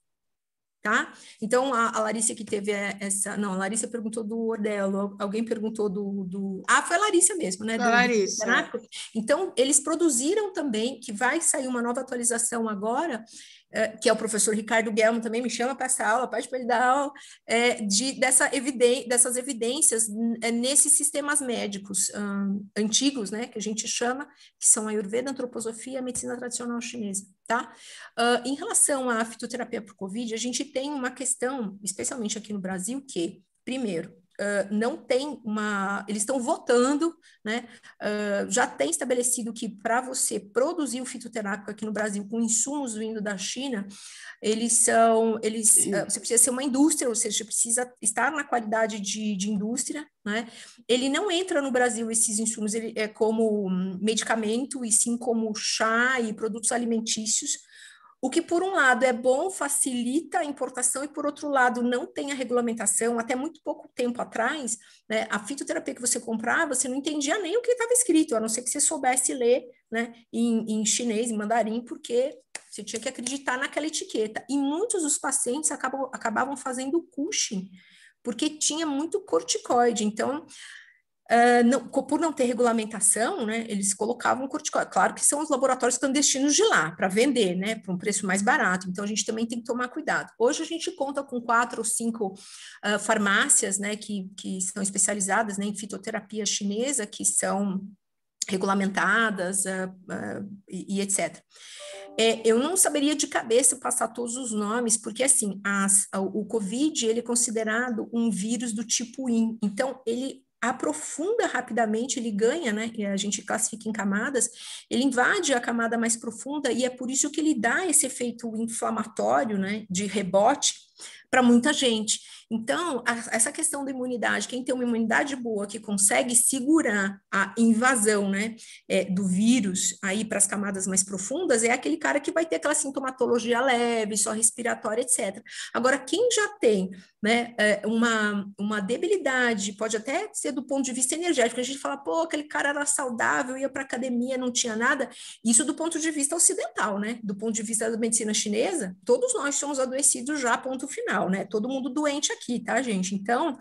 tá? Então, a Larissa que teve essa... Não, a Larissa perguntou do Ordelo, alguém perguntou do... Ah, foi a Larissa mesmo, né? Larissa. Então, eles produziram também, que vai sair uma nova atualização agora, que é o professor Ricardo Guelmo também, me chama para essa aula, pede para ele dar aula, dessas evidências nesses sistemas médicos antigos, né, que a gente chama, que são a Ayurveda, a antroposofia e a medicina tradicional chinesa, tá? Em relação à fitoterapia para o Covid, a gente tem uma questão, especialmente aqui no Brasil, que, primeiro, não tem uma... Eles estão votando, né? Já tem estabelecido que para você produzir o fitoterápico aqui no Brasil com insumos vindo da China, você precisa ser uma indústria, ou seja, precisa estar na qualidade de indústria, né? Ele não entra no Brasil, esses insumos, ele é como medicamento, e sim como chá e produtos alimentícios. O que, por um lado, é bom, facilita a importação e, por outro lado, não tem a regulamentação. Até muito pouco tempo atrás, né, a fitoterapia que você comprava, você não entendia nem o que estava escrito, a não ser que você soubesse ler, né, em chinês, em mandarim, porque você tinha que acreditar naquela etiqueta. E muitos dos pacientes acabavam fazendo cushing, porque tinha muito corticoide. Então... por não ter regulamentação, né, eles colocavam corticoide. Claro que são os laboratórios clandestinos de lá, para vender, né, para um preço mais barato. Então, a gente também tem que tomar cuidado. Hoje, a gente conta com 4 ou 5 farmácias, né, que são especializadas, né, em fitoterapia chinesa, que são regulamentadas e etc. Eu não saberia de cabeça passar todos os nomes, porque, assim, o COVID, ele é considerado um vírus do tipo IN. Então, ele aprofunda rapidamente, ele ganha, né, e a gente classifica em camadas, ele invade a camada mais profunda e é por isso que ele dá esse efeito inflamatório, né, de rebote, para muita gente. Então, essa questão da imunidade, quem tem uma imunidade boa, que consegue segurar a invasão, né, do vírus aí para as camadas mais profundas, é aquele cara que vai ter aquela sintomatologia leve, só respiratória, etc. Agora, quem já tem, né, uma debilidade, pode até ser do ponto de vista energético, a gente fala, pô, aquele cara era saudável, ia para academia, não tinha nada, isso do ponto de vista ocidental, né, do ponto de vista da medicina chinesa, todos nós somos adoecidos já, ponto final, né, todo mundo doente aqui, tá, gente? Então,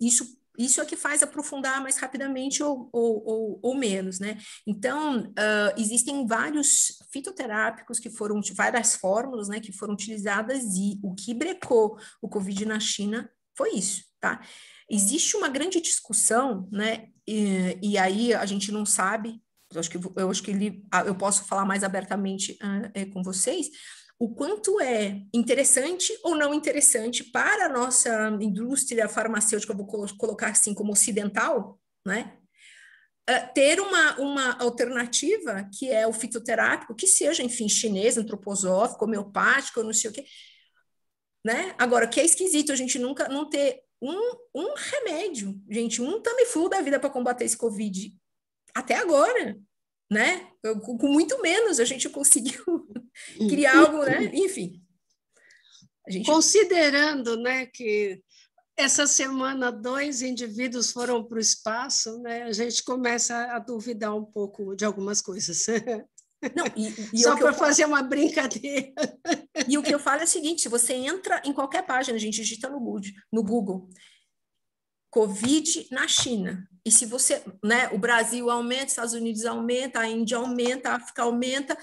isso é que faz aprofundar mais rapidamente ou menos, né? Então, existem vários fitoterápicos que foram, várias fórmulas, né, que foram utilizadas, e o que brecou o Covid na China foi isso, tá? Existe uma grande discussão, né, e aí a gente não sabe, eu posso falar mais abertamente com vocês, o quanto é interessante ou não interessante para a nossa indústria farmacêutica, eu vou colocar assim como ocidental, né, ter uma alternativa que é o fitoterápico, que seja, enfim, chinês, antroposófico, homeopático, não sei o quê, né? Agora, o que é esquisito a gente nunca não ter um remédio, gente, um Tamiflu da vida para combater esse Covid, até agora, né? Com muito menos a gente conseguiu criar algo, né? Enfim. Considerando, né, que essa semana 2 indivíduos foram para o espaço, né, a gente começa a duvidar um pouco de algumas coisas. Não, só para fazer uma brincadeira. E o que eu falo é o seguinte, se você entra em qualquer página, a gente digita no Google, Covid na China. E se você, né, o Brasil aumenta, os Estados Unidos aumenta, a Índia aumenta, a África aumenta,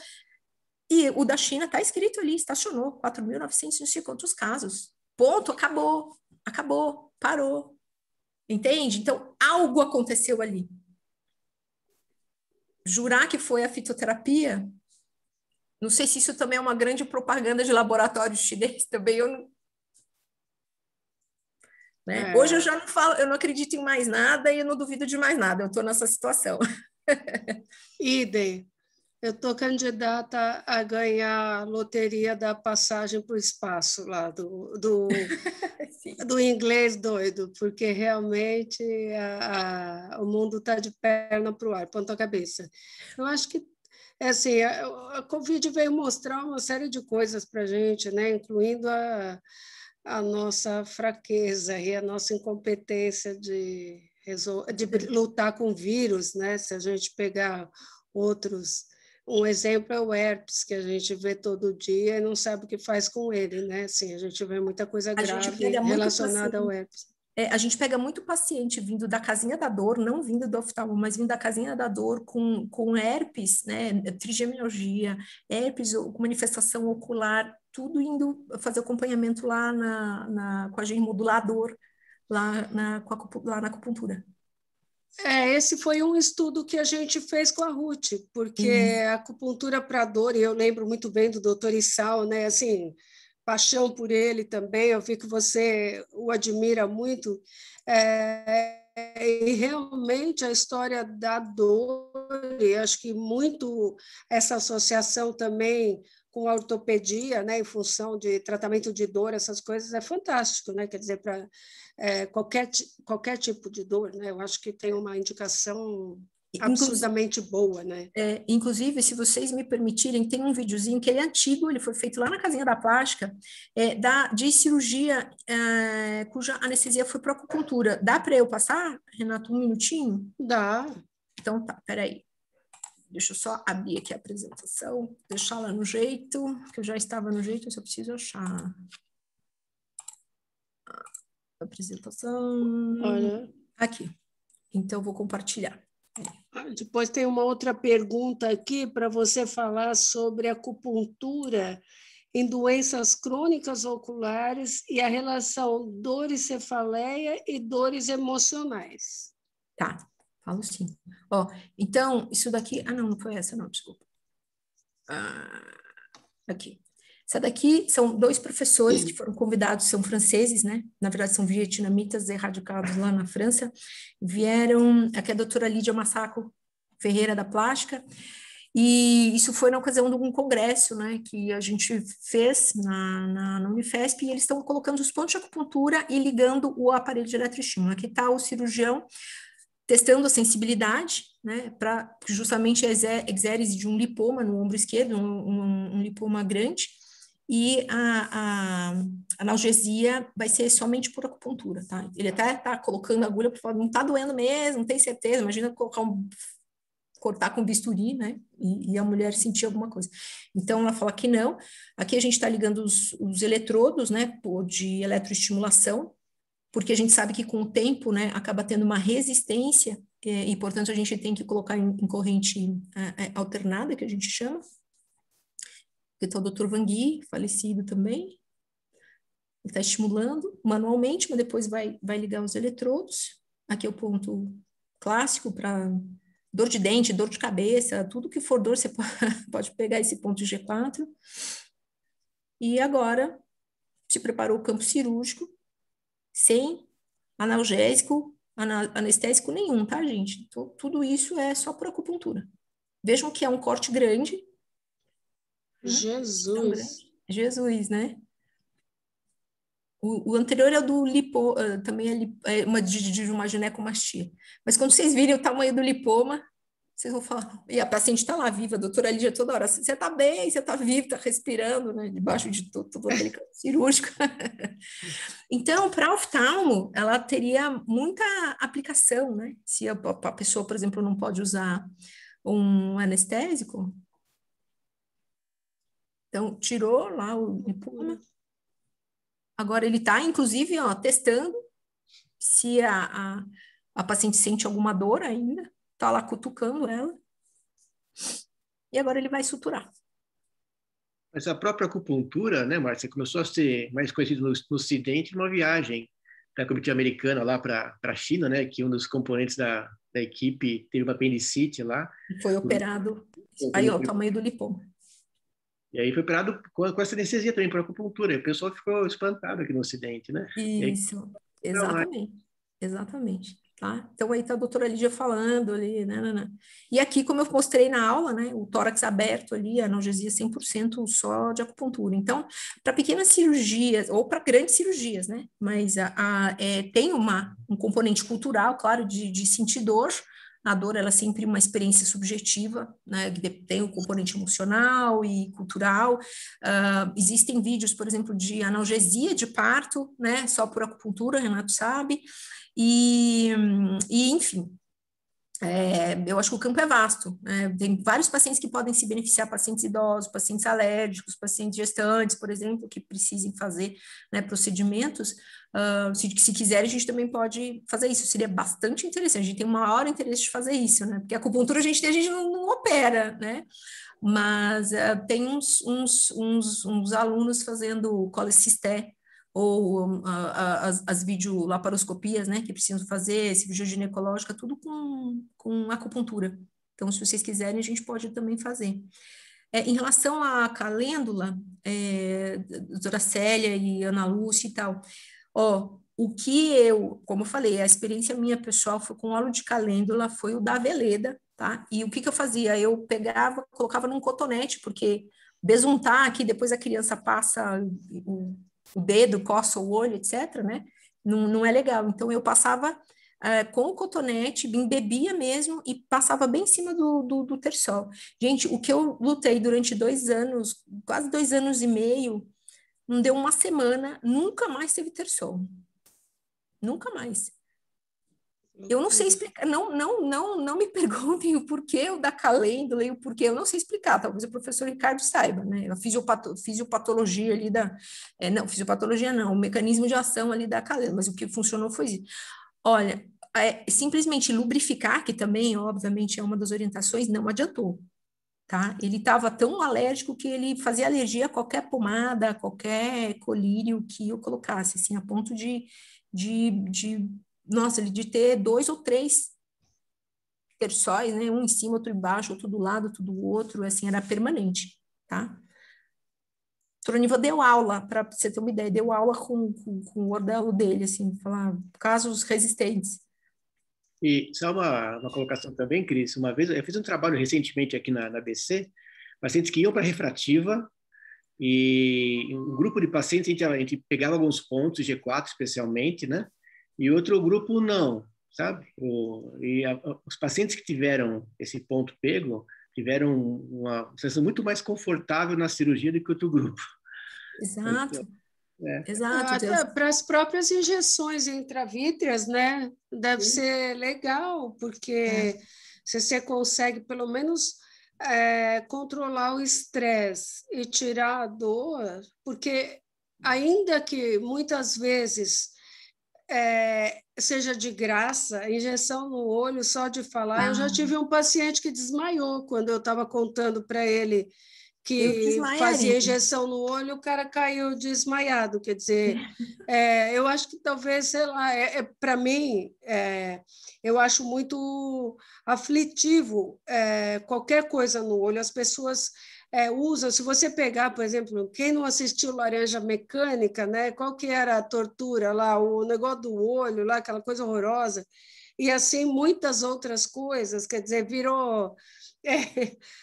e o da China está escrito ali, estacionou, 4.900 não sei quantos casos. Ponto, acabou, parou. Entende? Então, algo aconteceu ali. Jurar que foi a fitoterapia, não sei se isso também é uma grande propaganda de laboratório chinês, também eu não... Né? É. Hoje eu já não falo, eu não acredito em mais nada e eu não duvido de mais nada, eu estou nessa situação. Idem, eu estou candidata a ganhar a loteria da passagem para o espaço lá do inglês doido, porque realmente o mundo está de perna para o ar, ponta cabeça. Eu acho que assim, a Covid veio mostrar uma série de coisas para a gente, né? Incluindo a nossa fraqueza e a nossa incompetência de lutar com o vírus, né? Se a gente pegar outros... Um exemplo é o herpes, que a gente vê todo dia e não sabe o que faz com ele, né? Assim, a gente vê muita coisa grave relacionada ao herpes. A gente pega muito paciente vindo da casinha da dor, não vindo do oftalmo, mas vindo da casinha da dor com herpes, né? Trigeminalgia, herpes com manifestação ocular, tudo indo fazer acompanhamento lá com agente modulador, lá na acupuntura. Esse foi um estudo que a gente fez com a Ruth, porque a acupuntura para dor, e eu lembro muito bem do Dr. Issal, né? Assim, paixão por ele também, eu vi que você o admira muito, e realmente a história da dor, e acho que muito essa associação também com a ortopedia, né, em função de tratamento de dor, essas coisas, é fantástico, né? Quer dizer, para qualquer tipo de dor, né? Eu acho que tem uma indicação absolutamente boa, né? Inclusive, se vocês me permitirem, tem um videozinho que ele é antigo, ele foi feito lá na casinha da plástica, de cirurgia cuja anestesia foi para acupuntura. Dá para eu passar, Renato, um minutinho? Dá. Então tá, peraí. Deixa eu só abrir aqui a apresentação, deixá-la no jeito, que eu já estava no jeito, eu só preciso achar. Apresentação... Olha. Aqui. Então, vou compartilhar. Depois tem uma outra pergunta aqui para você falar sobre acupuntura em doenças crônicas oculares e a relação dores cefaleia e dores emocionais. Tá. Falo sim. Ó, então, isso daqui... Ah, não foi essa, não, desculpa. Aqui. Essa daqui são 2 professores que foram convidados, são franceses, né? Na verdade, são vietnamitas erradicados lá na França. Vieram... Aqui é a doutora Lídia Massaco Ferreira, da Plástica, E isso foi na ocasião de um congresso, né, que a gente fez na Unifesp, e eles estão colocando os pontos de acupuntura e ligando o aparelho de eletroestímulo. Aqui está o cirurgião testando a sensibilidade, né, para justamente a exérese de um lipoma no ombro esquerdo, um lipoma grande, e a analgesia vai ser somente por acupuntura, tá? Ele até está colocando a agulha, porque não está doendo mesmo, não tem certeza, imagina cortar com bisturi, né? E a mulher sentir alguma coisa. Então, ela fala que não. Aqui a gente está ligando os eletrodos, né? De eletroestimulação, porque a gente sabe que com o tempo, né? Acaba tendo uma resistência, e portanto a gente tem que colocar em corrente alternada, que a gente chama. Aqui está o Dr. Vangui, falecido também. Ele está estimulando manualmente, mas depois vai ligar os eletrodos. Aqui é o ponto clássico para dor de dente, dor de cabeça, tudo que for dor, você pode pegar esse ponto G4. E agora, se preparou o campo cirúrgico, sem analgésico, anestésico nenhum, tá, gente? Então, tudo isso é só por acupuntura. Vejam que é um corte grande. Né? Jesus! Grande. Jesus, né? O anterior é o do lipoma, também é uma de uma ginecomastia. Mas quando vocês virem o tamanho do lipoma, vocês vão falar, e a paciente está lá viva, a doutora Lídia toda hora, você está bem, você está viva, está respirando, né? Debaixo de todo aquele campo cirúrgico. Então, para oftalmo, ela teria muita aplicação, né? Se a pessoa, por exemplo, não pode usar um anestésico, então tirou lá o lipoma. Agora ele está, inclusive, ó, testando se a paciente sente alguma dor ainda. Está lá cutucando ela. E agora ele vai suturar. Mas a própria acupuntura, né, Márcia, começou a ser mais conhecida no Ocidente numa viagem da comitiva americana lá para a China, né, que um dos componentes da equipe teve uma apendicite lá. Foi operado. Aí, ó, o tamanho do lipoma. E aí foi operado com essa anestesia também, para acupuntura. O pessoal ficou espantado aqui no Ocidente, né? Isso, aí, exatamente. Exatamente, tá? Então aí está a doutora Lídia falando ali, né? E aqui, como eu mostrei na aula, né? O tórax aberto ali, a analgesia 100% só de acupuntura. Então, para pequenas cirurgias, ou para grandes cirurgias, né? Mas tem um componente cultural, claro, de sentir dor. A dor, ela é sempre uma experiência subjetiva, né? Tem o componente emocional e cultural. Existem vídeos, por exemplo, de analgesia de parto, né? Só por acupuntura, Renato sabe. E enfim, eu acho que o campo é vasto, né? Tem vários pacientes que podem se beneficiar, pacientes idosos, pacientes alérgicos, pacientes gestantes, por exemplo, que precisem fazer, né, procedimentos. Se quiser, a gente também pode fazer isso, seria bastante interessante, a gente tem o maior interesse de fazer isso, né? Porque a acupuntura a gente não opera, né? Mas tem uns alunos fazendo colecisté, ou as videolaparoscopias, né, que precisam fazer, cirurgia ginecológica, tudo com acupuntura. Então, se vocês quiserem, a gente pode também fazer. Em relação à calêndula, doutora Célia e Ana Lúcia e tal, ó, o que eu, como eu falei, a experiência minha pessoal foi com óleo de calêndula, foi o da Veleda, tá? E o que eu fazia? Eu pegava, colocava num cotonete, porque besuntar aqui, depois a criança passa o dedo, coça o olho, etc., né? Não é legal. Então, eu passava com o cotonete, embebia mesmo e passava bem em cima do terçol. Gente, o que eu lutei durante 2 anos, quase 2 anos e meio, não deu uma semana, nunca mais teve terçol. Nunca mais. Eu não sei explicar, não me perguntem o porquê o da calêndula e o porquê, eu não sei explicar, talvez o professor Ricardo saiba, né, a fisiopatologia ali o mecanismo de ação ali da calêndula, mas o que funcionou foi isso. Olha, simplesmente lubrificar, que também, obviamente, é uma das orientações, não adiantou, tá? Ele estava tão alérgico que ele fazia alergia a qualquer pomada, a qualquer colírio que eu colocasse, assim, a ponto nossa, de ter 2 ou 3 terçóis, né? Um em cima, outro embaixo, outro do lado, outro do outro, assim, era permanente, tá? Troniva deu aula, para você ter uma ideia, deu aula com o ordelo dele, assim, falar casos resistentes. E só uma colocação também, Cris. Uma vez, eu fiz um trabalho recentemente aqui na BC, pacientes que iam para a refrativa, e um grupo de pacientes, a gente pegava alguns pontos, G4 especialmente, né? E outro grupo não, sabe? Os pacientes que tiveram esse ponto pego tiveram uma sensação muito mais confortável na cirurgia do que outro grupo. Exato. Então, exato. Para as próprias injeções intravítreas, né? Deve ser legal, porque se você consegue pelo menos controlar o estresse e tirar a dor, porque ainda que muitas vezes seja de graça, injeção no olho, só de falar, eu já tive um paciente que desmaiou quando eu estava contando para ele que fazia injeção no olho, o cara caiu desmaiado, quer dizer, eu acho que talvez, sei lá, para mim, eu acho muito aflitivo qualquer coisa no olho, as pessoas usam, se você pegar, por exemplo, quem não assistiu Laranja Mecânica, né, qual que era a tortura lá, o negócio do olho, lá, aquela coisa horrorosa, e assim muitas outras coisas, quer dizer, virou...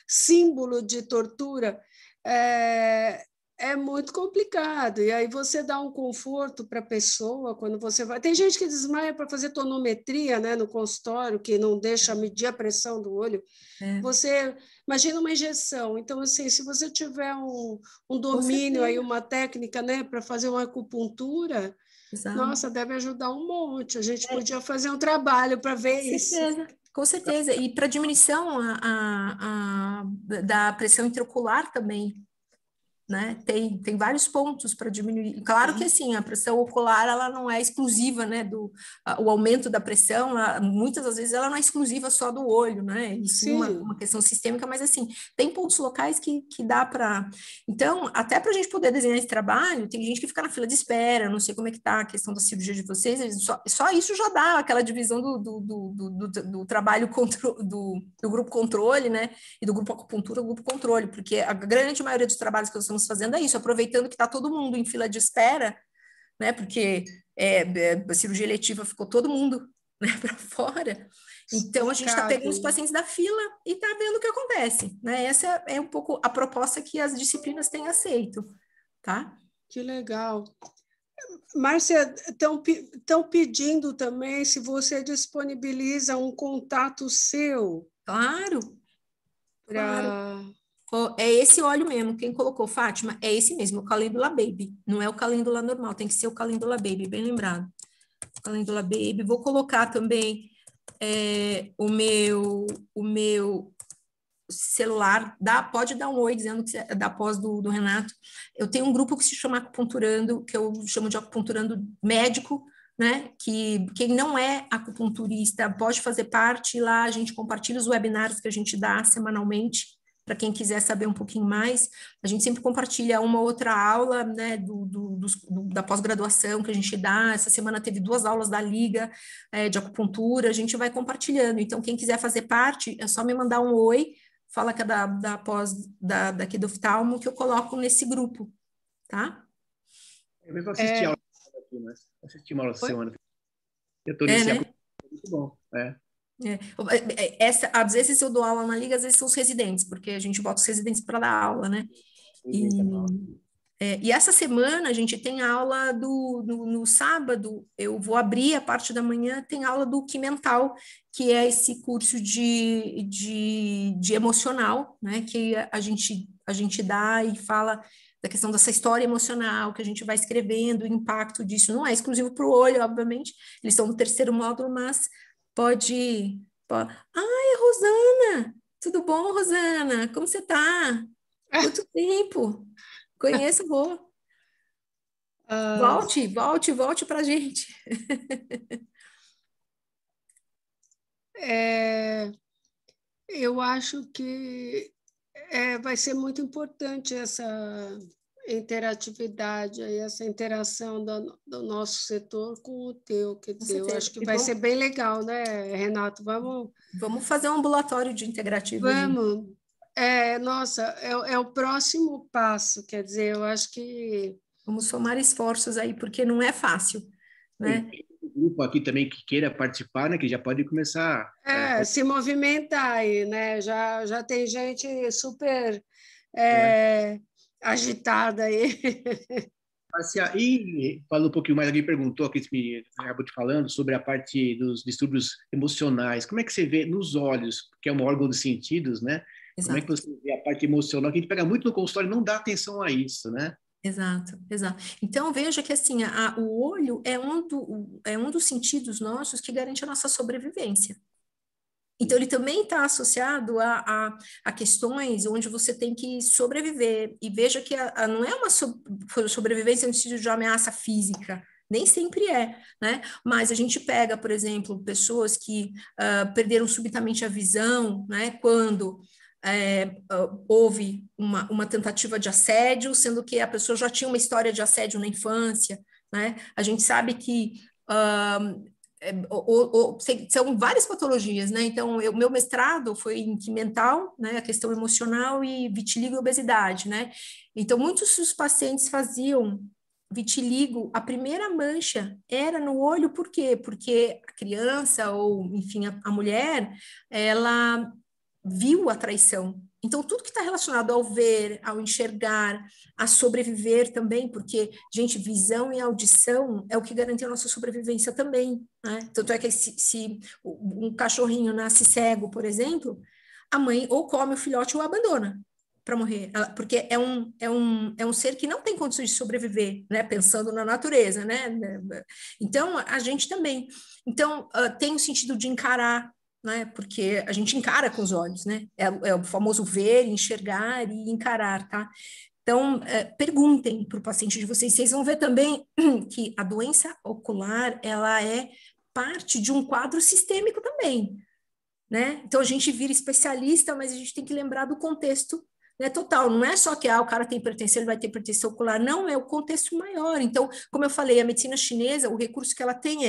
símbolo de tortura, é muito complicado. E aí você dá um conforto para a pessoa quando você vai... Tem gente que desmaia para fazer tonometria, né, no consultório, que não deixa medir a pressão do olho. Você imagina uma injeção. Então, assim, se você tiver um domínio, aí, uma técnica, né, para fazer uma acupuntura... Exato. Nossa, deve ajudar um monte. A gente podia fazer um trabalho para ver isso. Com certeza, e para diminuição da pressão intraocular também, né? Tem vários pontos para diminuir. Claro que assim, a pressão ocular ela não é exclusiva, né? O aumento da pressão, muitas das vezes ela não é exclusiva só do olho, né? Isso é uma questão sistêmica, mas assim, tem pontos locais que dá para... Então, até para a gente poder desenhar esse trabalho, tem gente que fica na fila de espera, não sei como é que tá a questão da cirurgia de vocês, só isso já dá aquela divisão do trabalho do grupo controle, né? E do grupo acupuntura, do grupo controle, porque a grande maioria dos trabalhos que eu estamos fazendo é isso, aproveitando que está todo mundo em fila de espera, né, porque a cirurgia eletiva ficou todo mundo, né, para fora, então a gente está pegando os pacientes da fila e está vendo o que acontece, né, essa é um pouco a proposta que as disciplinas têm aceito, tá? Que legal. Márcia, estão pedindo também se você disponibiliza um contato seu. Claro. É esse óleo mesmo, quem colocou, Fátima, é esse mesmo, o Calendula Baby, não é o Calendula normal, tem que ser o Calendula Baby, bem lembrado. Calendula Baby, vou colocar também o meu celular, pode dar um oi dizendo que é da pós do Renato. Eu tenho um grupo que se chama Acupunturando, que eu chamo de Acupunturando Médico, né, que quem não é acupunturista pode fazer parte, lá a gente compartilha os webinars que a gente dá semanalmente, para quem quiser saber um pouquinho mais. A gente sempre compartilha uma outra aula, né, da pós-graduação que a gente dá. Essa semana teve 2 aulas da Liga de Acupuntura, a gente vai compartilhando. Então, quem quiser fazer parte, é só me mandar um oi, fala que é da pós daqui do oftalmo, que eu coloco nesse grupo, tá? Eu vou assistir a aula aqui, mas assisti uma aula semana. Eu tô nesse muito bom, às vezes eu dou aula na Liga, às vezes são os residentes, porque a gente bota os residentes para dar aula, né? E essa semana a gente tem aula no sábado, eu vou abrir a parte da manhã, tem aula do Quimental, que é esse curso de emocional, né? Que a gente dá e fala da questão dessa história emocional que a gente vai escrevendo, o impacto disso. Não é exclusivo para o olho, obviamente, eles estão no 3º módulo, mas... Pode. Ai, Rosana! Tudo bom, Rosana? Como você tá? Quanto tempo? Conheço, vou. Volte pra gente. Eu acho que vai ser muito importante essa interatividade, essa interação do nosso setor com o teu, quer dizer, eu acho que vai ser bem legal, né, Renato? Vamos fazer um ambulatório de integrativo. Vamos. Nossa, é o próximo passo, quer dizer, eu acho que... Vamos somar esforços aí, porque não é fácil, né? grupo aqui também que queira participar, né? Que já pode começar... se movimentar aí, né? Já tem gente super agitada aí. E falou um pouquinho mais, alguém perguntou, que me acabou te falando, sobre a parte dos distúrbios emocionais. Como é que você vê nos olhos, que é um órgão dos sentidos, né? Exato. Como é que você vê a parte emocional? Que a gente pega muito no consultório e não dá atenção a isso, né? Exato, exato. Então, veja que assim, o olho é um dos sentidos nossos que garante a nossa sobrevivência. Então, ele também está associado a questões onde você tem que sobreviver. E veja que não é uma sobrevivência no sentido de ameaça física. Nem sempre é, né? Mas a gente pega, por exemplo, pessoas que perderam subitamente a visão, né? Quando houve uma tentativa de assédio, sendo que a pessoa já tinha uma história de assédio na infância, né? A gente sabe que... são várias patologias, né? Então, o meu mestrado foi em mental, né? A questão emocional e vitiligo e obesidade, né? Então, muitos dos pacientes faziam vitiligo, a primeira mancha era no olho, por quê? Porque a criança ou, enfim, a mulher, ela viu a traição. Então, tudo que está relacionado ao ver, ao enxergar, a sobreviver também, porque, gente, visão e audição é o que garante a nossa sobrevivência também, né? Tanto é que se um cachorrinho nasce cego, por exemplo, a mãe ou come o filhote ou abandona para morrer, porque é um ser que não tem condições de sobreviver, né? Pensando na natureza, né? Então, a gente também. Então, tem o sentido de encarar, né? Porque a gente encara com os olhos, né? É o famoso ver, enxergar e encarar, tá? Então, perguntem para o paciente de vocês. Vocês vão ver também que a doença ocular, ela é parte de um quadro sistêmico também, né? Então, a gente vira especialista, mas a gente tem que lembrar do contexto, né, total. Não é só que o cara tem hipertensão, ele vai ter hipertensão ocular. Não, é o contexto maior. Então, como eu falei, a medicina chinesa, o recurso que ela tem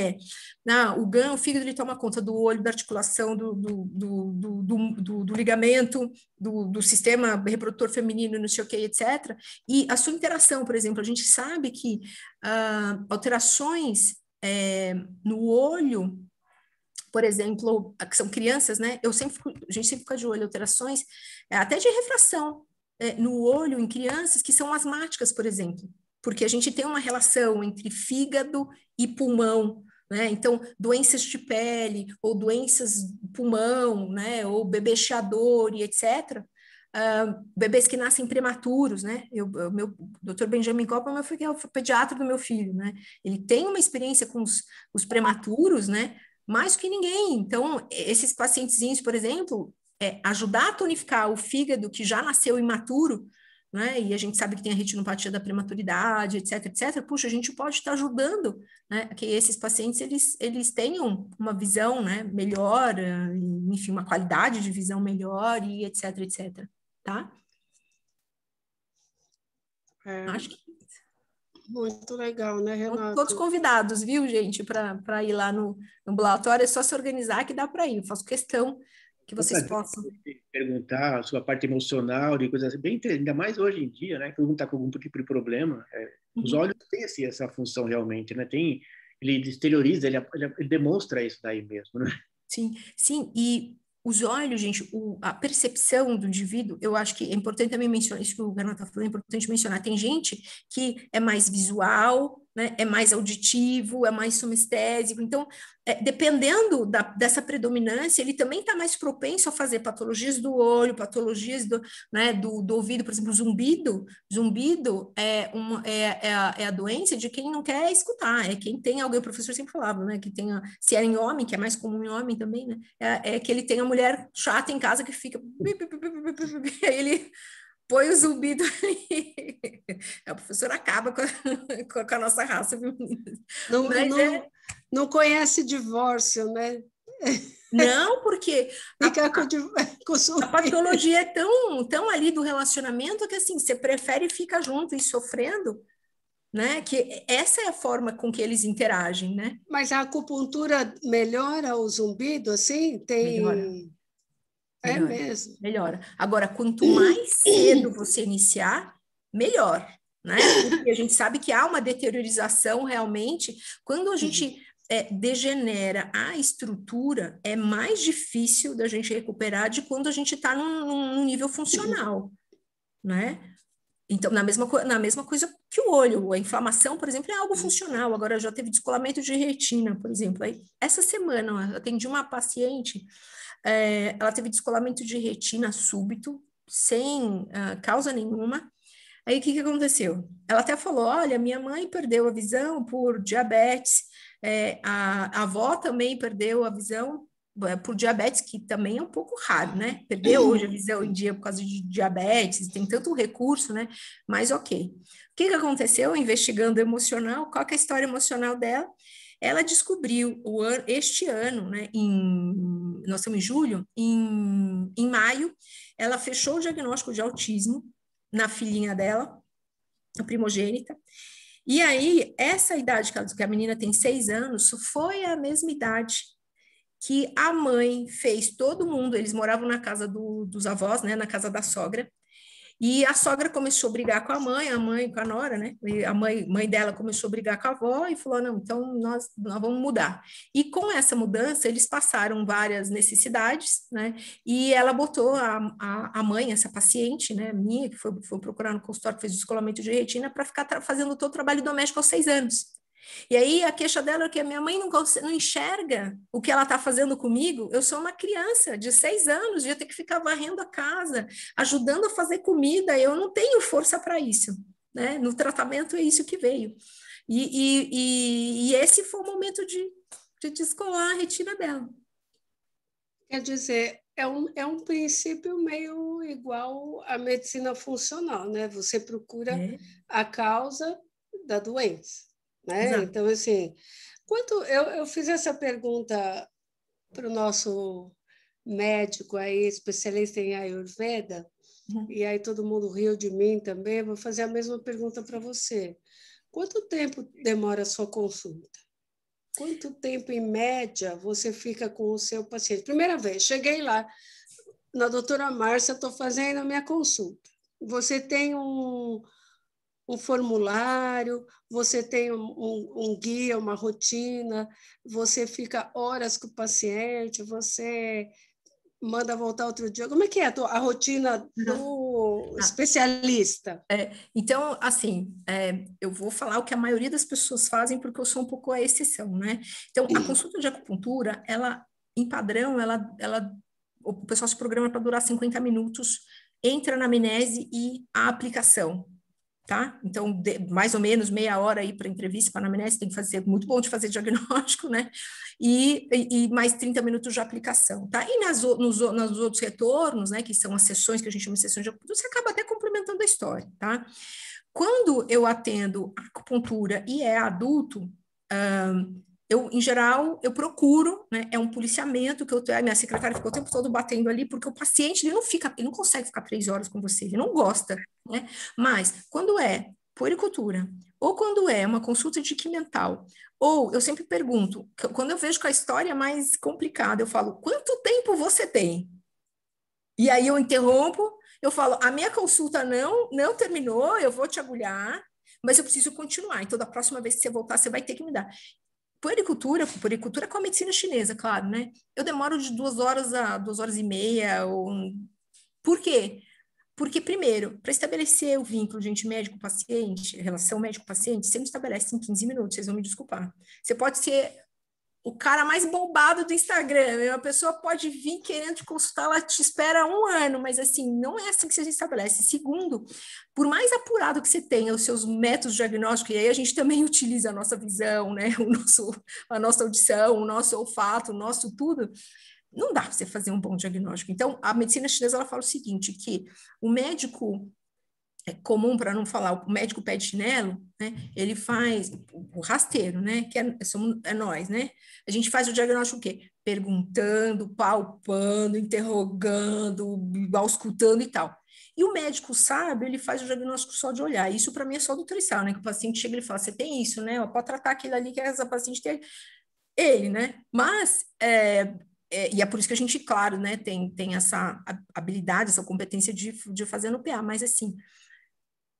o GAN, o fígado, ele toma conta do olho, da articulação, do ligamento, do sistema reprodutor feminino, não sei o que, etc. E a sua interação, por exemplo, a gente sabe que alterações no olho, por exemplo, que são crianças, né? A gente sempre fica de olho, alterações, até de refração no olho em crianças que são asmáticas, por exemplo, porque a gente tem uma relação entre fígado e pulmão, né? Então, doenças de pele ou doenças do pulmão, né? Ou bebê chiador e etc. Bebês que nascem prematuros, né? O doutor Benjamin Koppelman foi o pediatra do meu filho, né? Ele tem uma experiência com os prematuros, né? Mais que ninguém. Então, esses pacientezinhos, por exemplo, ajudar a tonificar o fígado que já nasceu imaturo, né? E a gente sabe que tem a retinopatia da prematuridade, etc, etc. Puxa, a gente pode estar ajudando, né? Que esses pacientes, eles tenham uma visão, né? Melhor, enfim, uma qualidade de visão melhor e etc, etc, tá? Acho que... Muito legal, né, Renata? Todos convidados, viu, gente, para ir lá no ambulatório. É só se organizar que dá para ir. Eu faço questão que vocês possam perguntar a sua parte emocional, de coisas assim, bem ainda mais hoje em dia, né? Perguntar com algum tipo de problema. Os olhos têm assim, essa função realmente, né? Tem, ele exterioriza, ele demonstra isso daí mesmo, né? Sim, sim. E os olhos, gente, a percepção do indivíduo, eu acho que é importante também mencionar, isso que o Renato falou, é importante mencionar, tem gente que é mais visual, né, é mais auditivo, é mais somestésico, então, dependendo dessa predominância, ele também está mais propenso a fazer patologias do olho, patologias né, do ouvido, por exemplo, zumbido. Zumbido é a doença de quem não quer escutar, é quem tem alguém, o professor sempre falava, né, que tem, se é em homem, que é mais comum em homem também, né, que ele tem a mulher chata em casa que fica... ele põe o zumbido ali. A professora acaba com a nossa raça, viu? Não conhece divórcio, né? Não, porque a patologia é tão ali do relacionamento que, assim, você prefere ficar junto e sofrendo, né? Que essa é a forma com que eles interagem, né? Mas a acupuntura melhora o zumbido, assim? Tem... Melhora. Melhora, mesmo. Melhora. Agora, quanto mais cedo você iniciar, melhor, né? Porque a gente sabe que há uma deteriorização realmente. Quando a gente degenera a estrutura, é mais difícil da gente recuperar de quando a gente está num nível funcional, né? Então, na mesma coisa que o olho, a inflamação, por exemplo, é algo funcional. Agora, já teve descolamento de retina, por exemplo. Aí, essa semana, eu atendi uma paciente, ela teve descolamento de retina súbito, sem causa nenhuma. Aí, o que aconteceu? Ela até falou, olha, minha mãe perdeu a visão por diabetes, a avó também perdeu a visão por diabetes, que também é um pouco raro, né? Perder hoje a visão em dia por causa de diabetes, tem tanto recurso, né? Mas ok. O que aconteceu? Investigando emocional, qual que é a história emocional dela? Ela descobriu este ano, né? Nós estamos em julho, em maio, ela fechou o diagnóstico de autismo na filhinha dela, a primogênita. E aí, essa idade que a menina tem 6 anos, foi a mesma idade que a mãe fez todo mundo, eles moravam na casa dos avós, né, na casa da sogra, e a sogra começou a brigar com a mãe com a nora, né, e a mãe dela começou a brigar com a avó e falou, não, então nós vamos mudar. E com essa mudança, eles passaram várias necessidades, né, e ela botou a mãe, essa paciente, né, minha, que foi procurar no consultório, que fez descolamento de retina, para ficar fazendo todo o trabalho doméstico aos 6 anos. E aí a queixa dela é que a minha mãe não enxerga o que ela está fazendo comigo, eu sou uma criança de 6 anos, ia ter que ficar varrendo a casa, ajudando a fazer comida, eu não tenho força para isso, né? No tratamento é isso que veio. E esse foi o momento de descolar a retina dela. Quer dizer, é um princípio meio igual à medicina funcional, né? Você procura a causa da doença. Né? Então, assim, eu fiz essa pergunta para o nosso médico aí, especialista em Ayurveda, e aí todo mundo riu de mim também, vou fazer a mesma pergunta para você. Quanto tempo demora a sua consulta? Quanto tempo, em média, você fica com o seu paciente? Primeira vez, cheguei lá, na doutora Márcia, estou fazendo a minha consulta. Você tem um formulário, você tem um guia, uma rotina, você fica horas com o paciente, você manda voltar outro dia. Como é que é a rotina do especialista? Então, assim, eu vou falar o que a maioria das pessoas fazem, porque eu sou um pouco a exceção, né? Então, a consulta de acupuntura, ela, em padrão, o pessoal se programa para durar 50 minutos, entre a anamnese e a aplicação. Tá? Então, mais ou menos meia hora aí para entrevista, para anamnese, tem que fazer, muito bom de fazer diagnóstico, né? E mais 30 minutos de aplicação, tá? E nos outros retornos, né, que são as sessões, que a gente chama de sessões de acupuntura, você acaba até complementando a história, tá? Quando eu atendo acupuntura e é adulto, eu, em geral, eu procuro, né, é um policiamento que eu tenho, a minha secretária ficou o tempo todo batendo ali, porque o paciente, ele não consegue ficar 3 horas com você, ele não gosta, né, mas quando é puericultura, ou quando é uma consulta de quimental, ou eu sempre pergunto, quando eu vejo que a história é mais complicada, eu falo, quanto tempo você tem? E aí eu interrompo, eu falo, a minha consulta não terminou, eu vou te agulhar, mas eu preciso continuar, então da próxima vez que você voltar, você vai ter que me dar. Puericultura com a medicina chinesa, claro, né? Eu demoro de 2 horas a 2 horas e meia. Por quê? Porque, primeiro, para estabelecer o vínculo, gente, médico-paciente, relação médico-paciente, você não estabelece em 15 minutos, vocês vão me desculpar. Você pode ser o cara mais bombado do Instagram, uma pessoa pode vir querendo te consultar, ela te espera 1 ano, mas assim, não é assim que você estabelece. Segundo, por mais apurado que você tenha os seus métodos diagnósticos, e aí a gente também utiliza a nossa visão, né, a nossa audição, o nosso olfato, o nosso tudo, não dá para você fazer um bom diagnóstico. Então, a medicina chinesa, ela fala o seguinte, que o médico... É comum, para não falar, o médico pé de chinelo, né? Ele faz o rasteiro, né? Que é nós, né? A gente faz o diagnóstico o quê? Perguntando, palpando, interrogando, auscultando e tal. E o médico sábio, ele faz o diagnóstico só de olhar. Isso, para mim, é só nutrição, né? Que o paciente chega e fala, você tem isso, né? Pode tratar aquilo ali que essa paciente tem. Ele, né? Mas... e é por isso que a gente, claro, né? Tem essa habilidade, essa competência de fazer no PA. Mas, assim...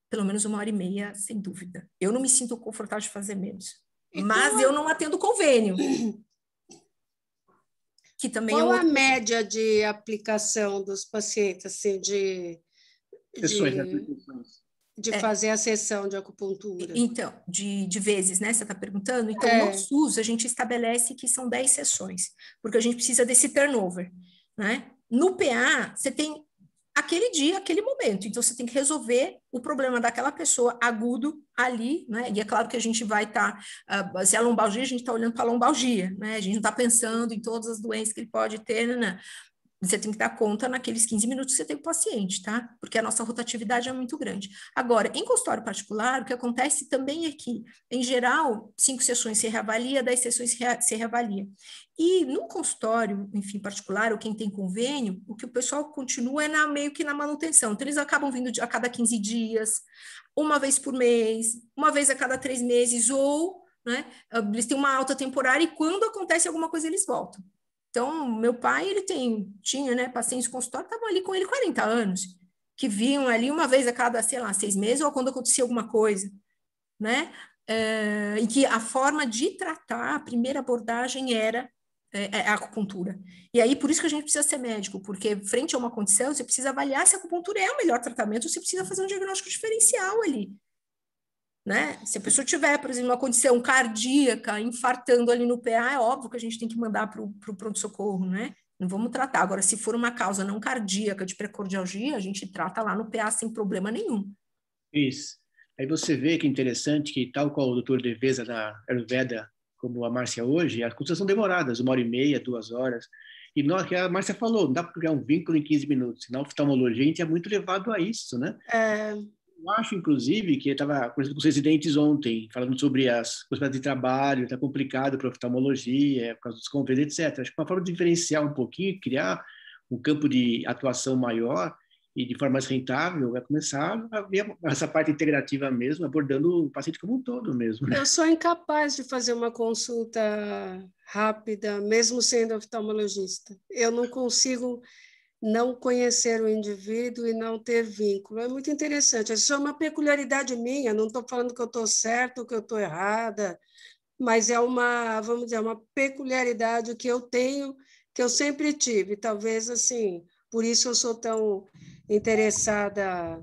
Pelo menos 1 hora e meia, sem dúvida. Eu não me sinto confortável de fazer menos. Mas eu não atendo convênio. Que também qual é a média de aplicação dos pacientes, assim, de fazer a sessão de acupuntura? Então, de vezes, né? Você está perguntando? Então, no SUS, a gente estabelece que são 10 sessões, porque a gente precisa desse turnover, né? No PA, você tem aquele dia, aquele momento. Então, você tem que resolver o problema daquela pessoa agudo ali, né? E é claro que a gente vai estar... se é lombalgia, a gente está olhando para a lombalgia, né? A gente não está pensando em todas as doenças que ele pode ter, né? Você tem que dar conta naqueles 15 minutos que você tem o paciente, tá? Porque a nossa rotatividade é muito grande. Agora, em consultório particular, o que acontece também é que, em geral, 5 sessões se reavalia, 10 sessões se reavalia. E no consultório, enfim, particular, ou quem tem convênio, o que o pessoal continua é meio que na manutenção. Então, eles acabam vindo a cada 15 dias, uma vez por mês, uma vez a cada 3 meses, ou, né, eles têm uma alta temporária e quando acontece alguma coisa, eles voltam. Então, meu pai, ele tinha, né, pacientes de consultório, estavam ali com ele 40 anos, que vinham ali uma vez a cada, sei lá, 6 meses, ou quando acontecia alguma coisa, né? E que a forma de tratar, a primeira abordagem era a acupuntura. E aí, por isso que a gente precisa ser médico, porque frente a uma condição, você precisa avaliar se a acupuntura é o melhor tratamento, ou você precisa fazer um diagnóstico diferencial ali. Né? Se a pessoa tiver, por exemplo, uma condição cardíaca, infartando ali no PA, é óbvio que a gente tem que mandar para o pronto-socorro, né? Não vamos tratar. Agora, se for uma causa não cardíaca de precordialgia, a gente trata lá no PA sem problema nenhum. Isso. Aí você vê que é interessante que, tal qual o doutor Devesa da Ayurveda, como a Márcia hoje, as consultas são demoradas, 1h30, 2h. E que a Márcia falou, não dá para criar um vínculo em 15 minutos. Na oftalmologia, a gente é muito levado a isso, né? Eu acho, inclusive, que eu estava conversando com os residentes ontem, falando sobre as possibilidades de trabalho, está complicado para a oftalmologia, por causa dos convênios, etc. Acho que uma forma de diferenciar um pouquinho, criar um campo de atuação maior e de forma mais rentável, vai começar a ver essa parte integrativa mesmo, abordando o paciente como um todo mesmo. Né? Eu sou incapaz de fazer uma consulta rápida, mesmo sendo oftalmologista. Eu não consigo... não conhecer o indivíduo e não ter vínculo. É muito interessante. Isso é uma peculiaridade minha, não estou falando que eu estou certa ou que eu estou errada, mas é uma, vamos dizer, uma peculiaridade que eu tenho, que eu sempre tive. Talvez, assim, por isso eu sou tão interessada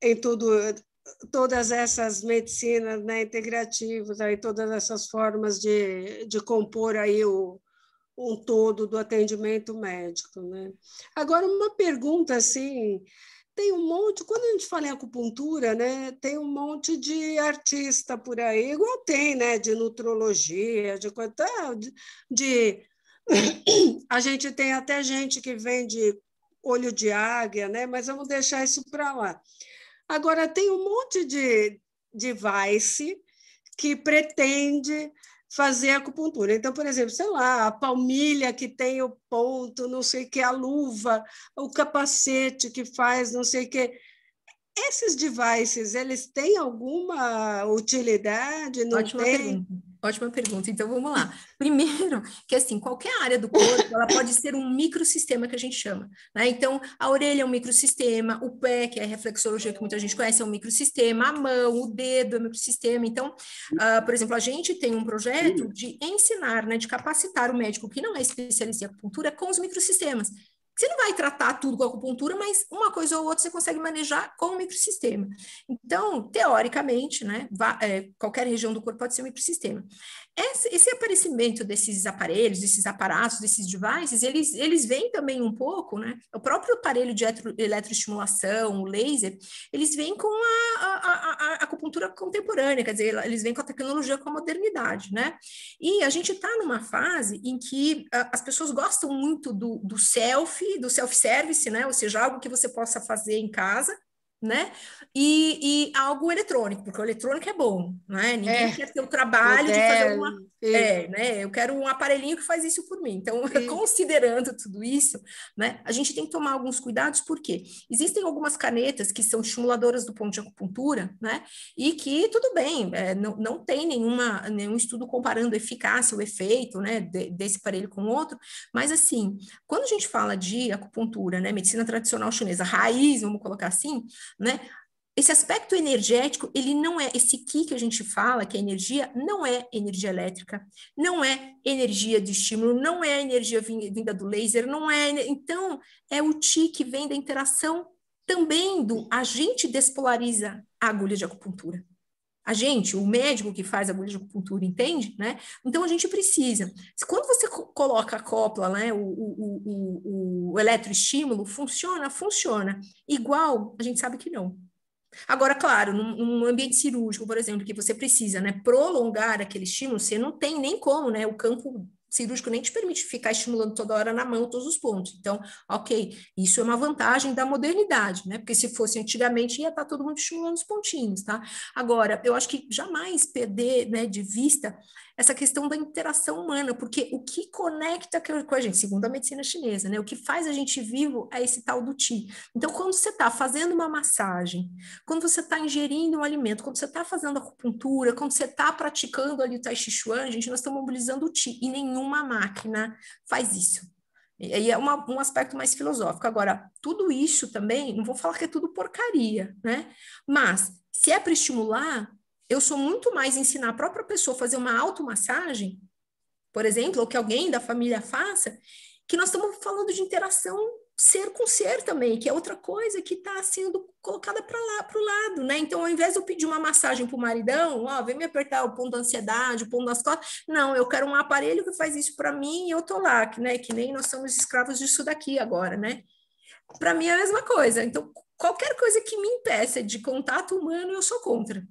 em tudo, todas essas medicinas, né, integrativas, aí, todas essas formas de compor aí um todo do atendimento médico, né? Agora, uma pergunta assim, tem um monte, quando a gente fala em acupuntura, né, tem um monte de artista por aí, igual tem, né, de nutrologia, a gente tem até gente que vende olho de águia, né, mas vamos deixar isso para lá. Agora, tem um monte de vice que pretende fazer acupuntura. Então, por exemplo, sei lá, a palmilha que tem o ponto, não sei o que, a luva, o capacete que faz, não sei o que. Esses devices, eles têm alguma utilidade? Não Ótima tem? Pergunta. Ótima pergunta. Então, vamos lá. Primeiro, que assim, qualquer área do corpo, ela pode ser um microsistema que a gente chama, né? Então, a orelha é um microsistema, o pé, que é a reflexologia que muita gente conhece, é um microsistema, a mão, o dedo é um microsistema. Então, por exemplo, a gente tem um projeto de ensinar, né, de capacitar o médico que não é especialista em acupuntura com os microsistemas. Você não vai tratar tudo com acupuntura, mas uma coisa ou outra você consegue manejar com o microsistema. Então, teoricamente, né, qualquer região do corpo pode ser um microsistema. Esse aparecimento desses aparelhos, desses aparatos, desses devices, eles vêm também um pouco, né? O próprio aparelho de eletroestimulação, o laser, eles vêm com a acupuntura contemporânea, quer dizer, eles vêm com a tecnologia, com a modernidade, né? E a gente está numa fase em que as pessoas gostam muito do self-service, né? Ou seja, algo que você possa fazer em casa, né? E algo eletrônico, porque o eletrônico é bom, né? Ninguém quer ter o trabalho de fazer alguma... né? Eu quero um aparelhinho que faz isso por mim. Então, considerando tudo isso, né? A gente tem que tomar alguns cuidados, porque existem algumas canetas que são estimuladoras do ponto de acupuntura, né? E que, tudo bem, não tem nenhum estudo comparando a eficácia, o efeito, né, desse aparelho com o outro, mas, assim, quando a gente fala de acupuntura, né, medicina tradicional chinesa, raiz, vamos colocar assim, né? Esse aspecto energético, ele não é, esse ki que a gente fala, que é energia, não é energia elétrica, não é energia de estímulo, não é energia vinda do laser, não é, então é o chi que vem da interação também do, a gente despolariza a agulha de acupuntura. A gente, o médico que faz agulha de acupuntura, entende, né? Então a gente precisa. Quando você coloca, acopla, né, o eletroestímulo, funciona? Funciona. Igual, a gente sabe que não. Agora, claro, num ambiente cirúrgico, por exemplo, que você precisa, né, prolongar aquele estímulo, você não tem nem como, né? O campo cirúrgico nem te permite ficar estimulando toda hora na mão todos os pontos. Então, ok, isso é uma vantagem da modernidade, né? Porque se fosse antigamente, ia estar todo mundo estimulando os pontinhos, tá? Agora, eu acho que jamais perder, né, de vista essa questão da interação humana, porque o que conecta com a gente, segundo a medicina chinesa, né? O que faz a gente vivo é esse tal do chi. Então, quando você está fazendo uma massagem, quando você está ingerindo um alimento, quando você está fazendo acupuntura, quando você está praticando ali o tai chi chuan, gente, nós estamos mobilizando o chi, e nenhuma máquina faz isso. E é um aspecto mais filosófico. Agora, tudo isso também, não vou falar que é tudo porcaria, né? Mas, se é para estimular, eu sou muito mais ensinar a própria pessoa a fazer uma automassagem, por exemplo, ou que alguém da família faça, que nós estamos falando de interação ser com ser também, que é outra coisa que está sendo colocada para lá, para o lado, né? Então, ao invés de eu pedir uma massagem para o maridão, ó, vem me apertar o ponto da ansiedade, o ponto das costas, não, eu quero um aparelho que faz isso para mim e eu tô lá, né? Que nem nós somos escravos disso daqui agora, né? Para mim é a mesma coisa. Então, qualquer coisa que me impeça de contato humano, eu sou contra.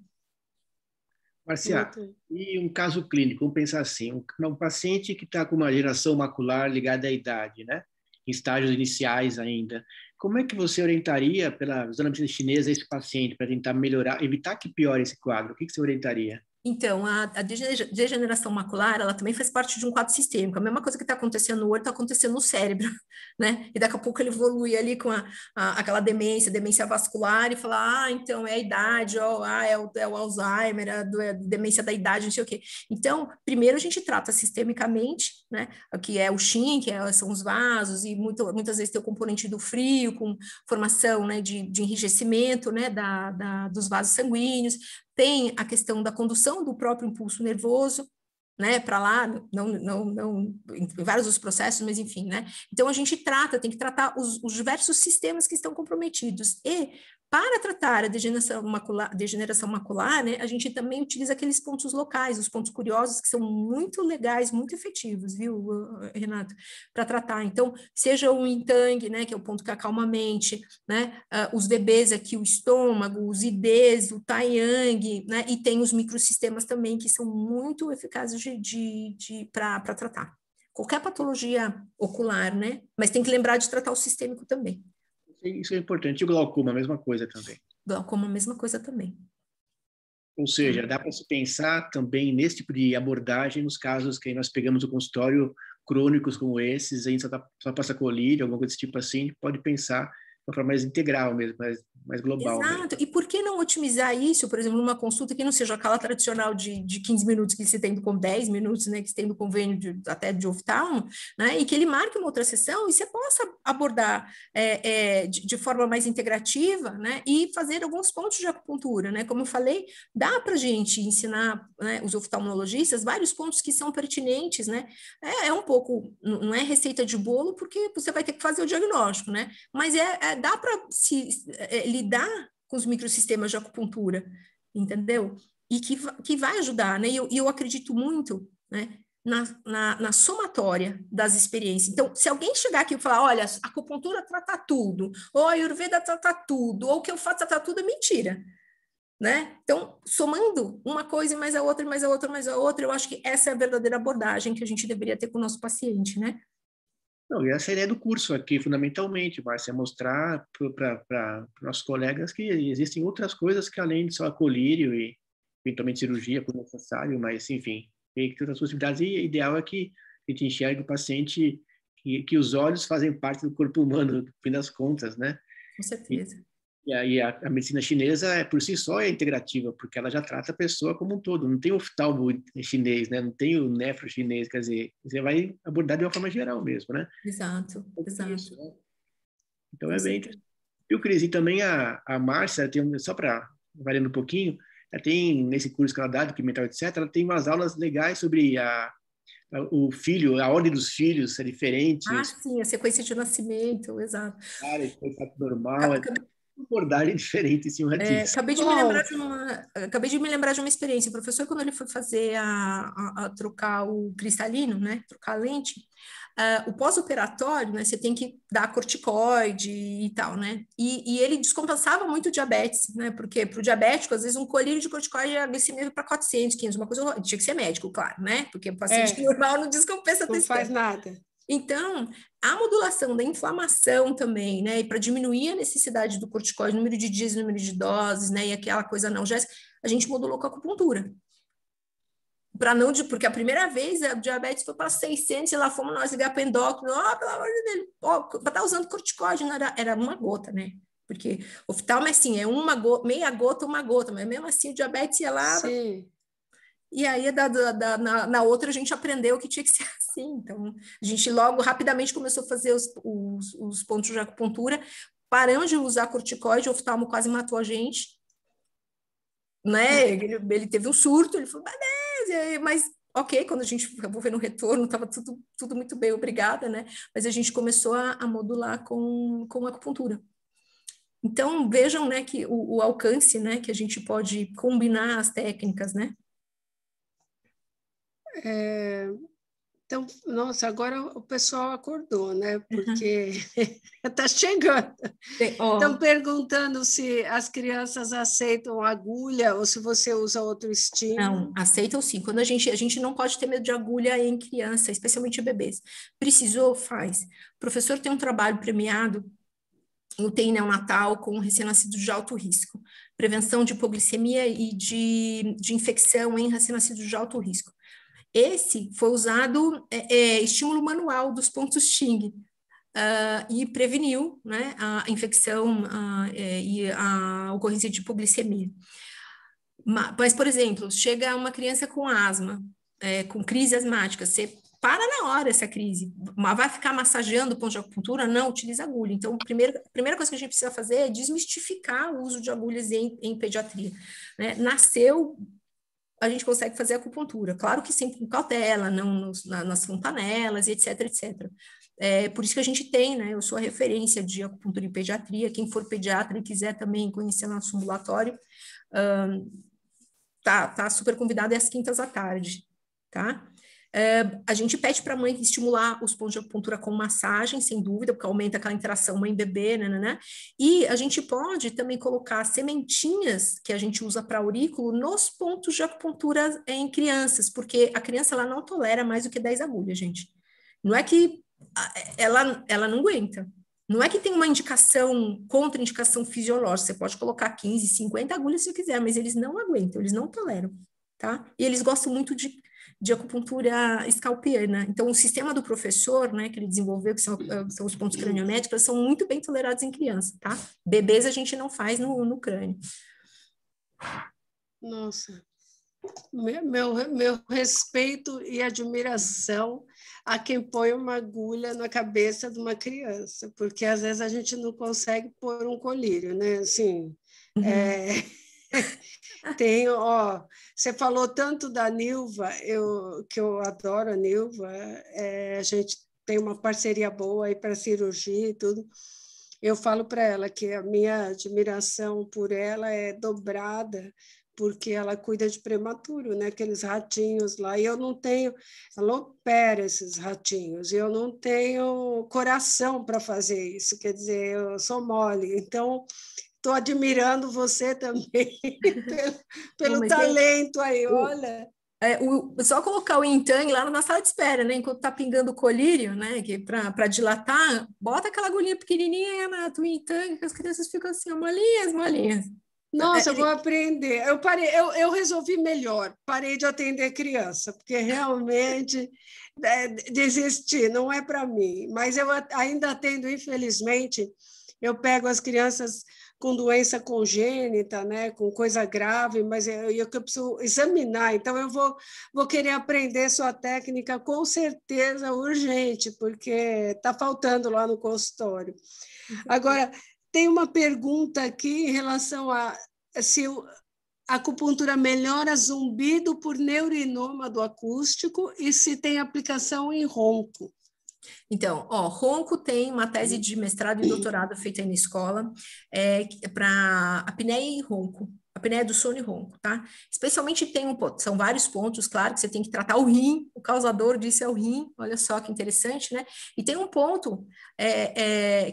Marcia, e um caso clínico, vamos pensar assim, um paciente que está com uma geração macular ligada à idade, né? Em estágios iniciais ainda, como é que você orientaria, pela medicina chinesa, esse paciente para tentar melhorar, evitar que piore esse quadro? O que você orientaria? Então, a degeneração macular, ela também faz parte de um quadro sistêmico. A mesma coisa que está acontecendo no olho, está acontecendo no cérebro, né? E daqui a pouco ele evolui ali com aquela demência vascular e fala, ah, então é a idade, ó, é o Alzheimer, é a demência da idade, não sei o quê. Então, primeiro a gente trata sistemicamente, né? Que é o Shin, são os vasos, e muitas vezes tem o componente do frio, com formação, né, de enrijecimento, né, dos vasos sanguíneos. Tem a questão da condução do próprio impulso nervoso, né, para lá, não, em vários dos processos, mas enfim, né? Então a gente tem que tratar os diversos sistemas que estão comprometidos. E para tratar a degeneração macular, né, a gente também utiliza aqueles pontos locais, os pontos curiosos, que são muito legais, muito efetivos, viu, Renato, para tratar. Então, seja o yin tang, né, que é o ponto que acalma a mente, né, os DBs aqui, o estômago, os IDs, o tai yang, né, e tem os microsistemas também que são muito eficazes para tratar qualquer patologia ocular, né? Mas tem que lembrar de tratar o sistêmico também. Isso é importante. E o glaucoma, a mesma coisa também. Glaucoma, a mesma coisa também. Ou seja, dá para se pensar também nesse tipo de abordagem nos casos que nós pegamos o consultório crônicos como esses, em Santa Colírio, alguma coisa desse tipo assim, pode pensar de uma forma mais integral mesmo, mais global. Exato. Mesmo. E por que não otimizar isso, por exemplo, numa consulta que não seja aquela tradicional de 15 minutos que se tem com 10 minutos, né, que se tem no convênio até de oftalmo, né, e que ele marque uma outra sessão e você possa abordar de forma mais integrativa, né, e fazer alguns pontos de acupuntura, né? Como eu falei, dá para a gente ensinar, né, os oftalmologistas vários pontos que são pertinentes, né? É um pouco, não é receita de bolo, porque você vai ter que fazer o diagnóstico, né? Mas dá para se lidar com os microsistemas de acupuntura, entendeu? E que vai ajudar, né? E eu acredito muito, né, na somatória das experiências. Então, se alguém chegar aqui e falar, olha, a acupuntura trata tudo, ou a Ayurveda trata tudo, ou o que eu faço trata tudo, é mentira, né? Então, somando uma coisa e mais a outra, e mais a outra, mais a outra, eu acho que essa é a verdadeira abordagem que a gente deveria ter com o nosso paciente, né? Não, e essa é a ideia do curso aqui, fundamentalmente, Márcia, é mostrar para nossos colegas que existem outras coisas que além de só colírio e eventualmente cirurgia, por necessário, mas, enfim, tem outras possibilidades. E o ideal é que a gente enxergue o paciente que os olhos fazem parte do corpo humano, no fim das contas, né? Com certeza. E aí a medicina chinesa, por si só, é integrativa, porque ela já trata a pessoa como um todo. Não tem o oftalmo chinês, né? Não tem o nefro chinês, quer dizer, você vai abordar de uma forma geral mesmo, né? Exato, exato. Então é bem E o Cris, e também a Márcia, tem, só para variando um pouquinho, ela tem, nesse curso que ela dá, do Pimental, etc., ela tem umas aulas legais sobre o filho, a ordem dos filhos é diferente. Ah, sim, a sequência de nascimento, exato. Claro, é normal, abordagem diferente em cima disso. Acabei de me lembrar de uma experiência. O professor, quando ele foi fazer a trocar o cristalino, né, trocar a lente, o pós-operatório, né, você tem que dar corticoide e tal, né? E ele descompensava muito o diabetes, né? Porque para o diabético, às vezes, um colírio de corticoide é glicemia para 400, 500, uma coisa... Tinha que ser médico, claro, né? Porque o paciente normal não descompensa. Não faz nada. Então, a modulação da inflamação também, né? E para diminuir a necessidade do corticoide, número de dias, número de doses, né? E aquela coisa analgésica, a gente modulou com a acupuntura. Para não, porque a primeira vez a diabetes foi para 600 e lá fomos nós ligar para endócrino, pelo amor de Deus, para estar usando corticoide, não era uma gota, né? Porque o oftalmo é assim, é uma gota, meia gota, uma gota, mas mesmo assim o diabetes ia lá. Sim. E aí na outra a gente aprendeu que tinha que ser assim, então a gente logo rapidamente começou a fazer os pontos de acupuntura, paramos de usar corticoide, o oftalmo quase matou a gente, né? Ele teve um surto, ele falou, mas ok, quando a gente acabou vendo o retorno, estava tudo muito bem, obrigada, né? Mas a gente começou a modular com acupuntura. Então, vejam, né, que o alcance, né, que a gente pode combinar as técnicas, né? Então, nossa, agora o pessoal acordou, né? Porque está chegando. Estão perguntando se as crianças aceitam agulha ou se você usa outro estímulo. Não, aceitam sim. Quando a gente não pode ter medo de agulha em criança, especialmente bebês. Precisou, faz. O professor tem um trabalho premiado em UTI neonatal com recém-nascidos de alto risco. Prevenção de hipoglicemia e de infecção em recém-nascidos de alto risco. Esse foi usado estímulo manual dos pontos Xing e preveniu, né, a infecção e a ocorrência de hipoglicemia. Mas, por exemplo, chega uma criança com asma, com crise asmática, você para na hora essa crise, vai ficar massageando o ponto de acupuntura? Não, utiliza agulha. Então, a primeira coisa que a gente precisa fazer é desmistificar o uso de agulhas em pediatria, né? Nasceu... a gente consegue fazer acupuntura. Claro que sempre com cautela, não nas fontanelas, etc, etc. Por isso que a gente tem, né? Eu sou a referência de acupuntura em pediatria. Quem for pediatra e quiser também conhecer nosso ambulatório, tá super convidado, às quintas à tarde, tá? A gente pede para a mãe estimular os pontos de acupuntura com massagem, sem dúvida, porque aumenta aquela interação mãe-bebê, né? E a gente pode também colocar sementinhas que a gente usa para aurículo nos pontos de acupuntura em crianças, porque a criança ela não tolera mais do que 10 agulhas, gente. Não é que ela não aguenta. Não é que tem uma indicação, contraindicação fisiológica, você pode colocar 15, 50 agulhas se quiser, mas eles não aguentam, eles não toleram, tá? E eles gostam muito de acupuntura escalpiana. Então, o sistema do professor, né, que ele desenvolveu, que são os pontos craniométricos, são muito bem tolerados em criança, tá? Bebês a gente não faz no crânio. Nossa, meu respeito e admiração a quem põe uma agulha na cabeça de uma criança, porque às vezes a gente não consegue pôr um colírio, né? Assim, Tem, ó, você falou tanto da Nilva, que eu adoro a Nilva, a gente tem uma parceria boa aí para cirurgia e tudo. Eu falo para ela que a minha admiração por ela é dobrada, porque ela cuida de prematuro, né? Aqueles ratinhos lá, e eu não tenho... Ela opera esses ratinhos, e eu não tenho coração para fazer isso, quer dizer, eu sou mole, então... Estou admirando você também pelo talento aí, olha. Só colocar o Intang lá na sala de espera, né? Enquanto tá pingando o colírio, né? Para dilatar, bota aquela agulhinha pequenininha na tua Intang, que as crianças ficam assim, molinhas. Nossa, eu vou aprender. Eu resolvi melhor, parei de atender criança, porque realmente desisti, não é para mim. Mas eu ainda atendo, infelizmente, eu pego as crianças com doença congênita, né, com coisa grave, mas eu preciso examinar, então eu vou querer aprender sua técnica com certeza urgente, porque está faltando lá no consultório. Agora, Tem uma pergunta aqui em relação a se a acupuntura melhora zumbido por neurinoma do acústico e se tem aplicação em ronco. Então, ronco tem uma tese de mestrado e doutorado feita aí na escola para apneia e ronco. Apneia do sono e ronco, tá? Especialmente tem um ponto, são vários pontos, claro, que você tem que tratar o rim, o causador disso é o rim, olha só que interessante, né? E tem um ponto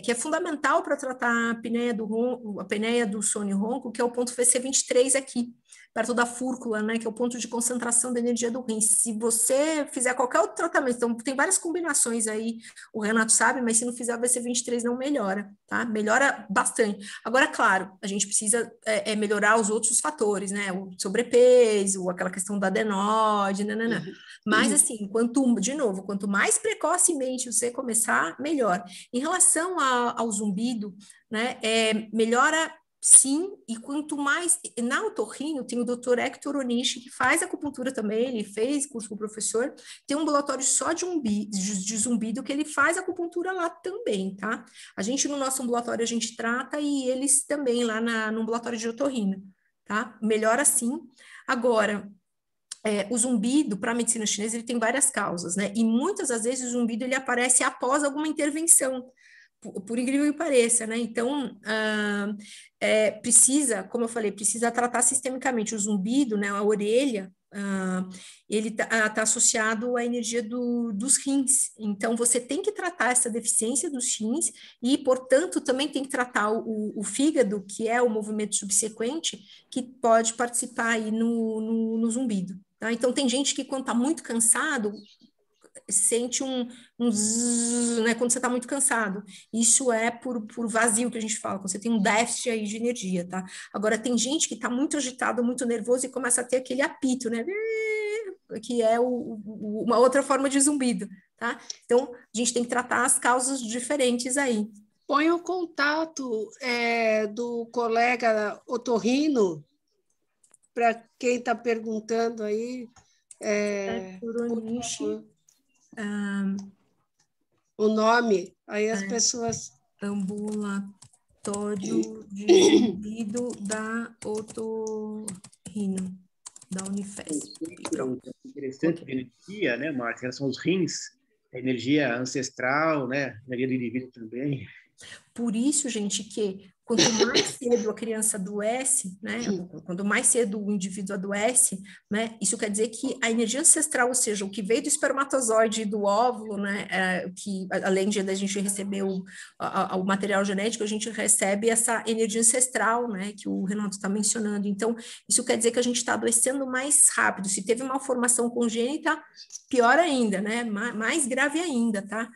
que é fundamental para tratar a apneia do ronco, a apneia do sono e ronco, que é o ponto VC23 aqui, perto da fúrcula, né? Que é o ponto de concentração da energia do rim. Se você fizer qualquer outro tratamento, então tem várias combinações aí, o Renato sabe, mas se não fizer o VC23 não melhora, tá? Melhora bastante. Agora, claro, a gente precisa melhorar os outros fatores, né? O sobrepeso, aquela questão da adenoide, nananã. Uhum. Mas, assim, quanto mais precocemente você começar, melhor. Em relação ao zumbido, né? Melhora, sim, e quanto mais... Na otorrino, tem o doutor Hector Onishi, que faz acupuntura também, ele fez curso com o professor, tem um ambulatório só de zumbido, que ele faz acupuntura lá também, tá? A gente, no nosso ambulatório, a gente trata, e eles também lá no ambulatório de otorrino, tá? Melhor assim. Agora... o zumbido, para a medicina chinesa, ele tem várias causas, né? E muitas das vezes o zumbido ele aparece após alguma intervenção, por incrível que pareça, né? Então, precisa, como eu falei, precisa tratar sistemicamente o zumbido, né? A orelha, ele tá associado à energia dos rins. Então, você tem que tratar essa deficiência dos rins e, portanto, também tem que tratar o fígado, que é o movimento subsequente, que pode participar aí no zumbido. Tá? Então, tem gente que, quando está muito cansado, sente um zzz, né? Quando você está muito cansado. Isso é por vazio que a gente fala, quando você tem um déficit aí de energia, tá? Agora, tem gente que está muito agitada, muito nervosa e começa a ter aquele apito, né? Que é uma outra forma de zumbido, tá? Então, a gente tem que tratar as causas diferentes aí. Põe o contato do colega otorrino para quem está perguntando aí. O nome, aí as pessoas... Ambulatório de zumbido da otorrino, da Unifesp. Pronto. Interessante de energia, né, Marta? Em relação aos rins, a energia ancestral, né? A energia do indivíduo também. Por isso, gente, que quanto mais cedo a criança adoece, né? Quanto mais cedo o indivíduo adoece, né? Isso quer dizer que a energia ancestral, ou seja, o que veio do espermatozoide e do óvulo, né? Que além de a gente receber o material genético, a gente recebe essa energia ancestral, né? Que o Renato está mencionando. Então, isso quer dizer que a gente está adoecendo mais rápido. Se teve uma formação congênita, pior ainda, né? Mais grave ainda, tá?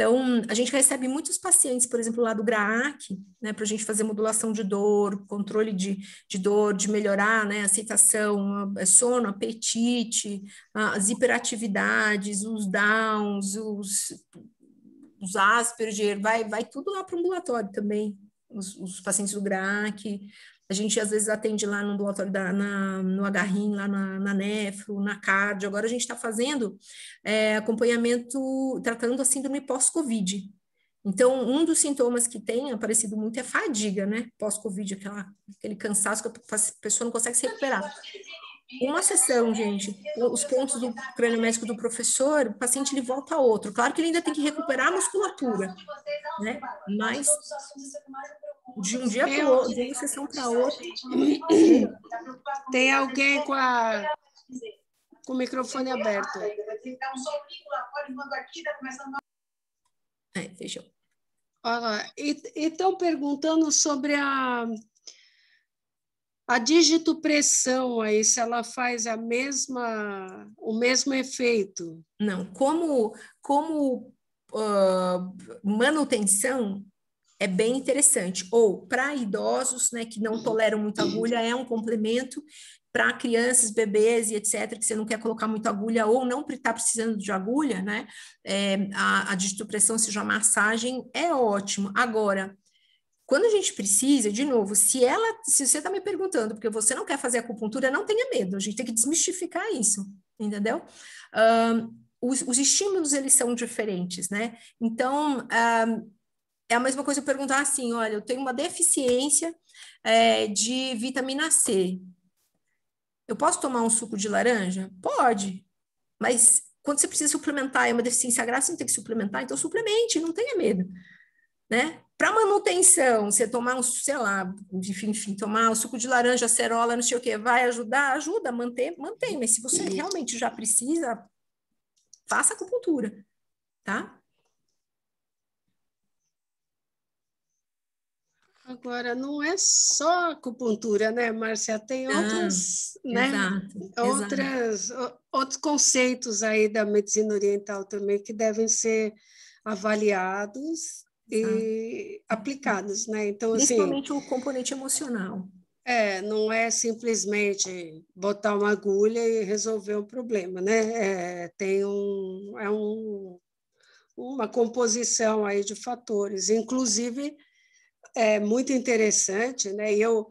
Então, a gente recebe muitos pacientes, por exemplo, lá do GRAAC, né, para a gente fazer modulação de dor, controle de dor, de melhorar, né, aceitação, sono, apetite, as hiperatividades, os downs, os Asperger, vai tudo lá para o ambulatório também, os pacientes do GRAAC. A gente, às vezes, atende lá no ambulatório, no agarrinho, lá na nefro, na cardio. Agora, a gente está fazendo acompanhamento, tratando a síndrome pós-Covid. Então, um dos sintomas que tem aparecido muito é fadiga, né? Pós-Covid, aquele cansaço que a pessoa não consegue se recuperar. Uma sessão, gente, os pontos do crânio médico do professor, o paciente ele volta a outro. Claro que ele ainda tem que recuperar a musculatura, né? Mas... de um dia para o outro, de uma sessão para outra. Tem alguém com o microfone aberto. Fechou. Olha lá, e estão perguntando sobre a digitopressão aí, se ela faz o mesmo efeito. Não, como manutenção, é bem interessante, ou para idosos, né, que não toleram muita agulha, é um complemento, para crianças, bebês e etc, que você não quer colocar muita agulha ou não está precisando de agulha, né, a digitopressão, ou seja, a massagem é ótimo. Agora, quando a gente precisa, de novo, se você está me perguntando, porque você não quer fazer acupuntura, não tenha medo, a gente tem que desmistificar isso, entendeu? Os estímulos, eles são diferentes, né, então... É a mesma coisa eu perguntar assim, olha, eu tenho uma deficiência de vitamina C. Eu posso tomar um suco de laranja? Pode. Mas quando você precisa suplementar, é uma deficiência grave, você não tem que suplementar, então suplemente, não tenha medo, né? Para manutenção, você tomar um, sei lá, enfim, tomar um suco de laranja, acerola, não sei o quê, vai ajudar? Ajuda, mantém. Mas se você realmente já precisa, faça acupuntura, tá? Agora, não é só acupuntura, né, Márcia? Tem outras, né? Exato, outros conceitos aí da medicina oriental também que devem ser avaliados e aplicados, né? Então, principalmente assim, o componente emocional. Não é simplesmente botar uma agulha e resolver o problema, né? Tem uma composição aí de fatores, inclusive... É muito interessante, né? E eu,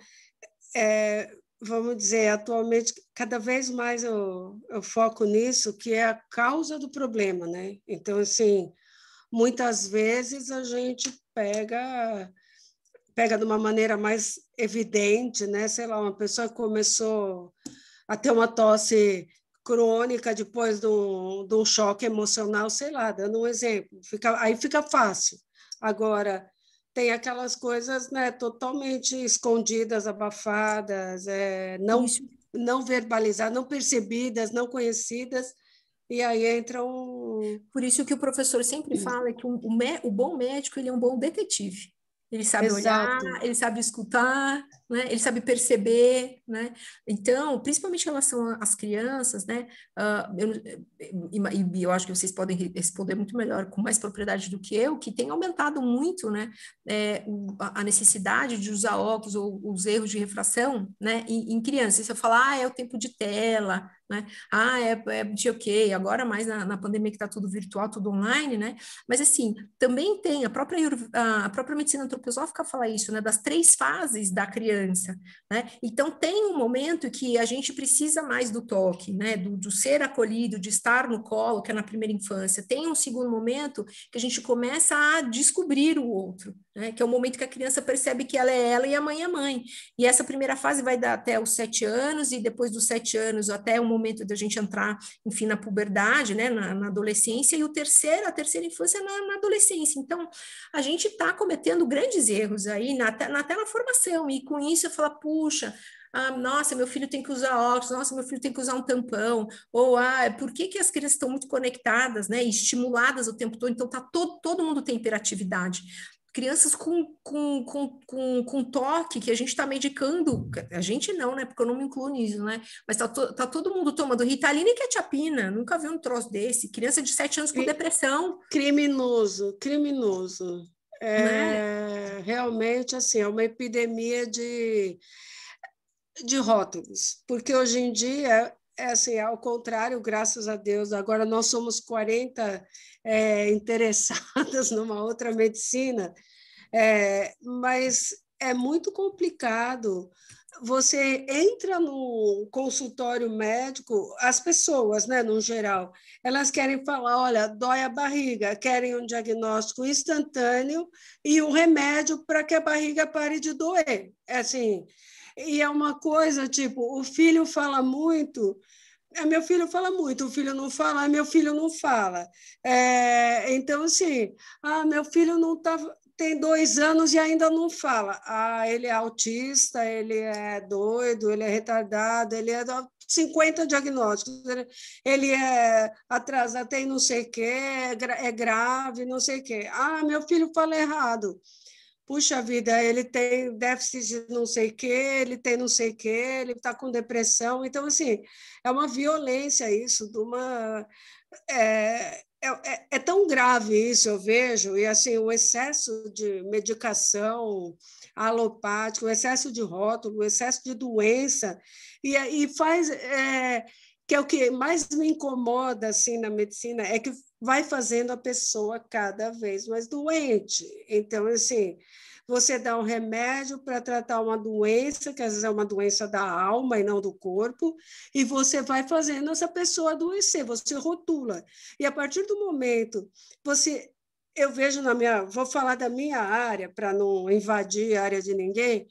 vamos dizer, atualmente, cada vez mais eu foco nisso, que é a causa do problema, né? Então, assim, muitas vezes a gente pega de uma maneira mais evidente, né? Sei lá, uma pessoa começou a ter uma tosse crônica depois de um choque emocional, sei lá, dando um exemplo. Aí fica fácil. Agora... Tem aquelas coisas, né, totalmente escondidas, abafadas, não verbalizadas, não percebidas, não conhecidas, e aí entra um... Por isso que o professor sempre fala que o bom médico, ele é um bom detetive. Ele sabe olhar, ele sabe escutar, né? Ele sabe perceber, né? Então, principalmente em relação às crianças, né? Eu acho que vocês podem responder muito melhor, com mais propriedade do que eu, que tem aumentado muito, né? A necessidade de usar óculos ou os erros de refração, né? Em crianças. Você fala, é o tempo de tela, né? Agora mais na pandemia que está tudo virtual, tudo online, né? Mas assim, também tem a própria medicina antroposófica fala isso, né? Das 3 fases da criança, né? Então tem um momento que a gente precisa mais do toque, né? Do ser acolhido, de estar no colo, que é na primeira infância. Tem um segundo momento que a gente começa a descobrir o outro, né? Que é o momento que a criança percebe que ela é ela e a mãe é mãe. E essa primeira fase vai dar até os 7 anos, e depois dos 7 anos até um momento da gente entrar, enfim, na puberdade, né, na adolescência, e a terceira infância na adolescência. Então, a gente está cometendo grandes erros aí, até na formação, e com isso eu falo, puxa, nossa, meu filho tem que usar óculos, nossa, meu filho tem que usar um tampão, ou, por que as crianças estão muito conectadas, né, estimuladas o tempo todo? Então, todo mundo tem hiperatividade. Crianças com toque, que a gente está medicando, a gente não, né? Porque eu não me incluo nisso, né? Mas tá todo mundo tomando Ritalina e Quetiapina, nunca vi um troço desse. Criança de 7 anos com depressão. Criminoso. Né? Realmente, assim, é uma epidemia de rótulos, porque hoje em dia... assim, ao contrário, graças a Deus, agora nós somos 40 interessadas numa outra medicina, mas é muito complicado. Você entra no consultório médico, as pessoas, né, no geral, elas querem falar, olha, dói a barriga, querem um diagnóstico instantâneo e um remédio para que a barriga pare de doer, assim... E é uma coisa, tipo, o filho fala muito, meu filho fala muito, o filho não fala, meu filho não fala. Então, assim, meu filho não tá, tem 2 anos e ainda não fala. Ele é autista, ele é doido, ele é retardado, ele é 50 diagnósticos, ele é atrasado, tem não sei o quê, é grave, não sei o quê. Meu filho fala errado. Puxa vida, ele tem déficit de não sei o quê, ele tem não sei o quê, ele está com depressão. Então, assim, é uma violência isso, é tão grave isso, eu vejo, e assim, o excesso de medicação alopática, o excesso de rótulo, o excesso de doença, e faz... que é o que mais me incomoda assim, na medicina, é que vai fazendo a pessoa cada vez mais doente. Então, assim, você dá um remédio para tratar uma doença, que às vezes é uma doença da alma e não do corpo, e você vai fazendo essa pessoa adoecer, você rotula. E a partir do momento, você eu vejo na minha... Vou falar da minha área, para não invadir a área de ninguém,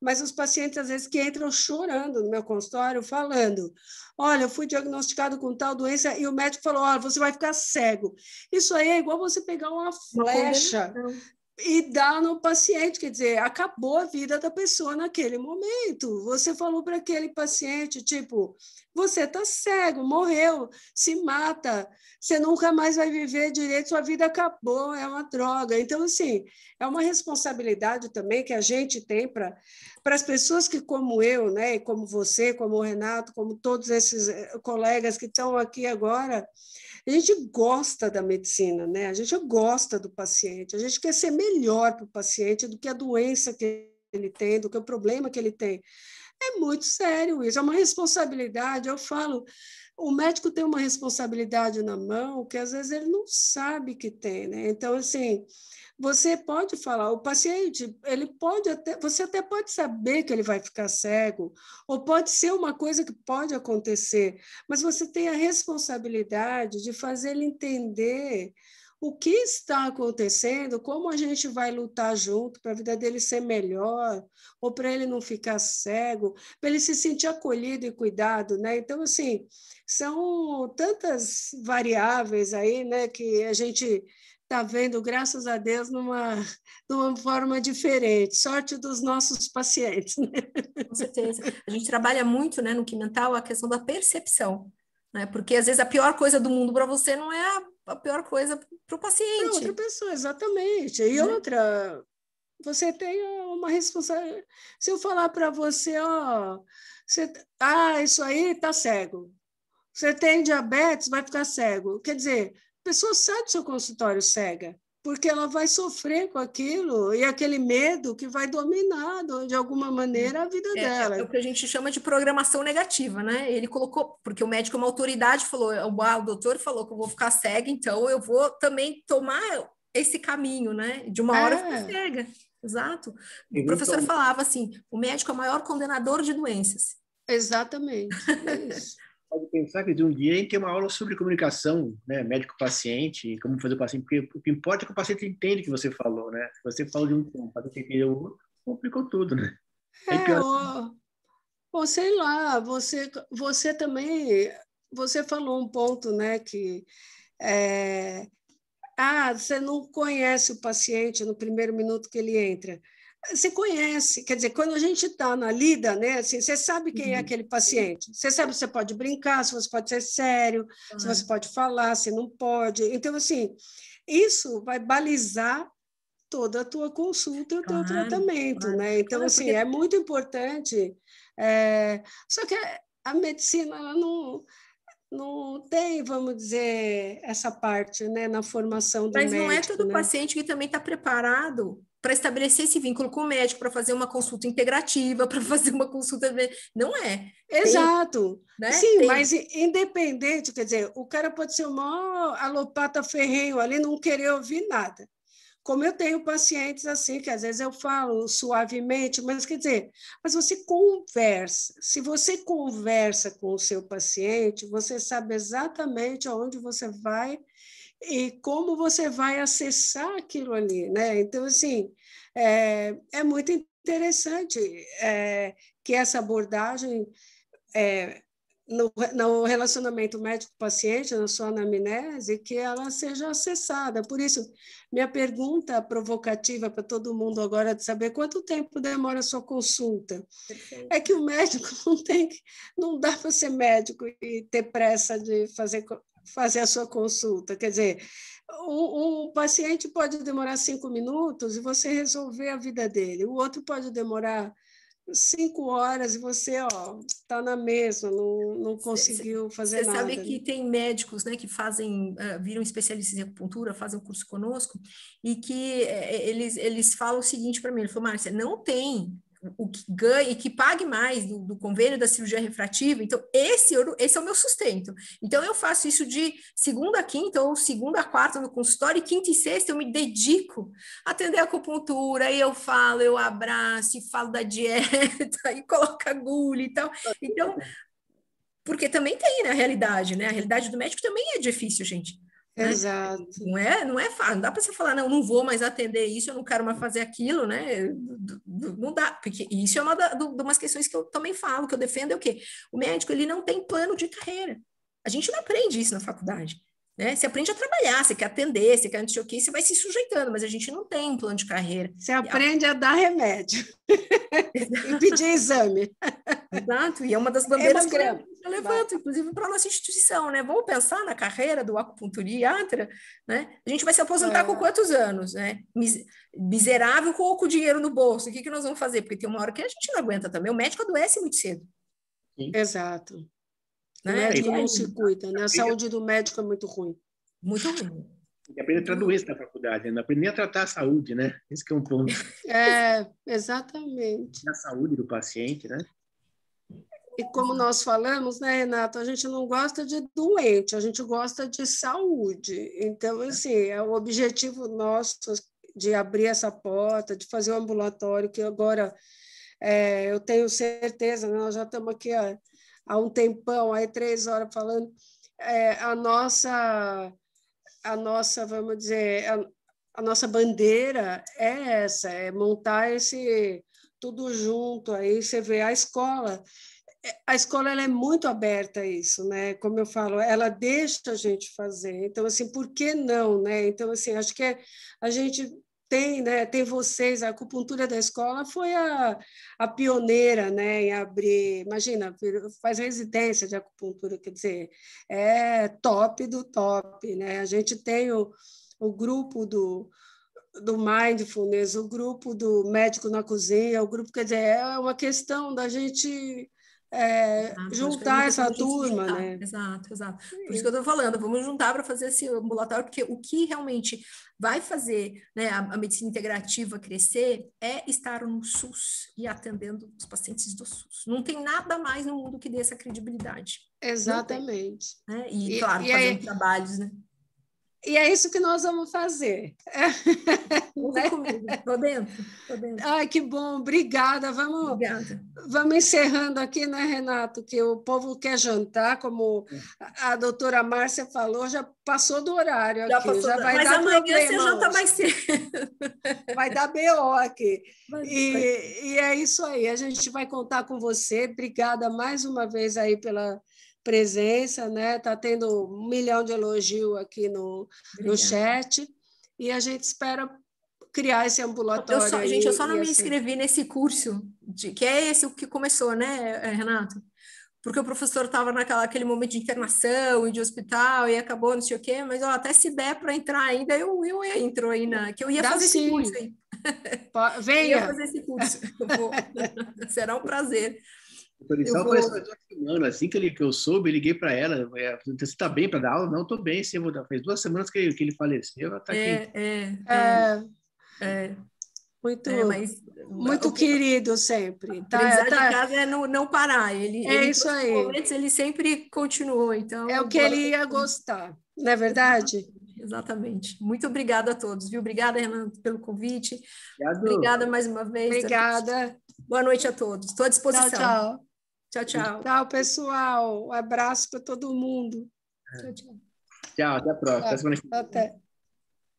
mas os pacientes, às vezes, que entram chorando no meu consultório, falando, olha, eu fui diagnosticado com tal doença, e o médico falou, olha, você vai ficar cego. Isso aí é igual você pegar uma flecha e dar no paciente, quer dizer, acabou a vida da pessoa naquele momento. Você falou para aquele paciente, tipo, você está cego, morreu, se mata, você nunca mais vai viver direito, sua vida acabou, é uma droga. Então, assim, é uma responsabilidade também que a gente tem para as pessoas que, como eu, né, como você, como o Renato, como todos esses colegas que estão aqui agora, a gente gosta da medicina, né? A gente gosta do paciente, a gente quer ser melhor para o paciente do que a doença que ele tem, do que o problema que ele tem. É muito sério isso, é uma responsabilidade. Eu falo, o médico tem uma responsabilidade na mão que às vezes ele não sabe que tem, né? Então, assim, você pode falar, o paciente, ele pode até, você até pode saber que ele vai ficar cego, ou pode ser uma coisa que pode acontecer, mas você tem a responsabilidade de fazer ele entender o que está acontecendo, como a gente vai lutar junto para a vida dele ser melhor, ou para ele não ficar cego, para ele se sentir acolhido e cuidado, né? Então, assim, são tantas variáveis aí, né, que a gente está vendo, graças a Deus, numa forma diferente. Sorte dos nossos pacientes, né? Com certeza. A gente trabalha muito, né, no Quimental, a questão da percepção, né? Porque, às vezes, a pior coisa do mundo para você não é a pior coisa para o paciente. Para outra pessoa, exatamente. E outra, você tem uma responsabilidade. Se eu falar para você, ó, você, isso aí está cego. Você tem diabetes, vai ficar cego. Quer dizer, a pessoa sai do seu consultório cega, porque ela vai sofrer com aquilo e aquele medo que vai dominar, de alguma maneira, a vida dela. É o que a gente chama de programação negativa, né? Ele colocou, porque o médico é uma autoridade, falou, o doutor falou que eu vou ficar cega, então eu vou também tomar esse caminho, né? De uma hora eu fico cega. Exato. O professor falava assim, o médico é o maior condenador de doenças. Exatamente. É isso. Pode pensar que de um dia a gente tem uma aula sobre comunicação, né, médico-paciente, como fazer o paciente, porque o que importa é que o paciente entende o que você falou, né? Se você fala de um ponto, o paciente entendeu o outro, complicou tudo, né? Ou sei lá, você também, você falou um ponto, né, que você não conhece o paciente no primeiro minuto que ele entra. Você conhece, quer dizer, quando a gente está na lida, né, assim, você sabe quem é aquele paciente, você sabe se você pode brincar, se você pode ser sério, se você pode falar, se não pode. Então, assim, isso vai balizar toda a tua consulta e o teu tratamento, né? Então, assim, é muito importante. Só que a medicina, ela não tem, vamos dizer, essa parte, né, na formação do médico. Mas não é todo paciente que também está preparado para estabelecer esse vínculo com o médico, para fazer uma consulta integrativa, para fazer uma consulta... Não é. Exato. Tem, né? Sim, tem. Mas independente, quer dizer, o cara pode ser o maior alopata ferrenho ali, não querer ouvir nada. Como eu tenho pacientes assim, que às vezes eu falo suavemente, mas quer dizer, mas você conversa. Se você conversa com o seu paciente, você sabe exatamente aonde você vai e como você vai acessar aquilo ali, né? Então, assim, é muito interessante que essa abordagem no relacionamento médico-paciente, na sua anamnese, que ela seja acessada. Por isso, minha pergunta provocativa para todo mundo agora é de saber quanto tempo demora a sua consulta. Perfeito. É que o médico não dá para ser médico e ter pressa de fazer a sua consulta. Quer dizer, um paciente pode demorar 5 minutos e você resolver a vida dele. O outro pode demorar 5 horas e você está na mesma, não conseguiu fazer nada. Você sabe que tem médicos, né, que fazem, viram especialistas em acupuntura, fazem um curso conosco, e que eles falam o seguinte para mim, ele falou, Márcia, não tem o que ganhe, que pague mais do convênio da cirurgia refrativa, então esse é o meu sustento. Então eu faço isso de segunda a quinta ou segunda a quarta no consultório, e quinta e sexta eu me dedico a atender a acupuntura, e eu falo, eu abraço, e falo da dieta, e coloco agulha e tal. Então, porque também tem, né, a realidade do médico também é difícil, gente. né? Exato. Não é fácil, não dá para você falar, não vou mais atender isso, eu não quero mais fazer aquilo, né? Não dá, porque isso é uma de umas questões que eu também falo, que eu defendo, é o quê? O médico, ele não tem plano de carreira. A gente não aprende isso na faculdade, né? Você aprende a trabalhar, você quer atender, você quer não sei o quê, você vai se sujeitando, mas a gente não tem um plano de carreira. Você aprende a dar remédio e pedir exame. Exato, e é uma das bandeiras que eu levanto, inclusive, para a nossa instituição, né? Vamos pensar na carreira do acupunturiatra, né? A gente vai se aposentar com quantos anos, né? Miserável com pouco dinheiro no bolso, o que nós vamos fazer? Porque tem uma hora que a gente não aguenta também, o médico adoece muito cedo. Sim. Exato. Né? Ele não se cuida, né? A saúde do médico é muito ruim. Muito ruim. Ele aprende a tratar doença na faculdade, não aprende a tratar a saúde, né? Esse que é um ponto. É, exatamente. A saúde do paciente, né? E como nós falamos, né, Renata, a gente não gosta de doente, a gente gosta de saúde. Então, assim, é o objetivo nosso de abrir essa porta, de fazer o ambulatório, que agora eu tenho certeza, nós já estamos aqui há um tempão, aí 3 horas falando, a nossa, vamos dizer, a nossa bandeira é essa, é montar esse tudo junto, aí você vê a escola. A escola ela é muito aberta a isso, né? Como eu falo, ela deixa a gente fazer. Então, assim, por que não, né? Então, assim, acho que a gente tem, né? Tem vocês, a acupuntura da escola foi a pioneira, né? Em abrir, imagina, faz residência de acupuntura, quer dizer, é top do top, né? A gente tem o grupo do Mindfulness, o grupo do Médico na Cozinha, o grupo, quer dizer, é uma questão da gente... Exato, juntar essa turma, né? Exato, exato. Por isso que eu estou falando, vamos juntar para fazer esse ambulatório, porque o que realmente vai fazer, né, a medicina integrativa crescer é estar no SUS e atendendo os pacientes do SUS. Não tem nada mais no mundo que dê essa credibilidade. Exatamente. Tem, né? E, claro, fazendo trabalhos, né? E é isso que nós vamos fazer. Vem comigo, tô dentro. Ai, que bom, obrigada. Vamos encerrando aqui, né, Renato? Que o povo quer jantar, como a doutora Márcia falou, já passou do horário já aqui. Mas dar amanhã problema, você janta mais cedo. Vai dar BO aqui. E é isso aí, a gente vai contar com você. Obrigada mais uma vez aí pela... presença, né? Tá tendo 1 milhão de elogios aqui no chat e a gente espera criar esse ambulatório. Eu só não me inscrevi nesse curso que é esse que começou, né, Renato? Porque o professor estava naquele momento de internação e de hospital e acabou não sei o quê, mas ó, até se der para entrar ainda eu entro aí que eu ia fazer esse curso aí. Venha. Eu ia fazer esse curso. Será um prazer. Autorizar para essa semana, assim que eu soube, eu liguei para ela. Você está bem para dar aula? Não, estou bem. Sim, faz 2 semanas que ele faleceu. Ela está aqui. Muito querido sempre. De casa é não parar. Ele isso aí. Momentos, ele sempre continuou. Então, é o que ele ia gostar, não é verdade? Exatamente. Muito obrigada a todos, viu? Obrigada, Renato, pelo convite. Obrigada mais uma vez. Obrigada. Boa noite a todos. Estou à disposição. Tchau, tchau. Tchau, tchau. Tchau, pessoal. Um abraço para todo mundo. Tchau, tchau. Tchau, até a próxima. Até.